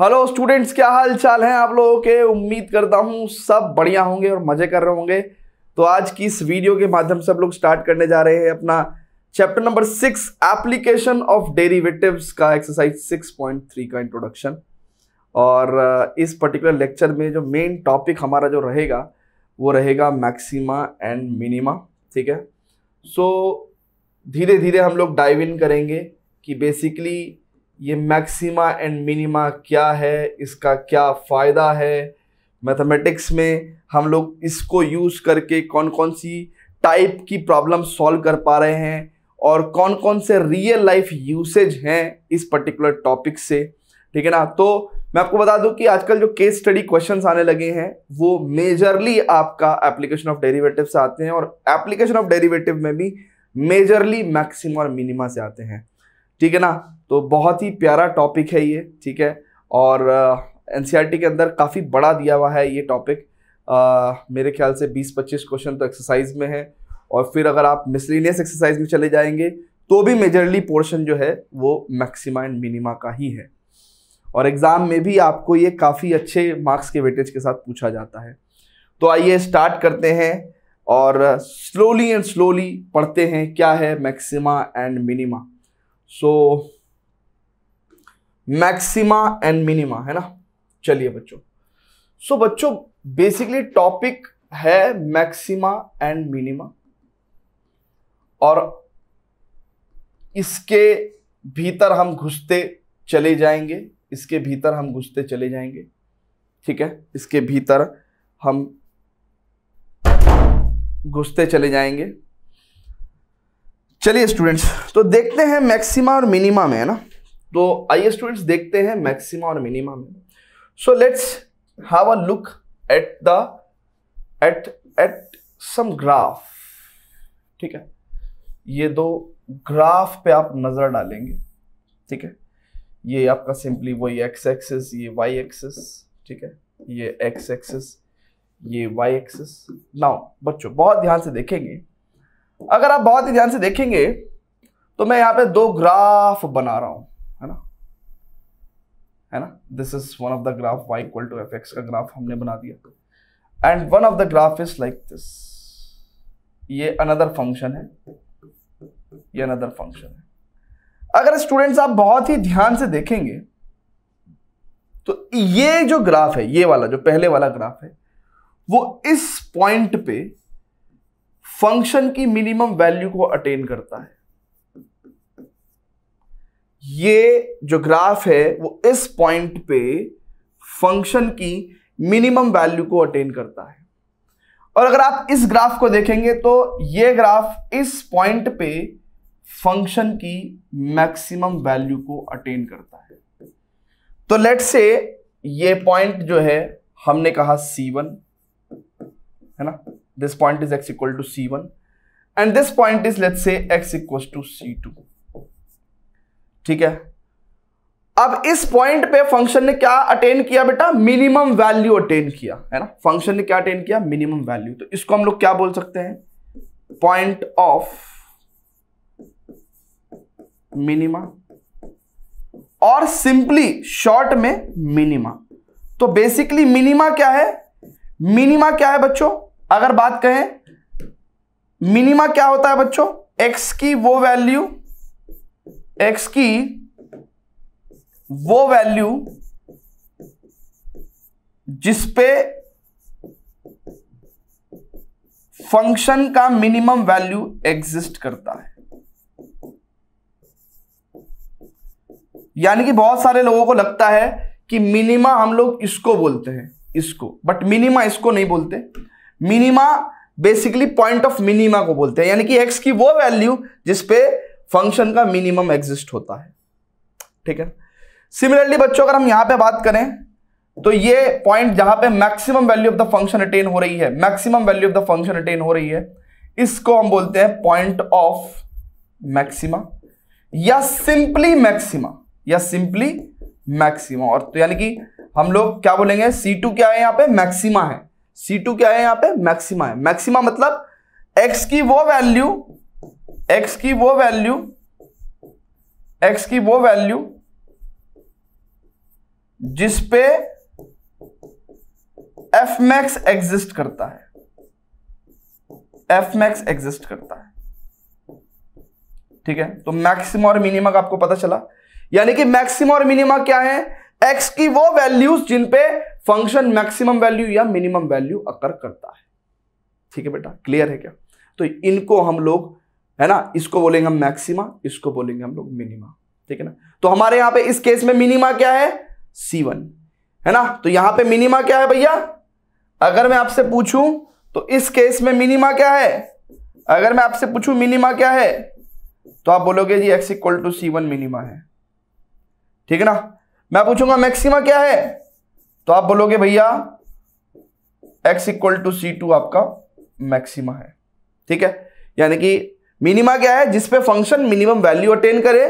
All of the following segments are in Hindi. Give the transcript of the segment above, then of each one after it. हेलो स्टूडेंट्स, क्या हाल चाल है आप लोगों के। उम्मीद करता हूँ सब बढ़िया होंगे और मज़े कर रहे होंगे। तो आज की इस वीडियो के माध्यम से हम लोग स्टार्ट करने जा रहे हैं अपना chapter number 6 application of derivatives का एक्सरसाइज 6.3 का इंट्रोडक्शन। और इस पर्टिकुलर लेक्चर में जो मेन टॉपिक हमारा जो रहेगा वो रहेगा मैक्सिमा एंड मिनिमा। ठीक है, सो धीरे धीरे हम लोग डाइव इन करेंगे कि बेसिकली ये मैक्सिमा एंड मिनिमा क्या है, इसका क्या फ़ायदा है, मैथमेटिक्स में हम लोग इसको यूज़ करके कौन कौन सी टाइप की प्रॉब्लम सॉल्व कर पा रहे हैं और कौन कौन से रियल लाइफ यूसेज हैं इस पर्टिकुलर टॉपिक से। ठीक है ना, तो मैं आपको बता दूं कि आजकल जो केस स्टडी क्वेश्चंस आने लगे हैं वो मेजरली आपका एप्लीकेशन ऑफ डेरिवेटिव से आते हैं और एप्लीकेशन ऑफ डेरिवेटिव में भी मेजरली मैक्सिमा और मिनिमा से आते हैं। ठीक है ना, तो बहुत ही प्यारा टॉपिक है ये। ठीक है, और एनसीईआरटी के अंदर काफ़ी बड़ा दिया हुआ है ये टॉपिक। मेरे ख्याल से 20-25 क्वेश्चन तो एक्सरसाइज में है और फिर अगर आप मिसलिनियस एक्सरसाइज में चले जाएंगे तो भी मेजरली पोर्शन जो है वो मैक्सिमा एंड मिनिमा का ही है और एग्ज़ाम में भी आपको ये काफ़ी अच्छे मार्क्स के वेटेज के साथ पूछा जाता है। तो आइए स्टार्ट करते हैं और स्लोली एंड स्लोली पढ़ते हैं क्या है maxima and minima. So maxima and minima है ना। चलिए बच्चों, बच्चों बेसिकली टॉपिक है मैक्सिमा एंड मिनिमा और इसके भीतर हम घुसते चले जाएंगे, ठीक है, इसके भीतर हम घुसते चले जाएंगे। चलिए स्टूडेंट्स, तो देखते हैं मैक्सिमा और मिनिमा में, है ना। तो आइए स्टूडेंट्स देखते हैं मैक्सिमा और मिनिमा में। So let's have a look at the at some graph. ठीक है, ये दो ग्राफ पे आप नजर डालेंगे। ठीक है, ये आपका सिंपली वही एक्स एक्सिस, ये वाई एक्सिस। ठीक है, ये एक्स एक्सिस, ये वाई एक्सिस। नाउ बच्चों बहुत ध्यान से देखेंगे, अगर आप बहुत ही ध्यान से देखेंगे तो मैं यहाँ पे दो ग्राफ बना रहा हूं, है ना, this is one of the graph, y equal to f x का ग्राफ हमने बना दिया and one of the graph is like this. ये अनदर फंक्शन है, अगर स्टूडेंट्स आप बहुत ही ध्यान से देखेंगे तो ये जो ग्राफ है, ये वाला जो पहले वाला ग्राफ है, वो इस पॉइंट पे फंक्शन की मिनिमम वैल्यू को अटेन करता है। ये जो ग्राफ है वो इस पॉइंट पे फंक्शन की मिनिमम वैल्यू को अटेन करता है और अगर आप इस ग्राफ को देखेंगे तो ये ग्राफ इस पॉइंट पे फंक्शन की मैक्सिमम वैल्यू को अटेन करता है। तो लेट्स से ये पॉइंट जो है हमने कहा C1, है ना, this point is x equal to C1 and this point is let's say x equal to C2। ठीक है, अब इस पॉइंट पे फंक्शन ने क्या अटेन किया बेटा? मिनिमम वैल्यू अटेन किया, है ना। फंक्शन ने क्या अटेन किया? Minimum value. तो इसको हम लोग क्या बोल सकते हैं? पॉइंट ऑफ मिनिमा और सिंपली शॉर्ट में मिनिमा। तो बेसिकली मिनिमा क्या है? बच्चों अगर बात कहें, मिनिमा क्या होता है बच्चों? एक्स की वो वैल्यू, जिस पे फंक्शन का मिनिमम वैल्यू एग्जिस्ट करता है। यानी कि बहुत सारे लोगों को लगता है कि मिनिमा हम लोग इसको बोलते हैं, इसको, बट मिनिमा इसको नहीं बोलते। Minima basically point of minima को बोलते हैं, यानी कि एक्स की वो वैल्यू जिसपे फंक्शन का मिनिमम एग्जिस्ट होता है। ठीक है, सिमिलरली बच्चों अगर हम यहां पे बात करें तो ये पॉइंट जहां पे maximum value of the function attain हो रही है, इसको हम बोलते हैं पॉइंट ऑफ मैक्सिमा या सिंपली मैक्सिमा और तो यानी कि हम लोग क्या बोलेंगे? C2 क्या है यहाँ पे? मैक्सिमा है। मैक्सिमा मतलब एक्स की वो वैल्यू, जिसपे एफ मैक्स एग्जिस्ट करता है, एफ मैक्स एग्जिस्ट करता है। ठीक है, तो मैक्सिम और मिनिमा का आपको पता चला, यानी कि मैक्सिम और मिनिमा क्या है, एक्स की वो वैल्यूज जिन पे फंक्शन मैक्सिमम वैल्यू या मिनिमम वैल्यू अकर करता है। ठीक है बेटा, क्लियर है क्या? तो इनको हम लोग है ना, इसको बोलेंगे हम मैक्सिमा, इसको बोलेंगे हम लोग मिनिमा। ठीक है ना, तो हमारे यहां पे इस केस में मिनिमा क्या है, C1 है ना। तो यहां पे मिनिमा क्या है भैया, अगर मैं आपसे पूछूं तो इस केस में मिनिमा क्या है, अगर मैं आपसे पूछूं मिनिमा क्या है, तो आप बोलोगे जी x equal to C1 minima है। ठीक है ना, मैं पूछूंगा मैक्सिमा क्या है, तो आप बोलोगे भैया x इक्वल टू C2 आपका मैक्सिमा है। ठीक है, यानी कि मिनिमा क्या है, जिसपे फंक्शन मिनिमम वैल्यू अटेन करे,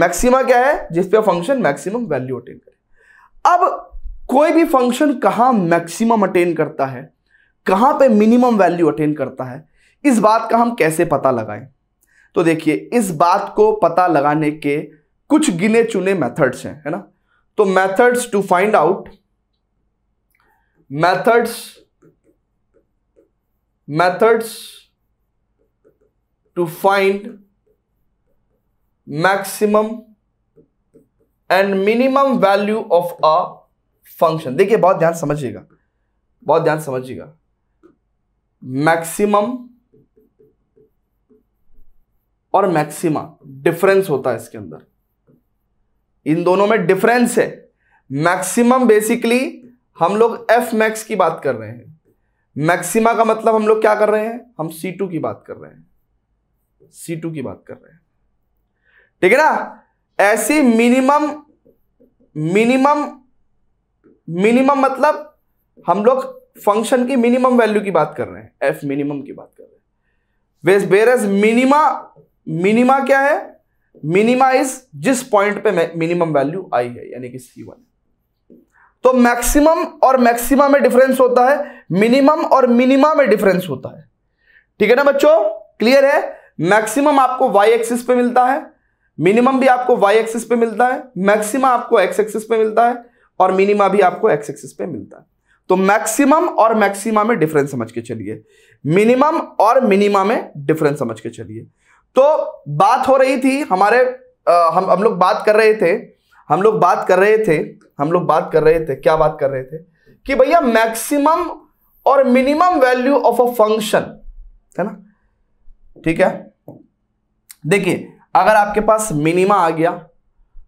मैक्सिमा क्या है, जिसपे फंक्शन मैक्सिमम वैल्यू अटेन करे। अब कोई भी फंक्शन कहां मैक्सिमम अटेन करता है, कहां पे मिनिमम वैल्यू अटेन करता है, इस बात का हम कैसे पता लगाएं? तो देखिए, इस बात को पता लगाने के कुछ गिने चुने मेथड्स हैं, है ना। तो methods to find out, methods to find maximum and minimum value of a function. देखिए बहुत ध्यान समझिएगा, बहुत ध्यान समझिएगा, मैक्सिमम और मैक्सिमा डिफरेंस होता है इसके अंदर, इन दोनों में डिफरेंस है। मैक्सिमम बेसिकली हम लोग एफ मैक्स की बात कर रहे हैं, मैक्सिमा का मतलब हम लोग क्या कर रहे हैं, हम C2 की बात कर रहे हैं, C2 की बात कर रहे हैं। ठीक है ना, ऐसी मिनिमम मिनिमम मिनिमम मतलब हम लोग फंक्शन की मिनिमम वैल्यू की बात कर रहे हैं, एफ मिनिमम की बात कर रहे हैं। वेरस मिनिमा, मिनिमा क्या है, मिनिमा इज जिस पॉइंट पे मिनिमम वैल्यू आई है, यानी कि C1। तो मैक्सिमम और मैक्सिमा में डिफरेंस होता है, मिनिमम और मिनिमा में डिफरेंस होता है। ठीक है ना बच्चों, क्लियर है। मैक्सिमम आपको y एक्सिस पे मिलता है, मिनिमम भी आपको y एक्सिस पे मिलता है, मैक्सिमा आपको x एक्सिस पे मिलता है और मिनिमा भी आपको x एक्सिस पे मिलता है। तो मैक्सिमम और मैक्सिमा में डिफरेंस समझ के चलिए, मिनिमम और मिनिमा में डिफरेंस समझ के चलिए। तो बात हो रही थी हमारे हम लोग बात कर रहे थे क्या बात कर रहे थे कि भैया मैक्सिमम और minimum value of a function, है ना। ठीक है, देखिए अगर आपके पास मिनिमा आ गया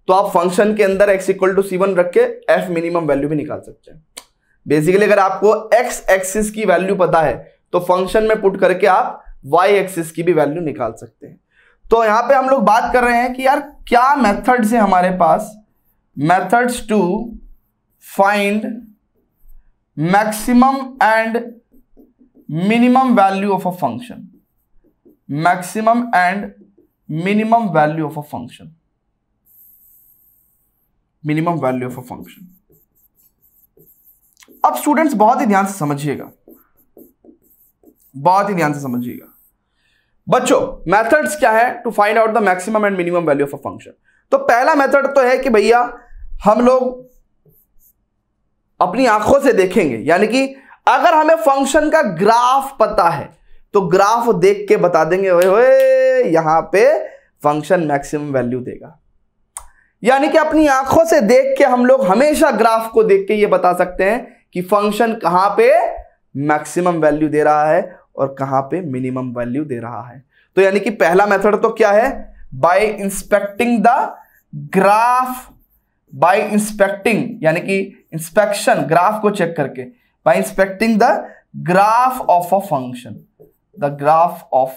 तो आप फंक्शन के अंदर x इक्वल टू C1 रख के f मिनिमम वैल्यू भी निकाल सकते हैं। बेसिकली अगर आपको x एक्सिस की वैल्यू पता है तो फंक्शन में पुट करके आप y एक्सिस की भी वैल्यू निकाल सकते हैं। तो यहां पे हम लोग बात कर रहे हैं कि यार क्या मेथड्स है हमारे पास, methods to find maximum and minimum value of a function, maximum and minimum value of a function, minimum value of a function. अब स्टूडेंट्स बहुत ही ध्यान से समझिएगा, बहुत ही ध्यान से समझिएगा बच्चों, मेथड्स क्या है to find out the maximum and minimum value of a function. तो पहला मेथड तो है कि भैया हम लोग अपनी आंखों से देखेंगे, यानी कि अगर हमें फंक्शन का ग्राफ पता है तो ग्राफ देख के बता देंगे ओए ओए यहां पे फंक्शन मैक्सिमम वैल्यू देगा। यानी कि अपनी आंखों से देख के हम लोग हमेशा ग्राफ को देख के ये बता सकते हैं कि फंक्शन कहां पे मैक्सिमम वैल्यू दे रहा है और कहां पे मिनिमम वैल्यू दे रहा है। तो यानी कि पहला मेथड तो क्या है, by inspecting the graph, by inspecting यानी कि इंस्पेक्शन, ग्राफ को चेक करके, by inspecting the graph of a function, the graph of,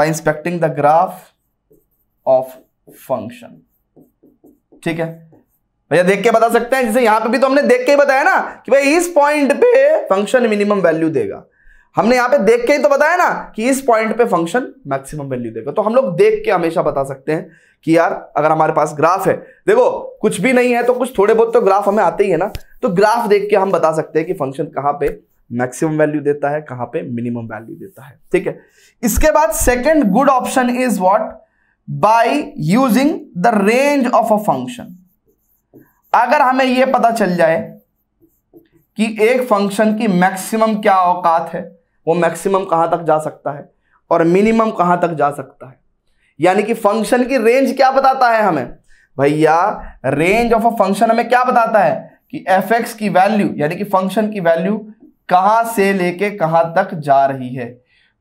by inspecting the graph of function। ठीक है भैया देख के बता सकते हैं, जैसे यहां पे भी तो हमने देख के ही बताया ना कि भाई इस पॉइंट पे फंक्शन मिनिमम वैल्यू देगा, हमने यहां पे देख के ही तो बताया ना कि इस पॉइंट पे फंक्शन मैक्सिमम वैल्यू देगा। तो हम लोग देख के हमेशा बता सकते हैं कि यार अगर हमारे पास ग्राफ है, देखो कुछ भी नहीं है तो कुछ थोड़े बहुत तो ग्राफ हमें आते ही है ना, तो ग्राफ देख के हम बता सकते हैं कि फंक्शन कहां पे मैक्सिमम वैल्यू देता है, कहां पे मिनिमम वैल्यू देता है। ठीक है, इसके बाद second good option is what, by using the range of a function. अगर हमें यह पता चल जाए कि एक फंक्शन की मैक्सिमम क्या औकात है, वो मैक्सिमम कहां तक जा सकता है और मिनिमम कहां तक जा सकता है, यानी कि फंक्शन की रेंज क्या बताता है हमें भैया, रेंज ऑफ अ फंक्शन हमें क्या बताता है कि fx की वैल्यू यानी कि फंक्शन की वैल्यू कहां से लेके कहां तक जा रही है।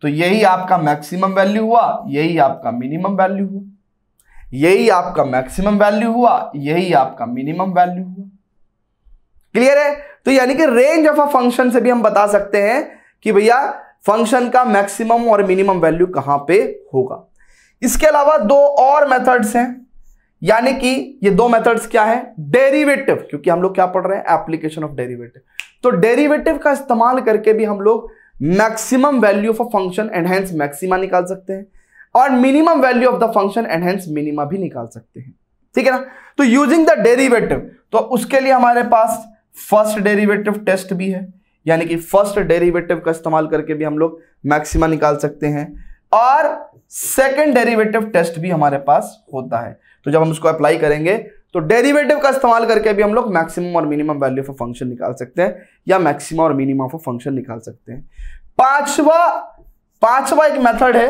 तो यही आपका मैक्सिमम वैल्यू हुआ, यही आपका मिनिमम वैल्यू हुआ, यही आपका मैक्सिमम वैल्यू हुआ, यही आपका मिनिमम वैल्यू हुआ। क्लियर है? तो यानी कि रेंज ऑफ अ फंक्शन से भी हम बता सकते हैं कि भैया फंक्शन का मैक्सिमम और मिनिमम वैल्यू कहां पे होगा। इसके अलावा दो और मेथड्स हैं, यानी कि ये दो मेथड्स क्या है, डेरिवेटिव, क्योंकि हम लोग क्या पढ़ रहे हैं, एप्लीकेशन ऑफ डेरिवेटिव। तो डेरिवेटिव का इस्तेमाल करके भी हम लोग maximum value of a function and hence maxima निकाल सकते हैं और minimum value of the function and hence minima भी निकाल सकते हैं। ठीक है ना? तो यूजिंग द डेरिवेटिव, तो उसके लिए हमारे पास फर्स्ट डेरिवेटिव टेस्ट भी है, यानी कि फर्स्ट डेरिवेटिव का इस्तेमाल करके भी हम लोग मैक्सिमा निकाल सकते हैं और सेकंड डेरिवेटिव टेस्ट भी हमारे पास होता है। तो जब हम उसको अप्लाई करेंगे तो डेरिवेटिव का इस्तेमाल करके भी हम लोग मैक्सिमम और minimum value of a function निकाल सकते हैं या मैक्सिमा और मिनिमा ऑफ अ फंक्शन निकाल सकते हैं। पांचवा एक मेथड है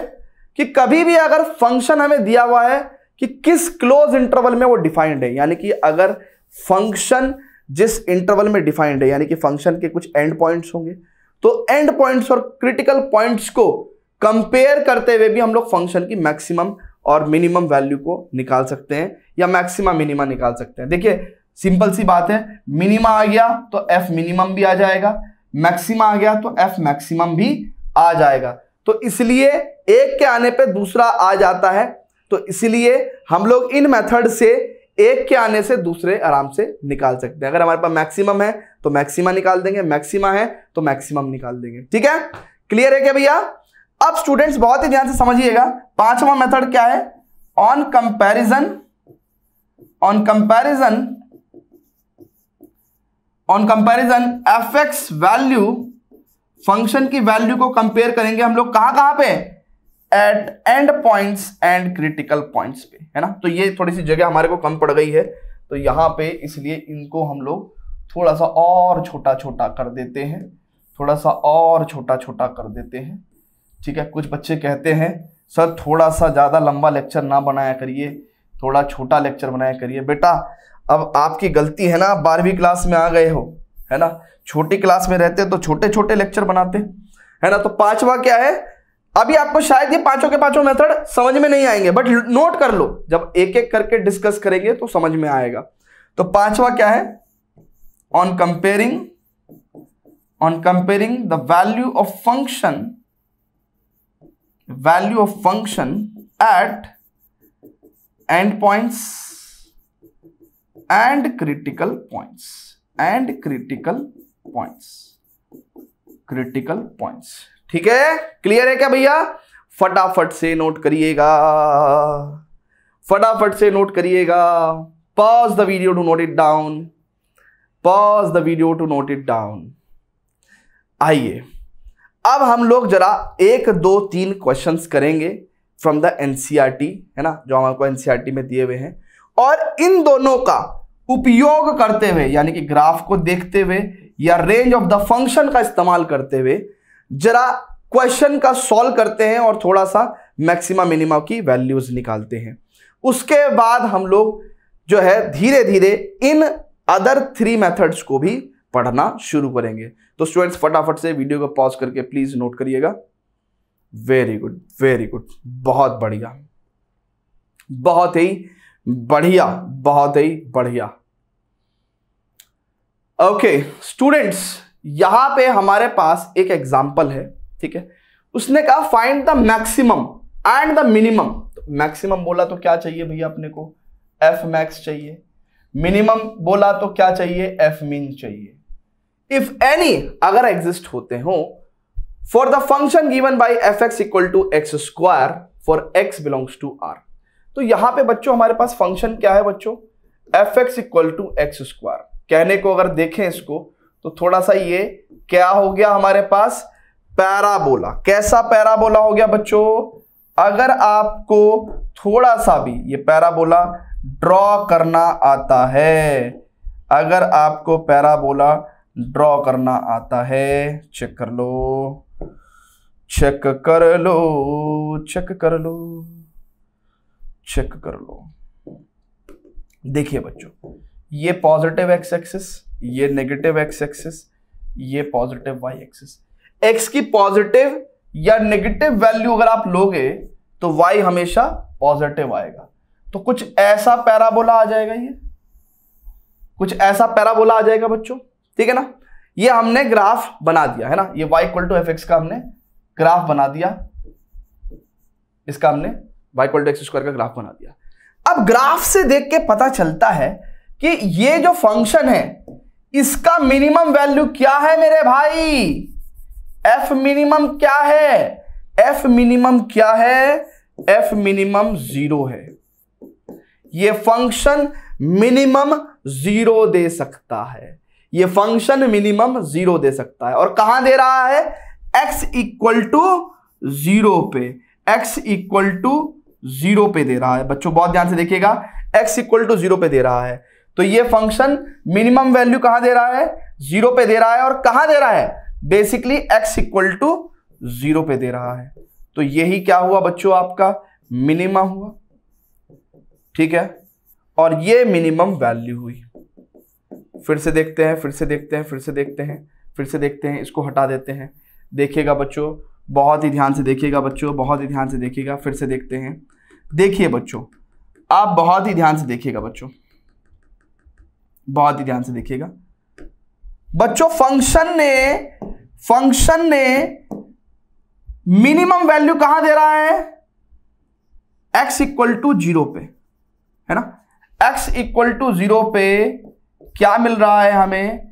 कि कभी भी अगर फंक्शन हमें दिया हुआ है कि किस क्लोज इंटरवल में वो डिफाइंड है, यानी कि अगर फंक्शन जिस इंटरवल में डिफाइंड है, यानी कि फंक्शन के कुछ एंड पॉइंट्स होंगे, तो एंड पॉइंट्स और क्रिटिकल पॉइंट्स को कंपेयर करते हुए भी हम लोग फंक्शन की मैक्सिमम और मिनिमम वैल्यू को निकाल सकते हैं या मैक्सिमा मिनिमा निकाल सकते हैं। देखिए सिंपल सी बात है, मिनिमा आ गया तो एफ मिनिमम भी आ जाएगा, मैक्सिमा आ गया तो एफ मैक्सिमम भी आ जाएगा। तो इसलिए एक के आने पे दूसरा आ जाता है, तो इसलिए हम लोग इन मेथड से एक के आने से दूसरे आराम से निकाल सकते हैं। अगर हमारे पास मैक्सिमम है तो मैक्सिमा निकाल देंगे, मैक्सिमा है तो मैक्सिमम निकाल देंगे। ठीक है? क्लियर है क्या भैया? अब स्टूडेंट्स बहुत ही ध्यान से समझिएगा, पांचवा मेथड क्या है, on comparison f x value, function की वैल्यू को कंपेयर करेंगे हम लोग कहां पे, at end points and critical points पे, है ना। तो ये थोड़ी सी जगह हमारे को कम पड़ गई है, तो यहां पे इसलिए इनको हम लोग थोड़ा सा और छोटा छोटा कर देते हैं, थोड़ा सा और छोटा छोटा कर देते हैं। ठीक है? कुछ बच्चे कहते हैं सर थोड़ा सा ज्यादा लंबा लेक्चर ना बनाया करिए, थोड़ा छोटा लेक्चर बनाया करिए। बेटा अब आपकी गलती है ना, आप 12वीं क्लास में आ गए हो, है ना। छोटी क्लास में रहते तो छोटे छोटे लेक्चर बनाते, है ना। तो पांचवा क्या है, अभी आपको शायद ये पांचों के पांचों मेथड समझ में नहीं आएंगे, बट नोट कर लो, जब एक एक करके डिस्कस करेंगे तो समझ में आएगा। तो पांचवा क्या है, on comparing the value of function at end points and critical points ठीक है? क्लियर है क्या भैया? फटाफट से नोट करिएगा। Pause the video to note it down, आइए अब हम लोग जरा 1, 2, 3 क्वेश्चंस करेंगे फ्रॉम द एनसीईआरटी, है ना, जो हमको एनसीईआरटी में दिए हुए हैं, और इन दोनों का उपयोग करते हुए, यानी कि ग्राफ को देखते हुए या रेंज ऑफ द फंक्शन का इस्तेमाल करते हुए जरा क्वेश्चन का सॉल्व करते हैं और थोड़ा सा मैक्सिमा मिनिमा की वैल्यूज निकालते हैं। उसके बाद हम लोग जो है धीरे धीरे इन अदर 3 मेथड्स को भी पढ़ना शुरू करेंगे। तो स्टूडेंट्स फटाफट से वीडियो को पॉज करके प्लीज नोट करिएगा। वेरी गुड, बहुत ही बढ़िया। ओके स्टूडेंट्स, यहां पे हमारे पास एक एग्जांपल है, ठीक है। उसने कहा find the maximum and the minimum. Maximum बोला तो क्या चाहिए भैया अपने को, एफ मैक्स चाहिए। मिनिमम बोला तो क्या चाहिए, एफ मिन चाहिए। इफ एनी, अगर एग्जिस्ट होते हो, for the function given by f x equal to x square for x belongs to R. तो यहां पे बच्चों हमारे पास फंक्शन क्या है बच्चों, f x equal to x square. कहने को अगर देखें इसको तो थोड़ा सा ये क्या हो गया हमारे पास, पैराबोला। कैसा पैराबोला हो गया बच्चों? अगर आपको थोड़ा सा भी ये पैराबोला ड्रॉ करना आता है, अगर आपको पैराबोला ड्रॉ करना आता है, चेक कर लो। देखिए बच्चों, ये पॉजिटिव एक्स एक्सिस, ये नेगेटिव एक्स एक्सिस, ये पॉजिटिव वाई एक्सिस। एक्स की पॉजिटिव या नेगेटिव वैल्यू अगर आप लोगे तो वाई हमेशा पॉजिटिव आएगा। तो कुछ ऐसा पैराबोला आ जाएगा, ये कुछ ऐसा पैराबोला आ जाएगा बच्चों, ठीक है ना। ये हमने ग्राफ बना दिया है ना, ये y equal to f x का हमने ग्राफ बना दिया, इसका हमने y equal to x square का ग्राफ बना दिया। अब ग्राफ से देख के पता चलता है कि ये जो फंक्शन है इसका मिनिमम वैल्यू क्या है मेरे भाई, f मिनिमम क्या है, f मिनिमम क्या है, f मिनिमम 0 है। ये फंक्शन मिनिमम 0 दे सकता है, ये फंक्शन मिनिमम 0 दे सकता है। और कहां दे रहा है, x इक्वल टू 0 पे, x इक्वल टू 0 पे दे रहा है बच्चों। बहुत ध्यान से देखिएगा, x इक्वल टू 0 पे दे रहा है, तो ये फंक्शन मिनिमम वैल्यू कहां दे रहा है, 0 पे दे रहा है। और कहां दे रहा है, बेसिकली x इक्वल टू 0 पे दे रहा है। तो यही क्या हुआ बच्चों, आपका मिनिमा हुआ, ठीक है, और ये मिनिमम वैल्यू हुई। फिर से देखते हैं, इसको हटा देते हैं। देखिएगा बच्चों, बहुत ही ध्यान से देखिएगा बच्चों, बहुत ही ध्यान से देखिएगा। फिर से देखते हैं, देखिए बच्चों, आप बहुत ही ध्यान से देखिएगा बच्चों, बहुत ही ध्यान से देखिएगा बच्चों। फंक्शन ने मिनिमम वैल्यू कहां दे रहा है, एक्स इक्वल टू 0 पे, है ना। एक्स इक्वल टू 0 पे क्या मिल रहा है हमें,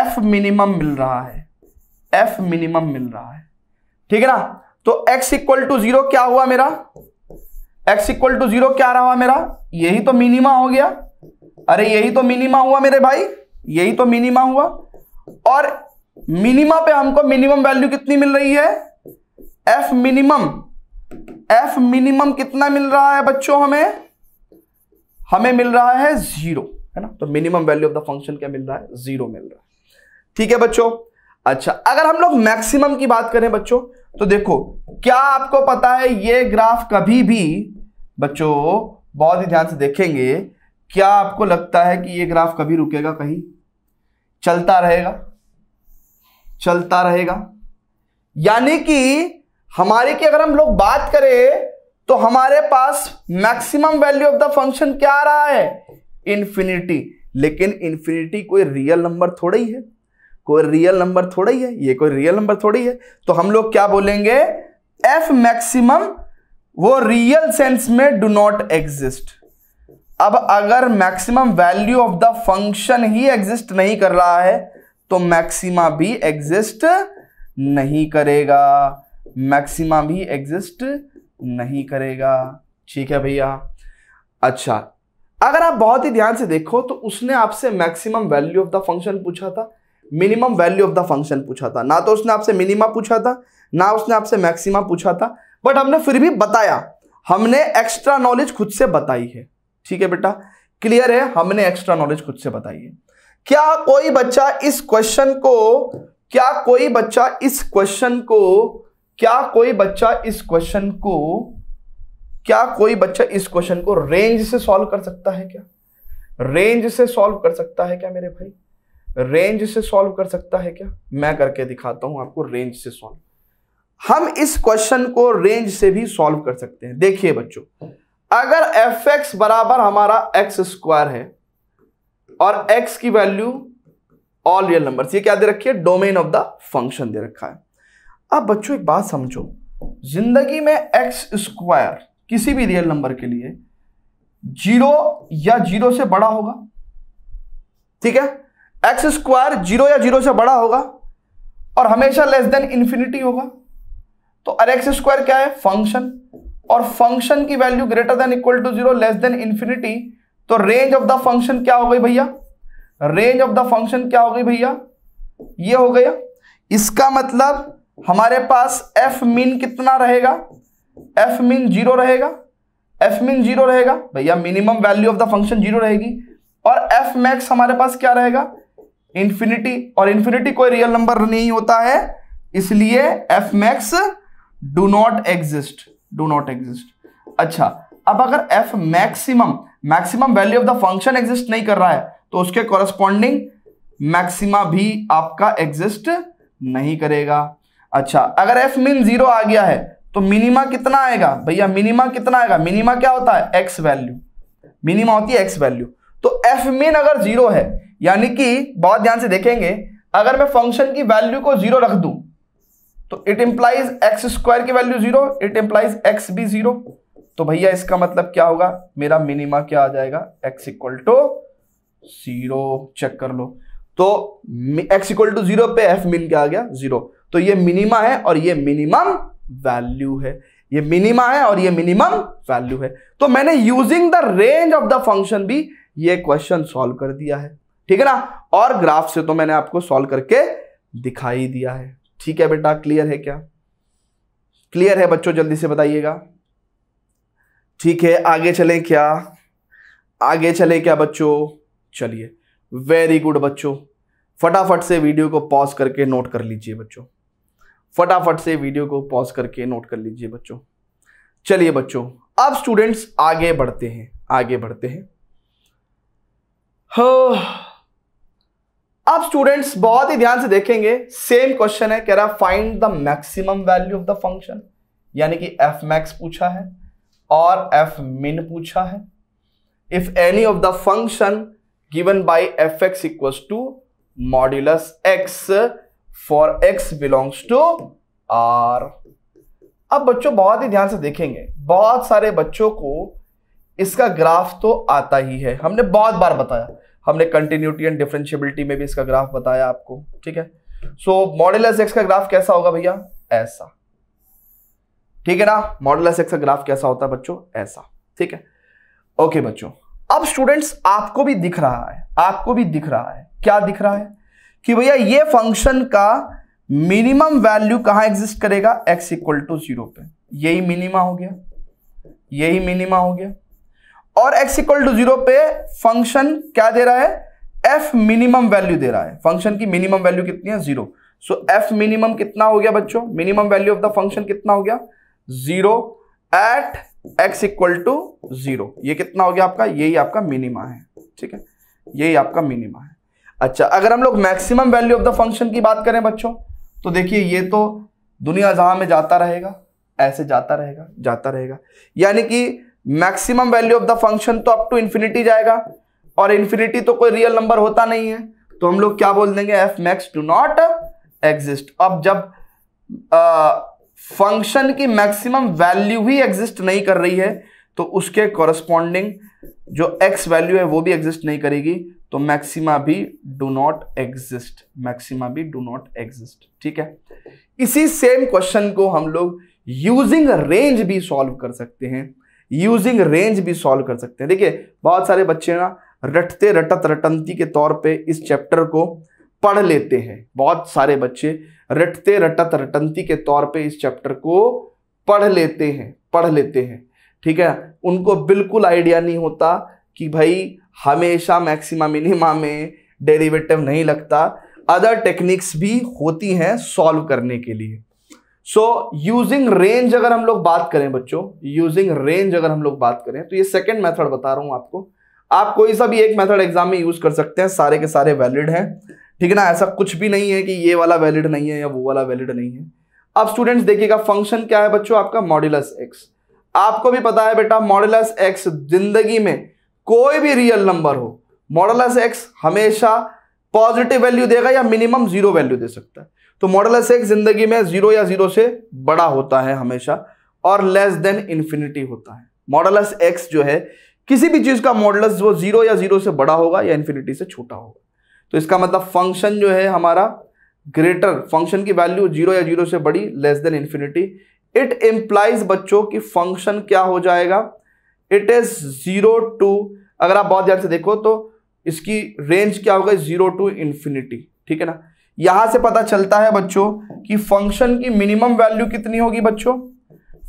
f मिनिमम मिल रहा है, f मिनिमम मिल रहा है, ठीक है ना। तो x इक्वल टू 0 क्या हुआ मेरा, x इक्वल टू 0 क्या रहा मेरा, यही तो मिनिमा हो गया। अरे यही तो मिनिमा हुआ मेरे भाई, यही तो मिनिमा हुआ। और मिनिमा पे हमको मिनिमम वैल्यू कितनी मिल रही है, f मिनिमम कितना मिल रहा है बच्चों, हमें मिल रहा है 0, है ना। तो minimum value of the function क्या मिल रहा है, 0 मिल रहा है, ठीक है बच्चों। अच्छा, अगर हम लोग मैक्सिमम की बात करें बच्चों, तो देखो क्या आपको पता है, ये ग्राफ कभी भी बच्चों बहुत ही ध्यान से देखेंगे, क्या आपको लगता है कि ये ग्राफ कभी रुकेगा, कहीं चलता रहेगा। यानी कि हमारे की अगर हम लोग बात करें तो हमारे पास maximum value of the function क्या आ रहा है, इन्फिनिटी। लेकिन इन्फिनिटी कोई रियल नंबर थोड़ी है, ये कोई रियल नंबर थोड़ी है। तो हम लोग क्या बोलेंगे, f मैक्सिमम वो रियल सेंस में डू नॉट एग्जिस्ट। अब अगर maximum value of the function ही एग्जिस्ट नहीं कर रहा है तो मैक्सिमा भी एग्जिस्ट नहीं करेगा, ठीक है भैया। अच्छा, अगर आप बहुत ही ध्यान से देखो तो उसने आपसे maximum value of the function पूछा था, minimum value of the function पूछा था, ना तो उसने आपसे मिनिमा पूछा था, ना उसने आपसे मैक्सिमा पूछा था। बट हमने फिर भी बताया, हमने एक्स्ट्रा नॉलेज खुद से बताई है, ठीक है बेटा, क्लियर है, हमने एक्स्ट्रा नॉलेज खुद से बताई है। क्या कोई बच्चा इस क्वेश्चन को रेंज से सॉल्व कर सकता है क्या, मेरे भाई, मैं करके दिखाता हूं आपको रेंज से सॉल्व। हम इस क्वेश्चन को रेंज से भी सॉल्व कर सकते हैं। देखिए बच्चों, अगर fx बराबर हमारा x स्क्वायर है और x की वैल्यू ऑल रियल नंबर्स, ये क्या दे रखी है, डोमेन ऑफ द फंक्शन दे रखा है। अब बच्चों एक बात समझो, जिंदगी में एक्स स्क्वायर किसी भी रियल नंबर के लिए 0 या 0 से बड़ा होगा, ठीक है। एक्स स्क्वायर 0 या 0 से बड़ा होगा और हमेशा लेस देन इन्फिनिटी होगा। तो अरे एक्स स्क्वायर क्या है, फंक्शन, और फंक्शन की value greater than equal to 0 less than infinity. तो रेंज ऑफ द फंक्शन क्या हो गई भैया, ये हो गया। इसका मतलब हमारे पास f min कितना रहेगा, f min 0 रहेगा भैया। Minimum value of the function 0 रहेगी, और एफ मैक्स हमारे पास क्या रहेगा, इन्फिनिटी, और इन्फिनिटी कोई रियल नंबर नहीं होता है, इसलिए f max do not exist, do not exist. अच्छा, अब अगर f maximum, maximum value of the function exist नहीं कर रहा है तो उसके कॉरेस्पॉन्डिंग मैक्सिमा भी आपका एग्जिस्ट नहीं करेगा। अच्छा, अगर एफ मिन जीरो आ गया है तो मिनिमा कितना आएगा भैया, मिनिमा कितना आएगा, मिनिमा क्या होता है, एक्स वैल्यू, मिनिमा होती है एक्स वैल्यू। तो एफ मिन अगर जीरो है, यानी कि बहुत ध्यान से देखेंगे, अगर मैं फंक्शन की वैल्यू को जीरो रख दूं तो इट इंप्लाइज एक्स स्क्वायर की value zero, it implies x भी जीरो, तो भैया इसका मतलब क्या होगा, मेरा मिनिमा क्या आ जाएगा, x equal to zero. Check कर लो, तो एक्स इक्वल टू जीरो पे एफ मिन क्या आ गया, जीरो। तो ये मिनिमा है और ये मिनिमम वैल्यू है, ये मिनिमा है और ये मिनिमम वैल्यू है। तो मैंने using the range of the function भी ये क्वेश्चन सॉल्व कर दिया है, ठीक है ना, और ग्राफ से तो मैंने आपको सॉल्व करके दिखाई दिया है। ठीक है बेटा, क्लियर है क्या, क्लियर है बच्चों, जल्दी से बताइएगा। ठीक है, आगे चले क्या, आगे चले क्या बच्चों, चलिए, वेरी गुड बच्चों, फटाफट से वीडियो को पॉज करके नोट कर लीजिए बच्चों, फटाफट से वीडियो को पॉज करके नोट कर लीजिए बच्चों। चलिए बच्चों, अब स्टूडेंट्स आगे बढ़ते हैं, आगे बढ़ते हैं। अब स्टूडेंट्स बहुत ही ध्यान से देखेंगे, सेम क्वेश्चन है, कह रहा find the maximum value of the function, यानी कि एफ मैक्स पूछा है और एफ मिन पूछा है। If any of the function given by fx equals to modulus x for x belongs to r। अब बच्चों बहुत ही ध्यान से देखेंगे, बहुत सारे बच्चों को इसका ग्राफ तो आता ही है, हमने बहुत बार बताया, हमने कंटिन्यूटी एंड डिफरेंशिएबिलिटी में भी इसका ग्राफ बताया आपको, ठीक है। सो मॉड्यूलस x का ग्राफ कैसा होगा भैया, ऐसा, ठीक है ना, मॉड्यूलस x का ग्राफ कैसा होता है बच्चों, ऐसा, ठीक है, ओके बच्चों। अब स्टूडेंट्स आपको भी दिख रहा है, आपको भी दिख रहा है, क्या दिख रहा है कि भैया ये फंक्शन का मिनिमम वैल्यू कहां एग्जिस्ट करेगा, x इक्वल टू जीरो पे, यही मिनिमा हो गया, यही मिनिमा हो गया, और x इक्वल टू जीरो पे फंक्शन क्या दे रहा है, f मिनिमम वैल्यू दे रहा है, फंक्शन की मिनिमम वैल्यू कितनी है, जीरो। सो f मिनिमम कितना हो गया बच्चों, minimum value of the function कितना हो गया, zero at x equal to zero, ये कितना हो गया आपका, यही आपका मिनिमा है, ठीक है, यही आपका मिनिमा है। अच्छा, अगर हम लोग maximum value of the function की बात करें बच्चों, तो देखिए ये तो दुनिया जहां में जाता रहेगा, ऐसे जाता रहेगा, जाता रहेगा, यानी कि maximum value of the function तो अप टू इन्फिनिटी जाएगा, और इन्फिनिटी तो कोई रियल नंबर होता नहीं है, तो हम लोग क्या बोल देंगे, f max do not exist. अब जब फंक्शन की मैक्सिमम वैल्यू ही एग्जिस्ट नहीं कर रही है तो उसके कॉरस्पॉन्डिंग जो एक्स वैल्यू है वो भी एग्जिस्ट नहीं करेगी, तो मैक्सिमा भी डू नॉट एग्जिस्ट, मैक्सिमा भी डू नॉट एग्जिस्ट, ठीक है। इसी सेम क्वेश्चन को हम लोग यूजिंग रेंज भी सॉल्व कर सकते हैं, यूजिंग रेंज भी सॉल्व कर सकते हैं। देखिए बहुत सारे बच्चे ना रटते रटत रटंती के तौर पर इस चैप्टर को पढ़ लेते हैं, बहुत सारे बच्चे रटते रटत रटंती के तौर पे इस चैप्टर को पढ़ लेते हैं, पढ़ लेते हैं, ठीक है, उनको बिल्कुल आइडिया नहीं होता कि भाई हमेशा मैक्सिमा मिनिमा में डेरिवेटिव नहीं लगता, अदर टेक्निक्स भी होती हैं सॉल्व करने के लिए। सो यूजिंग रेंज अगर हम लोग बात करें बच्चों, यूजिंग रेंज अगर हम लोग बात करें तो ये सेकेंड मेथड बता रहा हूँ आपको, आप कोई सा भी एक मेथड एग्जाम में यूज कर सकते हैं, सारे के सारे वैलिड हैं, ठीक है ना, ऐसा कुछ भी नहीं है कि ये वाला वैलिड नहीं है या वो वाला वैलिड नहीं है। अब स्टूडेंट्स देखिएगा फंक्शन क्या है बच्चों, आपका मॉड्यूलस एक्स, आपको भी पता है बेटा मॉड्यूलस एक्स जिंदगी में कोई भी रियल नंबर हो, मॉड्यूलस एक्स हमेशा पॉजिटिव वैल्यू देगा या मिनिमम जीरो वैल्यू दे सकता है। तो मॉड्यूलस एक्स जिंदगी में जीरो या जीरो से बड़ा होता है हमेशा, और लेस देन इन्फिनिटी होता है। मॉड्यूलस एक्स जो है किसी भी चीज का मॉड्यूलस वो जीरो या जीरो से बड़ा होगा या इन्फिनिटी से छोटा होगा। तो इसका मतलब फंक्शन जो है हमारा ग्रेटर, फंक्शन की वैल्यू जीरो या जीरो से बड़ी, less than infinity, it implies बच्चों कि फंक्शन क्या हो जाएगा, इट इज जीरो टू, अगर आप बहुत ध्यान से देखो तो इसकी रेंज क्या होगा, जीरो टू इन्फिनिटी, ठीक है ना। यहां से पता चलता है बच्चों कि फंक्शन की मिनिमम वैल्यू कितनी होगी बच्चों,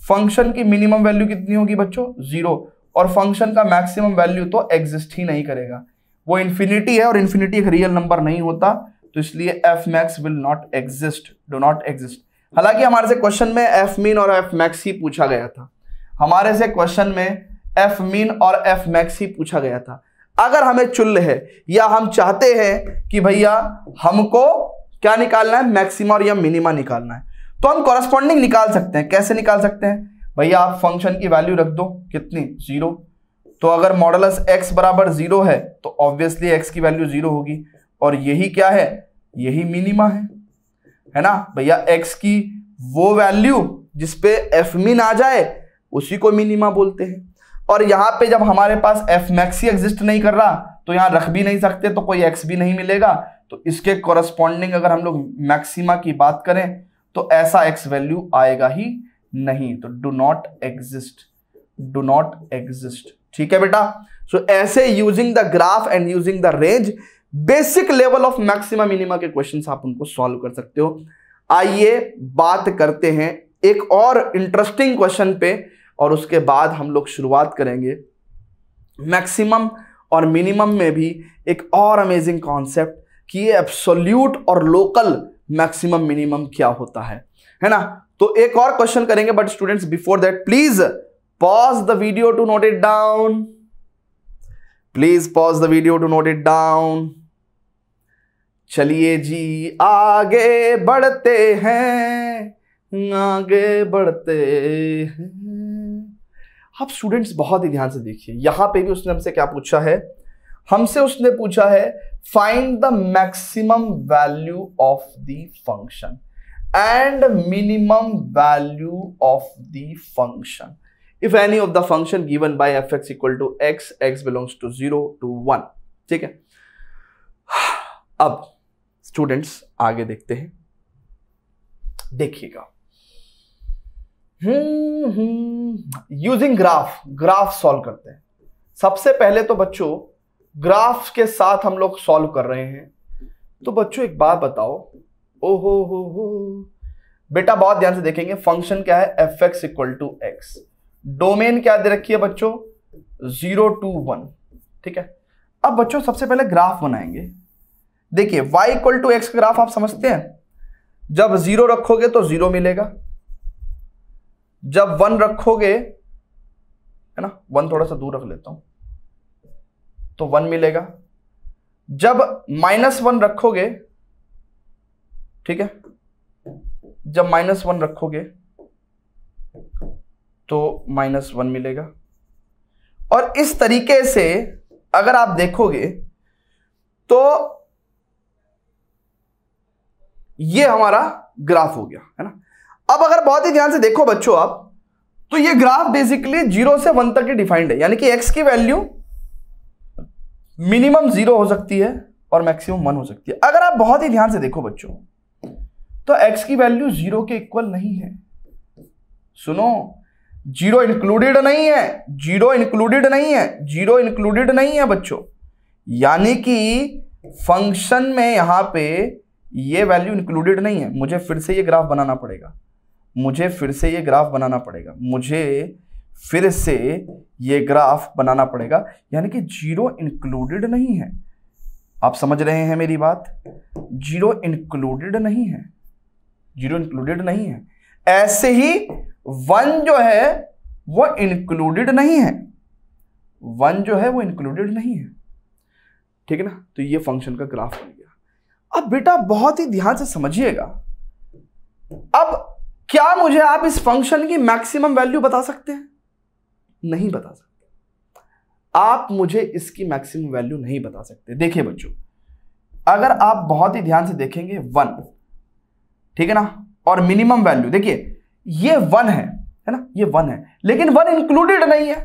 फंक्शन की मिनिमम वैल्यू कितनी होगी बच्चों, जीरो, और फंक्शन का मैक्सिमम वैल्यू तो एग्जिस्ट ही नहीं करेगा, वो इन्फिनिटी है और इन्फिनिटी एक रियल नंबर नहीं होता, तो इसलिए f max will not exist, do not exist. हालांकि हमारे से क्वेश्चन में एफ मीन और एफ मैक्स ही पूछा गया था, हमारे से क्वेश्चन में एफ मीन और एफ मैक्स ही पूछा गया था। अगर हमें चुल्ल है या हम चाहते हैं कि भैया हमको क्या निकालना है, मैक्सिमा और या मिनिमा निकालना है, तो हम कॉरस्पॉन्डिंग निकाल सकते हैं। कैसे निकाल सकते हैं? भैया आप फंक्शन की वैल्यू रख दो, कितनी? जीरो। तो अगर मॉडुलस एक्स बराबर जीरो है तो ऑब्वियसली एक्स की वैल्यू जीरो होगी, और यही क्या है, यही मिनिमा है ना भैया। एक्स की वो वैल्यू जिसपे एफ मिन आ जाए उसी को मिनिमा बोलते हैं। और यहाँ पे जब हमारे पास एफ मैक्स ही एग्जिस्ट नहीं कर रहा तो यहाँ रख भी नहीं सकते, तो कोई एक्स भी नहीं मिलेगा, तो इसके कॉरस्पॉन्डिंग अगर हम लोग मैक्सिमा की बात करें तो ऐसा एक्स वैल्यू आएगा ही नहीं, तो do not exist, do not exist. ठीक है बेटा। सो ऐसे using the graph and using the range basic level of maxima minima के क्वेश्चंस आप उनको सॉल्व कर सकते हो। आइए बात करते हैं एक और इंटरेस्टिंग क्वेश्चन पे, और उसके बाद हम लोग शुरुआत करेंगे मैक्सिमम और मिनिमम में भी एक और अमेजिंग कॉन्सेप्ट कि ये एब्सोल्यूट और लोकल मैक्सिमम मिनिमम क्या होता है ना। तो एक और क्वेश्चन करेंगे, but students before that please pause the video to note it down, please pause the video to note it down. चलिए जी आगे बढ़ते हैं, आगे बढ़ते हैं। आप स्टूडेंट्स बहुत ही ध्यान से देखिए, यहां पे भी उसने हमसे क्या पूछा है, हमसे उसने पूछा है find the maximum value of the function and minimum value of the function if any of the function given by f x equal to x, x belongs to zero to one. ठीक है, अब स्टूडेंट्स आगे देखते हैं, देखिएगा यूजिंग ग्राफ, ग्राफ सॉल्व करते हैं। सबसे पहले तो बच्चों ग्राफ्स के साथ हम लोग सॉल्व कर रहे हैं, तो बच्चों एक बात बताओ, ओहो हो बेटा बहुत ध्यान से देखेंगे, फंक्शन क्या है, f x equal to x, domain क्या दे रखी है बच्चों, जीरो टू वन। ठीक है, अब बच्चों सबसे पहले ग्राफ बनाएंगे। देखिए y इक्वल टू एक्स का ग्राफ आप समझते हैं, जब जीरो रखोगे तो जीरो मिलेगा, जब वन रखोगे है ना, वन थोड़ा सा दूर रख लेता हूं तो वन मिलेगा, जब माइनस वन रखोगे, ठीक है, जब माइनस वन रखोगे तो माइनस वन मिलेगा। और इस तरीके से अगर आप देखोगे तो ये हमारा ग्राफ हो गया है ना। अब अगर बहुत ही ध्यान से देखो बच्चों आप, तो ये ग्राफ बेसिकली जीरो से वन तक ही डिफाइंड है, यानी कि एक्स की वैल्यू मिनिमम जीरो हो सकती है और मैक्सिमम वन हो सकती है। अगर आप बहुत ही ध्यान से देखो बच्चों तो एक्स की वैल्यू जीरो के इक्वल नहीं है, सुनो, जीरो इंक्लूडेड नहीं है, जीरो इंक्लूडेड नहीं है, जीरो इंक्लूडेड नहीं है बच्चों, यानी कि फंक्शन में यहां पे ये वैल्यू इंक्लूडेड नहीं है। मुझे फिर से ये ग्राफ बनाना पड़ेगा, मुझे फिर से ये ग्राफ बनाना पड़ेगा, मुझे फिर से ये ग्राफ बनाना पड़ेगा, यानी कि जीरो इंक्लूडेड नहीं है। आप समझ रहे हैं मेरी बात, जीरो इंक्लूडेड नहीं है, जीरो इंक्लूडेड नहीं है, ऐसे ही वन जो है वो इंक्लूडेड नहीं है, वन जो है वो इंक्लूडेड नहीं है। ठीक है ना, तो ये फंक्शन का ग्राफ बन गया। अब बेटा बहुत ही ध्यान से समझिएगा, अब क्या मुझे आप इस फंक्शन की मैक्सिमम वैल्यू बता सकते हैं? नहीं बता सकते आप, मुझे इसकी मैक्सिमम वैल्यू नहीं बता सकते। देखिए बच्चों अगर आप बहुत ही ध्यान से देखेंगे वन, ठीक है ना, और मिनिमम वैल्यू देखिए ये वन है ना, ये वन है, लेकिन वन इंक्लूडेड नहीं है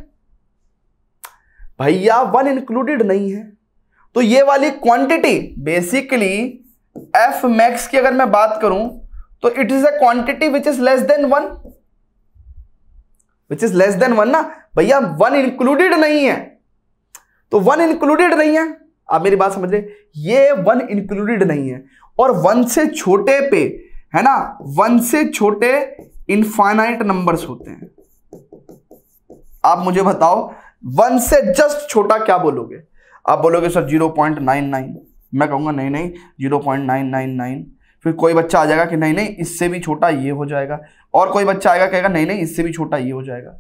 भैया, वन इंक्लूडेड नहीं है, तो ये वाली क्वांटिटी बेसिकली एफ मैक्स की अगर मैं बात करूं तो it is a quantity which is less than one, which is less than one ना भैया, वन इंक्लूडेड नहीं है, तो वन इंक्लूडेड नहीं है, आप मेरी बात समझ रहे, ये वन इंक्लूडेड नहीं है, और वन से छोटे पे है ना, वन से छोटे इनफाइनाइट नंबर्स होते हैं। आप मुझे बताओ वन से जस्ट छोटा क्या बोलोगे? आप बोलोगे सर 0.99, मैं कहूँगा नहीं नहीं 0.999। फिर कोई बच्चा आ जाएगा कि नहीं नहीं इससे भी छोटा ये हो जाएगा, और कोई बच्चा आएगा कहेगा नहीं नहीं इससे भी छोटा ये हो जाएगा।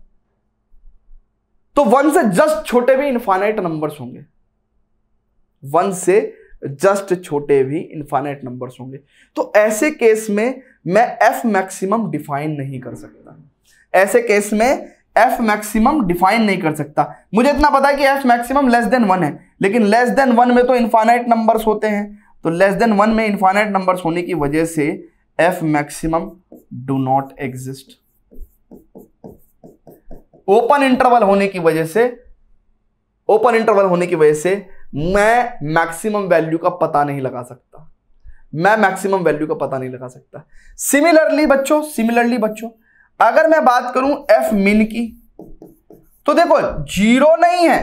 तो वन से जस्ट छोटे भी इनफाइनाइट नंबर्स होंगे, वन से जस्ट छोटे भी इनफाइनाइट नंबर्स होंगे। तो ऐसे केस में मैं एफ मैक्सिमम डिफाइन नहीं कर सकता, ऐसे केस में एफ मैक्सिमम डिफाइन नहीं कर सकता। मुझे इतना पता है कि f maximum less than one है, लेकिन लेस देन वन में तो इनफाइनाइट नंबर्स होते हैं, तो लेस देन वन में इनफाइनाइट नंबर्स होने की वजह से f maximum do not exist. Open interval होने की वजह से मैं मैक्सिमम वैल्यू का पता नहीं लगा सकता, सिमिलरली बच्चों अगर मैं बात करूं एफ मिन की, तो देखो जीरो नहीं है,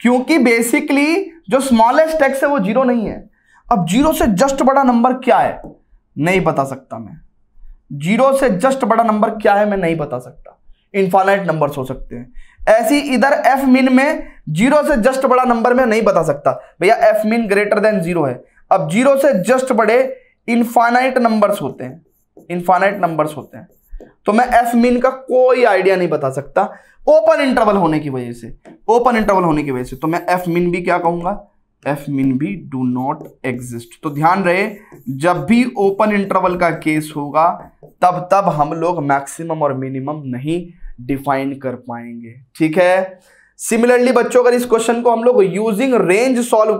क्योंकि बेसिकली जो स्मॉलेस्ट एक्स है वो जीरो नहीं है। अब जीरो से जस्ट बड़ा नंबर क्या है नहीं बता सकता मैं, नहीं बता सकता। इनफाइनाइट नंबर्स हो सकते हैं। ऐसी इधर एफ मिन में जीरो से जस्ट बड़ा नंबर में नहीं बता सकता, भैया एफ मिन ग्रेटर देन जीरो है। अब जीरो से जस्ट बड़े इनफाइनाइट नंबर्स होते हैं, तो मैं एफ मिन का कोई आइडिया नहीं बता सकता ओपन इंटरवल होने की वजह से। तो मैं एफ मिन भी क्या कहूंगा, एफ मिन भी डू नॉट एग्जिस्ट। तो ध्यान रहे जब भी ओपन इंटरवल का केस होगा तब हम लोग मैक्सिमम और मिनिमम नहीं डिफाइन कर पाएंगे, ठीक है। सिमिलरली बच्चों अगर इस क्वेश्चन को हम लोग यूजिंग रेंज सॉल्व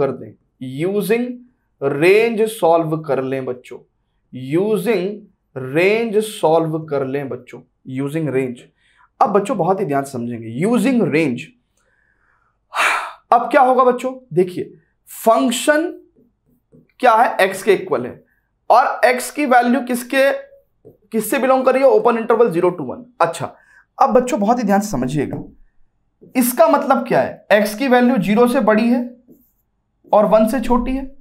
कर दें, यूजिंग रेंज सॉल्व कर लें बच्चों। अब बच्चों बहुत ही ध्यान से समझेंगे यूजिंग रेंज। अब क्या होगा बच्चों, देखिए फंक्शन क्या है, एक्स के इक्वल है, और एक्स की वैल्यू किससे बिलोंग कर रही है, ओपन इंटरवल 0 to 1। अच्छा अब बच्चों बहुत ही ध्यान से समझिएगा, इसका मतलब क्या है, एक्स की वैल्यू 0 से बड़ी है और 1 से छोटी है,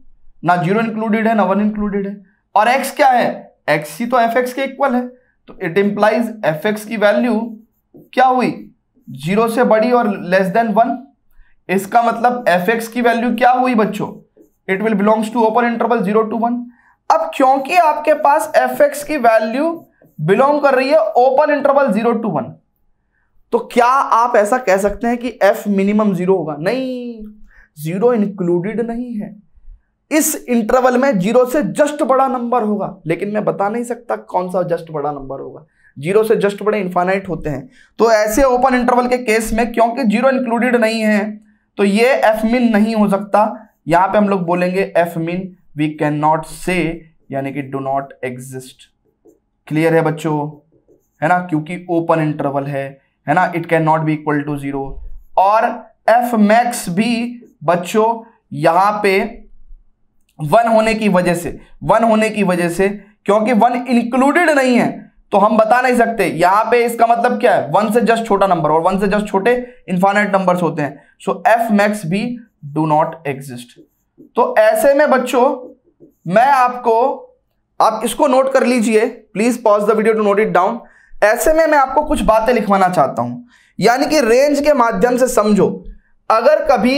ना 0 इंक्लूडेड है ना 1 इंक्लूडेड है, और एक्स क्या है, एक्स ही तो एफ एक्स के इक्वल है, तो इट इंप्लाइज एफ एक्स की वैल्यू क्या हुई 0 से बड़ी और लेस देन 1। इसका मतलब एफ एक्स की वैल्यू क्या हुई बच्चों, it will belongs to open interval 0 to 1। अब क्योंकि आपके पास एफ एक्स की वैल्यू बिलोंग कर रही है ओपन इंटरवल 0 to 1, तो क्या आप ऐसा कह सकते हैं कि एफ मिनिमम 0 होगा? नहीं, 0 इंक्लूडेड नहीं है। इस इंटरवल में 0 से जस्ट बड़ा नंबर होगा, लेकिन मैं बता नहीं सकता कौन सा जस्ट बड़ा नंबर होगा, 0 से जस्ट बड़े इनफाइनाइट होते हैं। तो ऐसे ओपन इंटरवल के केस में क्योंकि 0 इंक्लूडेड नहीं है तो ये एफ मिन नहीं हो सकता, यहां पे हम लोग बोलेंगे एफ मिन वी कैन नॉट से, यानी कि डू नॉट एग्जिस्ट। क्लियर है बच्चों, है ना, क्योंकि ओपन इंटरवल है ना, it can not be equal to 0। और एफ मैक्स भी बच्चों यहां पे 1 होने की वजह से, क्योंकि 1 इंक्लूडेड नहीं है तो हम बता नहीं सकते। यहां पे इसका मतलब क्या है, 1 से जस्ट छोटा नंबर, और 1 से जस्ट छोटे इनफाइनाइट नंबर्स होते हैं, सो एफ मैक्स भी डू नॉट एग्जिस्ट। तो ऐसे में बच्चों मैं आपको, आप इसको नोट कर लीजिए, please pause the video to note it down. ऐसे में मैं आपको कुछ बातें लिखवाना चाहता हूं, यानी कि रेंज के माध्यम से समझो। अगर कभी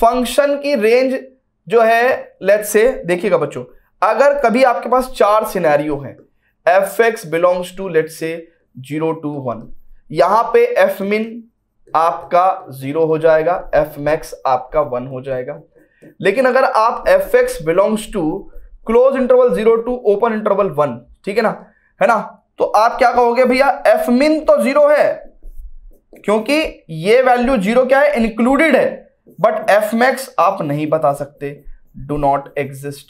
फंक्शन की रेंज जो है, लेट्स से देखिएगा बच्चों, अगर कभी आपके पास 4 सिनेरियो है, f x belongs to let's say 0 to 1, यहां पे एफ मिन आपका 0 हो जाएगा, एफ मैक्स आपका 1 हो जाएगा। लेकिन अगर आप f x belongs to close interval 0 to open interval 1, ठीक है ना, तो आप क्या कहोगे, भैया एफ मिन तो 0 है क्योंकि ये वैल्यू 0 क्या है, इंक्लूडेड है, बट एफ मैक्स आप नहीं बता सकते, डू नॉट एग्जिस्ट,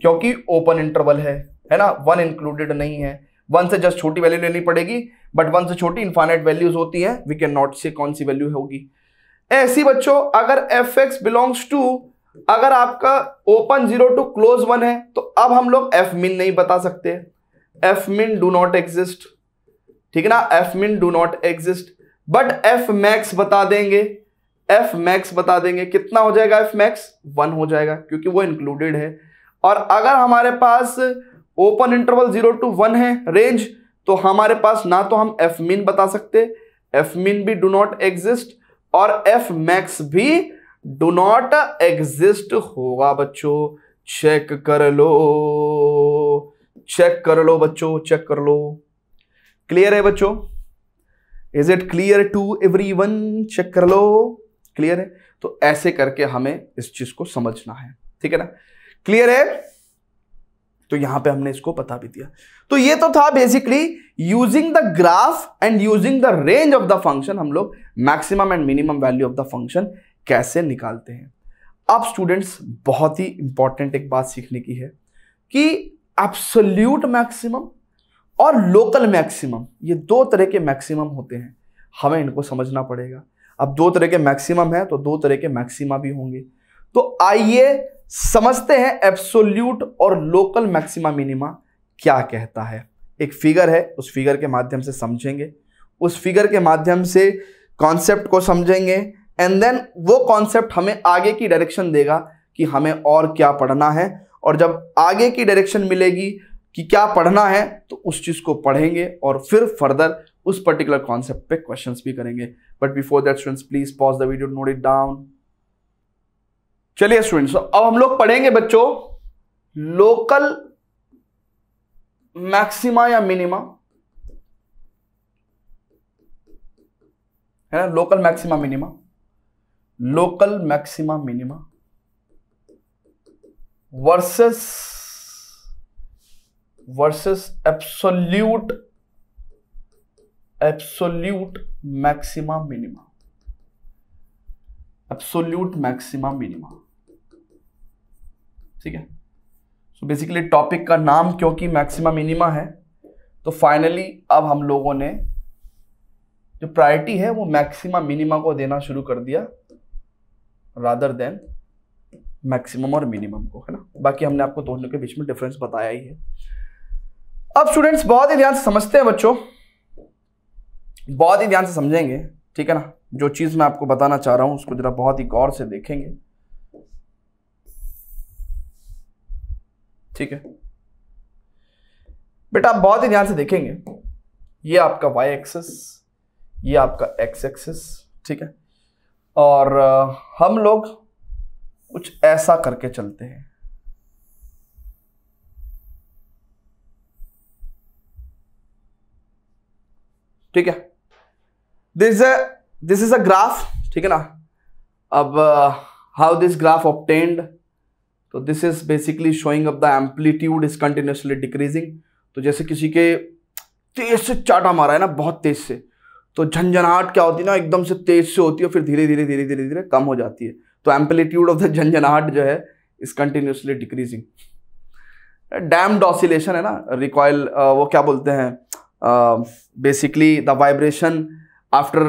क्योंकि ओपन इंटरवल है ना, 1 इंक्लूडेड नहीं है, 1 से जस्ट छोटी वैल्यू लेनी पड़ेगी, बट 1 से छोटी इनफाइनाइट वैल्यूज होती है, वी कैन नॉट से कौन सी वैल्यू होगी। ऐसी बच्चों अगर एफ एक्स बिलोंग्स टू, अगर आपका ओपन 0 to क्लोज 1 है, तो अब हम लोग एफ मिन नहीं बता सकते, f min do not exist, ठीक है ना, f min do not exist, but f max बता देंगे, कितना हो जाएगा एफ मैक्स, 1 हो जाएगा क्योंकि वो इंक्लूडेड है। और अगर हमारे पास ओपन इंटरवल 0 to 1 है रेंज, तो हमारे पास ना तो हम एफ मिन बता सकते, एफ मिन भी डू नॉट एग्जिस्ट और एफ मैक्स भी डू नॉट एग्जिस्ट होगा बच्चों। चेक कर लो, चेक कर लो बच्चों, चेक कर लो। क्लियर है बच्चों? Is it clear to everyone? Check कर लो, क्लियर है। तो ऐसे करके हमें इस चीज को समझना है, ठीक है ना? क्लियर है? तो यहां पे हमने इसको बता भी दिया। तो ये तो था basically using the graph and using the range of the function, हम लोग maximum and minimum value of the function कैसे निकालते हैं। अब स्टूडेंट्स बहुत ही इंपॉर्टेंट एक बात सीखने की है कि एब्सोल्यूट मैक्सिमम और लोकल मैक्सिमम, ये दो तरह के मैक्सिमम होते हैं, हमें इनको समझना पड़ेगा। अब दो तरह के मैक्सिमम है तो दो तरह के मैक्सिमा भी होंगे। तो आइए समझते हैं एब्सोल्यूट और लोकल मैक्सिमा मिनिमा क्या कहता है। एक फिगर है, उस फिगर के माध्यम से समझेंगे, उस फिगर के माध्यम से कॉन्सेप्ट को समझेंगे एंड देन वो कॉन्सेप्ट हमें आगे की डायरेक्शन देगा कि हमें और क्या पढ़ना है। और जब आगे की डायरेक्शन मिलेगी कि क्या पढ़ना है तो उस चीज़ को पढ़ेंगे और फिर फर्दर उस पर्टिकुलर कॉन्सेप्ट पे क्वेश्चंस भी करेंगे। But before that students please pause the video, note it down. चलिए स्टूडेंट्स, अब हम लोग पढ़ेंगे बच्चों लोकल मैक्सिमा या मिनिमा, है ना? Local maxima minima, local maxima minima versus absolute maxima minima, absolute maxima minima, ठीक है? सो बेसिकली टॉपिक का नाम क्योंकि मैक्सिमा मिनिमा है तो फाइनली अब हम लोगों ने जो प्रायोरिटी है वो मैक्सिमा मिनिमा को देना शुरू कर दिया रादर देन मैक्सिमम और मिनिमम को, है ना? बाकी हमने आपको दोनों के बीच में डिफरेंस बताया ही है। अब स्टूडेंट्स बहुत ही ध्यान से समझते हैं बच्चों, बहुत ही ध्यान से समझेंगे, ठीक है ना? जो चीज मैं आपको बताना चाह रहा हूं उसको जरा बहुत ही गौर से देखेंगे, ठीक है बेटा? आप बहुत ही ध्यान से देखेंगे। ये आपका y एक्सिस, ये आपका x एक्सिस, ठीक है? और हम लोग कुछ ऐसा करके चलते हैं, ठीक है? दिस इज अ ग्राफ, ठीक है ना? अब हाउ दिस ग्राफ ऑब्टेन्ड, तो this is basically showing up the amplitude is continuously decreasing. तो जैसे किसी के तेज से चाटा मारा है ना, बहुत तेज से, तो झंझनाहट क्या होती है ना, एकदम से तेज से होती है फिर धीरे धीरे धीरे धीरे धीरे कम हो जाती है। तो एम्पलीट्यूड ऑफ द झंझनाहट जो है is continuously decreasing. Damped oscillation, है ना, रिकॉयल, वो क्या बोलते हैं, basically the vibration after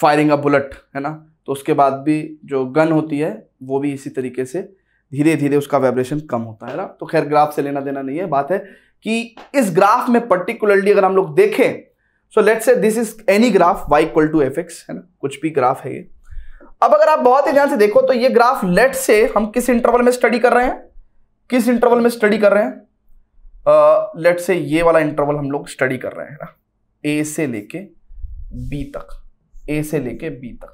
firing a bullet, है ना? तो उसके बाद भी जो गन होती है वो भी इसी तरीके से धीरे धीरे उसका वाइब्रेशन कम होता है ना। तो खैर ग्राफ से लेना देना नहीं है, बात है कि इस ग्राफ में पर्टिकुलरली अगर हम लोग देखें, so let's say this is any graph y equal to f x, है ना? कुछ भी ग्राफ है ये। अब अगर आप बहुत ही ध्यान से देखो तो ये ग्राफ लेट्स से हम किस इंटरवल में स्टडी कर रहे हैं, किस इंटरवल में स्टडी कर रहे हैं? लेट्स से ये वाला इंटरवल हम लोग स्टडी कर रहे हैं ना, ए से लेके बी तक, ए से लेके बी तक,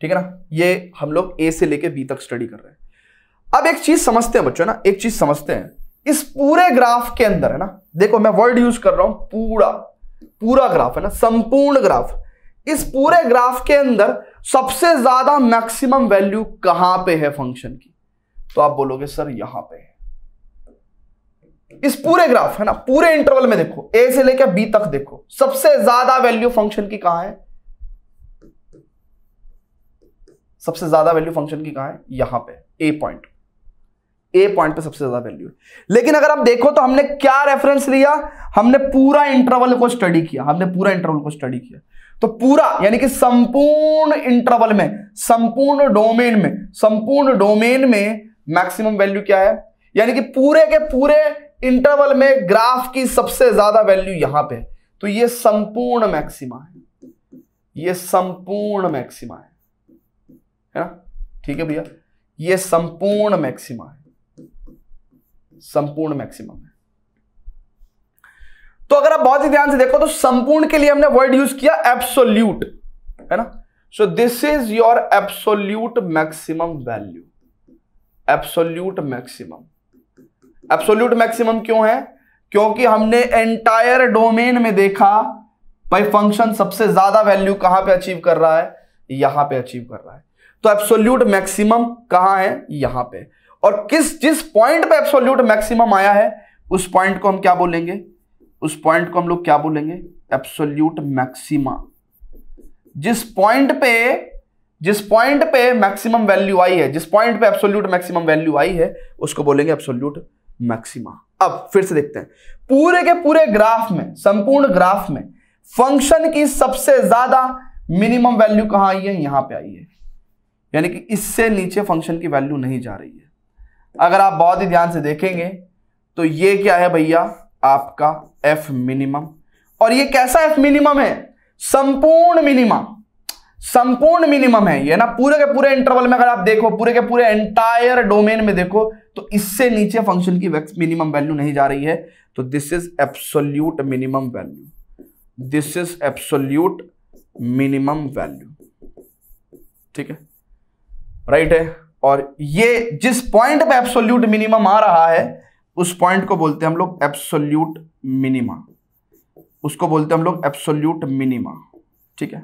ठीक है ना? ये हम लोग ए से लेके बी तक स्टडी कर रहे हैं। अब एक चीज समझते हैं बच्चों ना, एक चीज समझते हैं इस पूरे ग्राफ के अंदर, है ना? देखो मैं वर्ड यूज कर रहा हूं पूरा, पूरा ग्राफ है ना, संपूर्ण ग्राफ। इस पूरे ग्राफ के अंदर सबसे ज्यादा मैक्सिमम वैल्यू कहां पे है फंक्शन की? तो आप बोलोगे सर यहां पे है। इस पूरे ग्राफ, है ना, पूरे इंटरवल में देखो, ए से लेकर बी तक देखो, सबसे ज्यादा वैल्यू फंक्शन की कहां है? सबसे ज्यादा वैल्यू फंक्शन की कहां है? यहां पे ए पॉइंट, ए पॉइंट पे सबसे ज्यादा वैल्यू है। लेकिन अगर आप देखो तो हमने क्या रेफरेंस लिया, हमने पूरा इंटरवल को स्टडी किया, हमने पूरा इंटरवल को स्टडी किया। तो पूरा यानी कि संपूर्ण इंटरवल में, संपूर्ण डोमेन में, संपूर्ण डोमेन में मैक्सिमम वैल्यू क्या है? यानी कि पूरे के पूरे इंटरवल में ग्राफ की सबसे ज्यादा वैल्यू यहां पे है। तो ये संपूर्ण मैक्सिमा है, ये संपूर्ण मैक्सिमा है ना? ठीक है भैया, ये संपूर्ण मैक्सिमा है, संपूर्ण मैक्सिमम है। तो अगर आप बहुत ही ध्यान से देखो तो संपूर्ण के लिए हमने वर्ड यूज किया एब्सोल्यूट, है ना। So this is your absolute maximum value, absolute maximum. Absolute maximum क्यों है? क्योंकि हमने एंटायर डोमेन में देखा भाई फंक्शन सबसे ज्यादा वैल्यू कहां पे अचीव कर रहा है, यहां पे अचीव कर रहा है। तो एब्सोल्यूट मैक्सिमम कहां है? यहां पे। और जिस पॉइंट पे एब्सोल्यूट मैक्सिमम आया है उस पॉइंट को हम क्या बोलेंगे, उस पॉइंट को हम लोग क्या बोलेंगे? Absolute maxima. जिस पॉइंट पे मैक्सिमम वैल्यू आई है, जिस पॉइंट पे एब्सोल्यूट मैक्सिमम वैल्यू आई है उसको बोलेंगे एब्सोल्यूट मैक्सिमा। अब फिर से देखते हैं पूरे के पूरे ग्राफ में, संपूर्ण ग्राफ में फंक्शन की सबसे ज्यादा मिनिमम वैल्यू कहां आई है? यहां पे आई है, यानी कि इससे नीचे फंक्शन की वैल्यू नहीं जा रही है। अगर आप बहुत ही ध्यान से देखेंगे तो ये क्या है भैया, आपका एफ मिनिमम। और ये कैसा एफ मिनिमम है? संपूर्ण मिनिमम, संपूर्ण मिनिमम है ये ना। पूरे के पूरे इंटरवल में अगर आप देखो, पूरे के पूरे एंटायर डोमेन में देखो तो इससे नीचे फंक्शन की मिनिमम वैल्यू नहीं जा रही है। तो this is absolute minimum value, this is absolute minimum value, ठीक है, राइट है। और ये जिस पॉइंट पे एब्सोल्यूट मिनिमम आ रहा है उस पॉइंट को बोलते हैं हम लोग एब्सोल्यूट मिनिमा, उसको बोलते हैं हम लोग एब्सोल्यूट मिनिमा, ठीक है,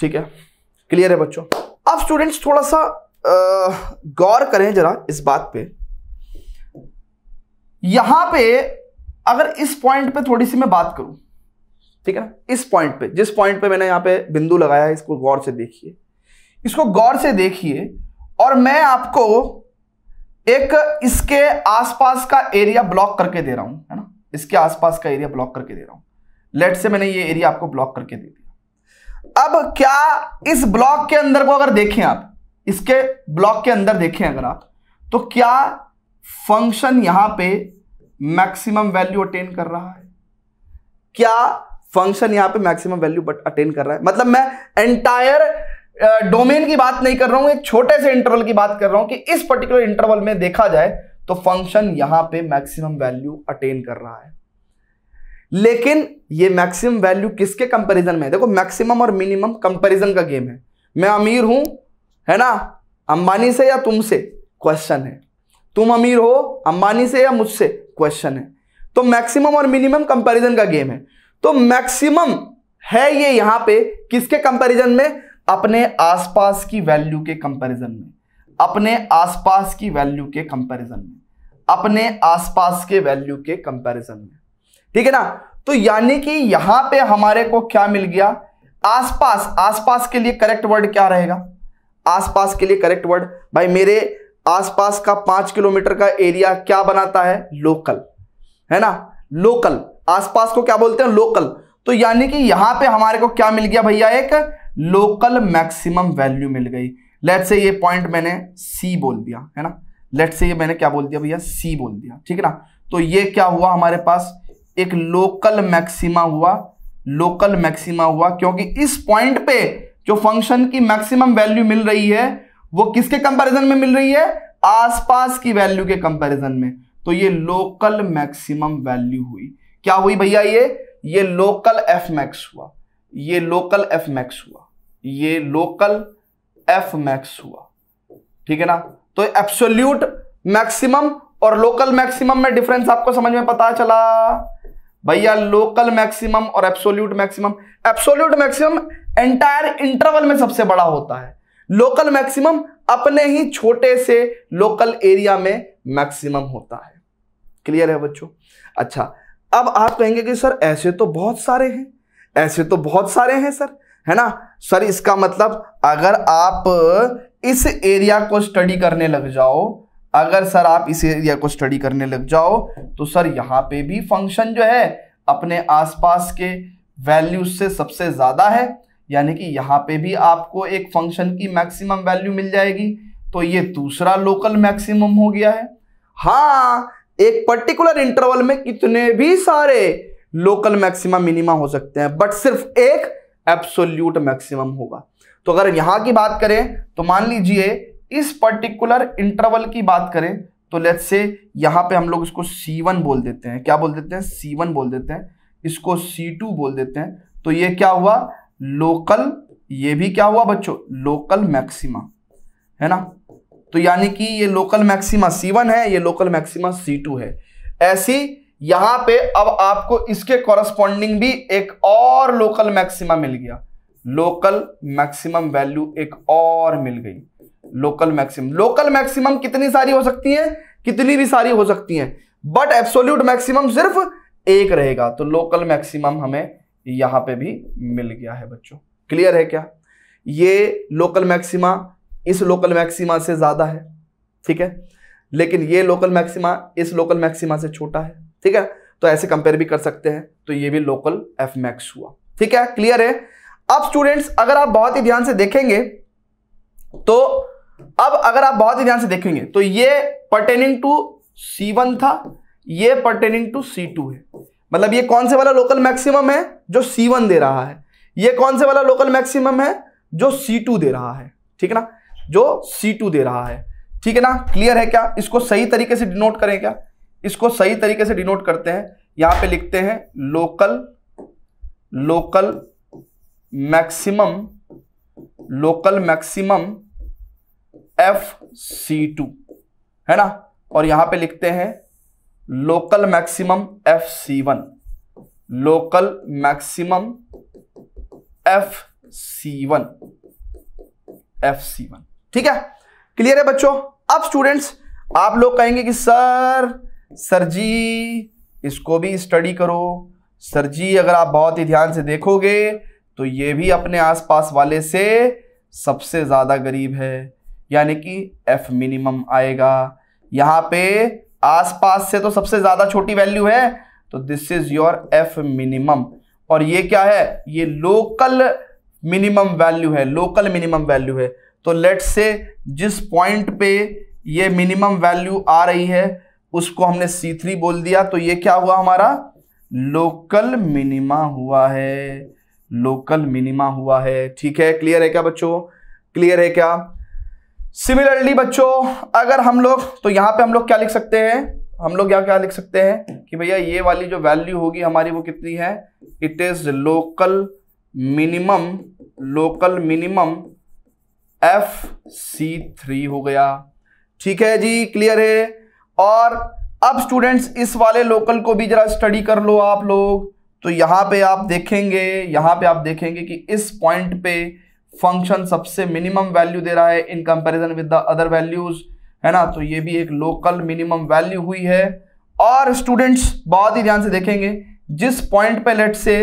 ठीक है, क्लियर है बच्चों। अब स्टूडेंट्स थोड़ा सा गौर करें जरा इस बात पे, यहां पे अगर इस पॉइंट पे थोड़ी सी मैं बात करूं, ठीक है ना, इस पॉइंट पे, जिस पॉइंट पे मैंने यहां पे बिंदु लगाया है, इसको गौर से देखिए, इसको गौर से देखिए, और मैं आपको एक इसके आसपास का एरिया ब्लॉक करके दे रहा हूं, है ना, इसके आसपास का एरिया ब्लॉक करके दे रहा हूं। लेट से मैंने ये एरिया आपको ब्लॉक करके दे दिया। अब क्या इस ब्लॉक के अंदर को अगर देखें आप, इसके ब्लॉक के अंदर देखें अगर आप, तो क्या फंक्शन यहां पे मैक्सिमम वैल्यू अटेन कर रहा है? क्या फंक्शन यहां पे मैक्सिमम वैल्यू अटेन कर रहा है? मतलब मैं एंटायर डोमेन की बात नहीं कर रहा हूं, एक छोटे से इंटरवल की बात कर रहा हूं कि इस पर्टिकुलर इंटरवल में देखा जाए तो फंक्शन यहां पे मैक्सिमम वैल्यू अटेन कर रहा है। लेकिन ये मैक्सिमम वैल्यू किसके कंपैरिजन में है? देखो मैक्सिमम और मिनिमम कंपैरिजन का गेम है। मैं अमीर हूं, है ना, अंबानी से या तुमसे, क्वेश्चन है। तुम अमीर हो, अंबानी से या मुझसे, क्वेश्चन है। तो मैक्सिमम और मिनिमम कंपैरिजन का गेम है। तो मैक्सिमम है ये यहां पे किसके कंपैरिजन में? अपने आसपास की वैल्यू के कंपैरिजन में, अपने आसपास की वैल्यू के कंपैरिजन में, अपने आसपास के वैल्यू के कंपैरिजन में, ठीक है ना। तो यानी कि यहां पे हमारे को क्या मिल गया? आसपास। आसपास के लिए करेक्ट वर्ड क्या रहेगा? आसपास के लिए करेक्ट वर्ड भाई, मेरे आसपास का 5 किलोमीटर का एरिया क्या बनाता है? लोकल, है ना, लोकल। आसपास को क्या बोलते हैं? लोकल। तो यानी कि यहां पे हमारे को क्या मिल गया भैया? एक लोकल मैक्सिमम वैल्यू मिल गई। लेट से ये पॉइंट मैंने C बोल दिया, है ना, लेट से ये मैंने क्या बोल दिया भैया? C बोल दिया, ठीक है ना। तो ये क्या हुआ हमारे पास? एक लोकल मैक्सिमा हुआ, लोकल मैक्सिमा हुआ, क्योंकि इस पॉइंट पे जो फंक्शन की मैक्सिमम वैल्यू मिल रही है वो किसके कंपैरिजन में मिल रही है? आसपास की वैल्यू के कंपैरिजन में। तो ये लोकल मैक्सिमम वैल्यू हुई। क्या हुई भैया? ये लोकल एफ मैक्स हुआ, ये लोकल एफ मैक्स हुआ, ये लोकल एफ मैक्स हुआ, ठीक है ना। तो एब्सोल्यूट मैक्सिमम और लोकल मैक्सिमम में डिफरेंस आपको समझ में पता चला भैया? लोकल मैक्सिमम और absolute maximum, absolute maximum entire interval में सबसे बड़ा होता है, लोकल मैक्सिमम अपने ही छोटे से लोकल एरिया में मैक्सिमम होता है। क्लियर है बच्चों? अच्छा, अब आप कहेंगे कि सर ऐसे तो बहुत सारे हैं, ऐसे तो बहुत सारे हैं सर, है ना। सर इसका मतलब अगर आप इस एरिया को स्टडी करने लग जाओ, अगर सर आप इस एरिया को स्टडी करने लग जाओ तो सर यहाँ पे भी फंक्शन जो है अपने आसपास के वैल्यू से सबसे ज़्यादा है, यानी कि यहाँ पे भी आपको एक फंक्शन की मैक्सिमम वैल्यू मिल जाएगी। तो ये दूसरा लोकल मैक्सिमम हो गया है। हाँ, एक पर्टिकुलर इंटरवल में कितने भी सारे लोकल मैक्सिमा मिनिमा हो सकते हैं, बट सिर्फ एक एब्सोल्यूट मैक्सिमम होगा। तो अगर यहां की बात करें तो मान लीजिए इस पर्टिकुलर इंटरवल की बात करें तो लेट्स से यहाँ पे हम लोग इसको C1 बोल देते हैं, क्या बोल देते हैं, C1 बोल देते हैं, इसको C2 बोल देते हैं। तो ये क्या हुआ, लोकल, ये भी क्या हुआ बच्चों, लोकल मैक्सिमा, है ना। तो यानी कि ये लोकल मैक्सिमा C1 है, ये लोकल मैक्सिमा C2 है। ऐसी यहां पे अब आपको इसके कॉरस्पॉन्डिंग भी एक और लोकल मैक्सिमा मिल गया, लोकल मैक्सिमम वैल्यू एक और मिल गई। लोकल मैक्सिमम, लोकल मैक्सिमम कितनी सारी हो सकती है, कितनी भी सारी हो सकती है, बट एब्सोल्यूट मैक्सिमम सिर्फ एक रहेगा। तो लोकल मैक्सिमम हमें यहां पे भी मिल गया है बच्चों। क्लियर है क्या, ये लोकल मैक्सिमा इस लोकल मैक्सिमा से ज्यादा है, ठीक है, लेकिन ये लोकल मैक्सिमा इस लोकल मैक्सिमा से छोटा है, ठीक है। तो ऐसे कंपेयर भी कर सकते हैं। तो ये भी लोकल एफ मैक्स हुआ, ठीक है, क्लियर है। अब स्टूडेंट्स अगर आप बहुत ही ध्यान से देखेंगे तो ये पर्टेनिंग टू C1 था, ये पर्टेनिंग टू C2 है। मतलब ये कौन से वाला लोकल मैक्सिमम है जो C1 दे रहा है, ये कौन से वाला लोकल मैक्सिमम है जो C2 दे रहा है, ठीक है ना, जो C2 दे रहा है, ठीक है ना। क्लियर है क्या, इसको सही तरीके से डिनोट करें, क्या इसको सही तरीके से डिनोट करते हैं, यहां पे लिखते हैं लोकल मैक्सिमम FC2, है ना, और यहां पे लिखते हैं local maximum FC1, local maximum FC1, ठीक है, क्लियर है बच्चों। अब स्टूडेंट्स आप लोग कहेंगे कि सर जी इसको भी स्टडी करो, सर जी अगर आप बहुत ही ध्यान से देखोगे तो ये भी अपने आसपास वाले से सबसे ज़्यादा गरीब है, यानी कि F मिनिमम आएगा। यहाँ पे आसपास से तो सबसे ज़्यादा छोटी वैल्यू है, तो this is your F minimum. और ये क्या है, ये लोकल मिनिमम वैल्यू है, लोकल मिनिमम वैल्यू है। तो लेट्स से जिस पॉइंट पे ये मिनिमम वैल्यू आ रही है उसको हमने C3 बोल दिया, तो ये क्या हुआ, हमारा लोकल मिनिमा हुआ है, लोकल मिनिमा हुआ है, ठीक है। क्लियर है क्या बच्चों, क्लियर है क्या। सिमिलरली बच्चों अगर हम लोग, तो यहाँ पे हम लोग क्या लिख सकते हैं, हम लोग यहाँ क्या लिख सकते हैं कि भैया ये वाली जो वैल्यू होगी हमारी वो कितनी है, it is local minimum FC3 हो गया, ठीक है जी, क्लियर है। और अब स्टूडेंट्स इस वाले लोकल को भी जरा स्टडी कर लो आप लोग। तो यहाँ पे आप देखेंगे, कि इस पॉइंट पे फंक्शन सबसे मिनिमम वैल्यू दे रहा है in comparison with the other values, है ना। तो ये भी एक लोकल मिनिमम वैल्यू हुई है। और स्टूडेंट्स बहुत ही ध्यान से देखेंगे, जिस पॉइंट पे लेट से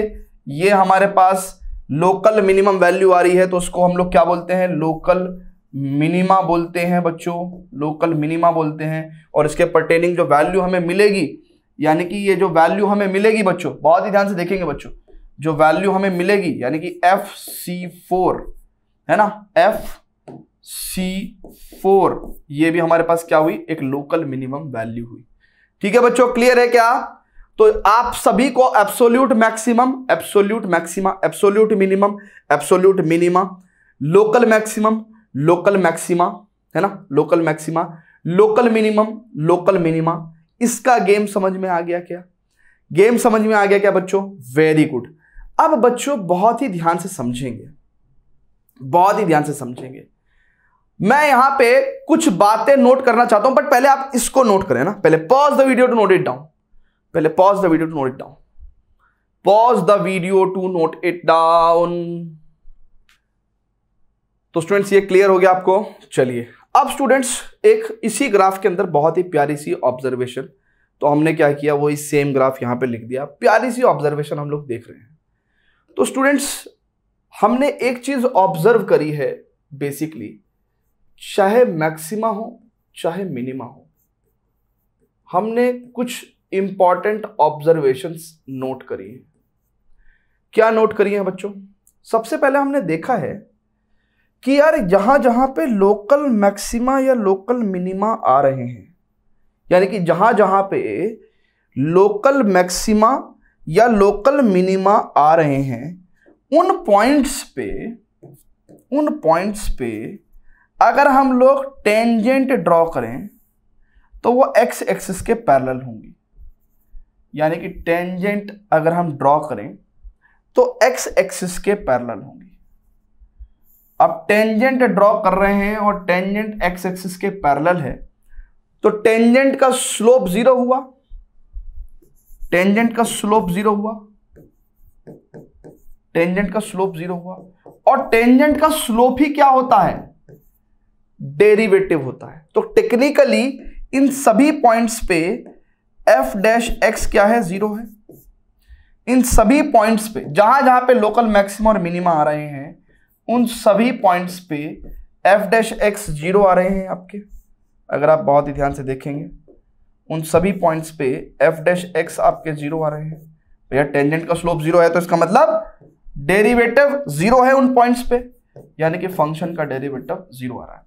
ये हमारे पास लोकल मिनिमम वैल्यू आ रही है तो उसको हम लोग क्या बोलते हैं, लोकल मिनिमा बोलते हैं बच्चों, लोकल मिनिमा बोलते हैं। और इसके पर्टेनिंग जो वैल्यू हमें मिलेगी, यानी कि ये जो वैल्यू हमें मिलेगी बच्चों, बहुत ही ध्यान से देखेंगे बच्चों, जो वैल्यू हमें मिलेगी यानी कि FC4, है ना, FC4, ये भी हमारे पास क्या हुई, एक लोकल मिनिमम वैल्यू हुई, ठीक है बच्चों, क्लियर है क्या। तो आप सभी को absolute maximum, absolute maxima, absolute minimum, absolute minima, local maximum, local maxima, है ना, local maxima, local minimum, local minima, इसका गेम समझ में आ गया क्या, बच्चों, वेरी गुड। अब बच्चों बहुत ही ध्यान से समझेंगे, मैं यहां पे कुछ बातें नोट करना चाहता हूं, बट पहले आप इसको नोट करें ना, पहले pause the video to note it down, तो स्टूडेंट्स ये क्लियर हो गया आपको। चलिए अब स्टूडेंट्स एक इसी ग्राफ के अंदर बहुत ही प्यारी सी ऑब्जर्वेशन, तो हमने क्या किया, वही सेम ग्राफ यहाँ पे लिख दिया, प्यारी सी ऑब्जर्वेशन हम लोग देख रहे हैं। तो स्टूडेंट्स हमने एक चीज ऑब्जर्व करी है बेसिकली, चाहे मैक्सिमा हो चाहे मिनिमा हो, हमने कुछ इंपॉर्टेंट ऑब्जर्वेशंस नोट करी हैं। क्या नोट करी हैं बच्चों, सबसे पहले हमने देखा है कि यार जहां पे लोकल मैक्सिमा या लोकल मिनिमा आ रहे हैं, यानी कि जहां पे लोकल मैक्सिमा या लोकल मिनिमा आ रहे हैं, उन पॉइंट्स पे अगर हम लोग टेंजेंट ड्रॉ करें तो वो एक्स एक्सिस के पैरेलल होंगी। यानी कि टेंजेंट अगर हम ड्रॉ करें तो एक्स एक्सिस के पैरेलल होंगी। अब टेंजेंट ड्रॉ कर रहे हैं और टेंजेंट एक्स एक्सिस के पैरेलल है, तो टेंजेंट का स्लोप जीरो हुआ, टेंजेंट का स्लोप जीरो हुआ, टेंजेंट का स्लोप जीरो हुआ। और टेंजेंट का स्लोप ही क्या होता है? डेरिवेटिव होता है। तो टेक्निकली इन सभी पॉइंट्स पे एफ डैश एक्स क्या है? जीरो है। इन सभी पॉइंट्स पे जहां जहां पे लोकल मैक्सिमा और मिनिमा आ रहे हैं उन सभी पॉइंट्स पे एफ डैश एक्स जीरो आ रहे हैं आपके। अगर आप बहुत ही ध्यान से देखेंगे उन सभी पॉइंट्स पे एफ डैश एक्स आपके जीरो आ रहे हैं। भैया टेंजेंट का स्लोप जीरो है तो इसका मतलब डेरिवेटिव जीरो है उन पॉइंट्स पे, यानी कि फंक्शन का डेरिवेटिव जीरो आ रहा है।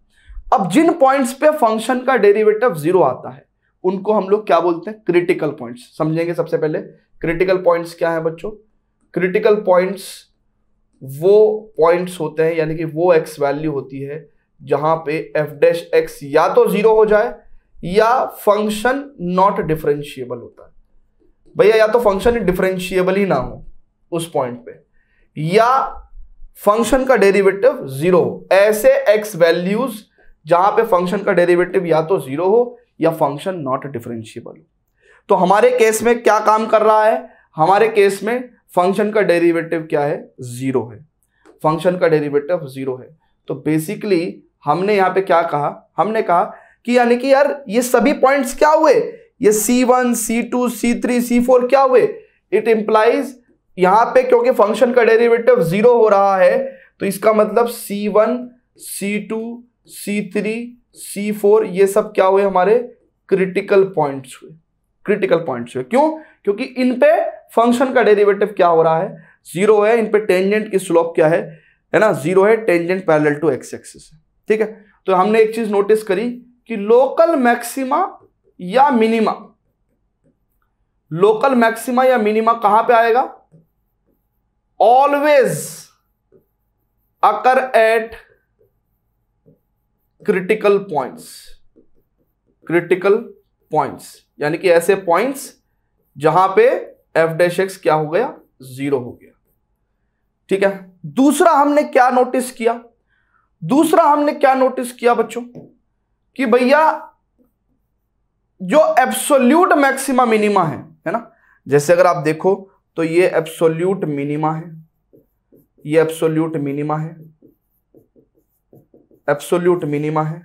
अब जिन पॉइंट्स पे फंक्शन का डेरिवेटिव जीरो आता है उनको हम लोग क्या बोलते हैं? Critical points. समझेंगे सबसे पहले क्रिटिकल पॉइंट्स क्या है बच्चों। क्रिटिकल पॉइंट्स वो पॉइंट्स होते हैं, यानी कि वो एक्स वैल्यू होती है जहां पे एफ डैश एक्स या तो जीरो हो जाए या फंक्शन नॉट डिफरेंशिएबल होता है। भैया या तो फंक्शन डिफरेंशिएबल ही ना हो उस पॉइंट पे या फंक्शन का डेरिवेटिव जीरो हो। ऐसे एक्स वैल्यूज जहां पे फंक्शन का डेरिवेटिव या तो जीरो हो या फंक्शन नॉट डिफरेंशिएबल हो। तो हमारे केस में क्या काम कर रहा है? हमारे केस में फंक्शन का डेरिवेटिव क्या है? जीरो है। फंक्शन का डेरिवेटिव जीरो है। तो बेसिकली हमने यहाँ पे क्या कहा? हमने कहा कि यानी कि यार ये सभी पॉइंट्स क्या हुए? ये C1, C2, C3, C4 क्या हुए? इट इंप्लाइज यहाँ पे क्योंकि फंक्शन का डेरिवेटिव जीरो हो रहा है तो इसका मतलब C1, C2, C3, C4 ये सब क्या हुए? हमारे क्रिटिकल पॉइंट्स हुए। क्रिटिकल पॉइंट्स हुए क्यों? क्योंकि इन पे फंक्शन का डेरिवेटिव क्या हो रहा है? जीरो है। इन पे टेंजेंट की स्लोप क्या है ना? जीरो है। Tangent parallel to x axis है। ठीक है। तो हमने एक चीज नोटिस करी कि लोकल मैक्सिमा या मिनिमा कहां पे आएगा? Always occur at critical points. Critical points यानी कि ऐसे पॉइंट्स जहां पे एफ डैश एक्स क्या हो गया? जीरो हो गया। ठीक है। दूसरा हमने क्या नोटिस किया? दूसरा हमने क्या नोटिस किया बच्चों कि भैया जो एब्सोल्यूट मैक्सिमा मिनिमा है ना, जैसे अगर आप देखो तो ये एब्सोल्यूट मिनिमा है, ये एब्सोल्यूट मिनिमा है, एब्सोल्यूट मिनिमा है।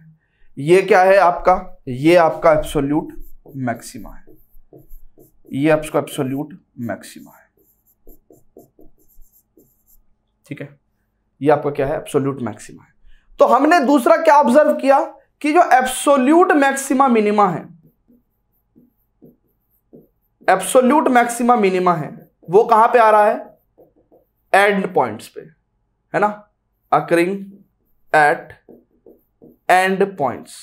ये क्या है आपका? ये आपका एब्सोल्यूट मैक्सिमा है। ये आपका एब्सोल्यूट मैक्सिमा है। ठीक है। ये आपका क्या है? एब्सोल्यूट मैक्सिमा है। तो हमने दूसरा क्या ऑब्जर्व किया कि जो एब्सोल्यूट मैक्सिमा मिनिमा है, एब्सोल्यूट मैक्सिमा मिनिमा है वो कहां पे आ रहा है? एंड पॉइंट्स पे, है ना? Occurring at end points,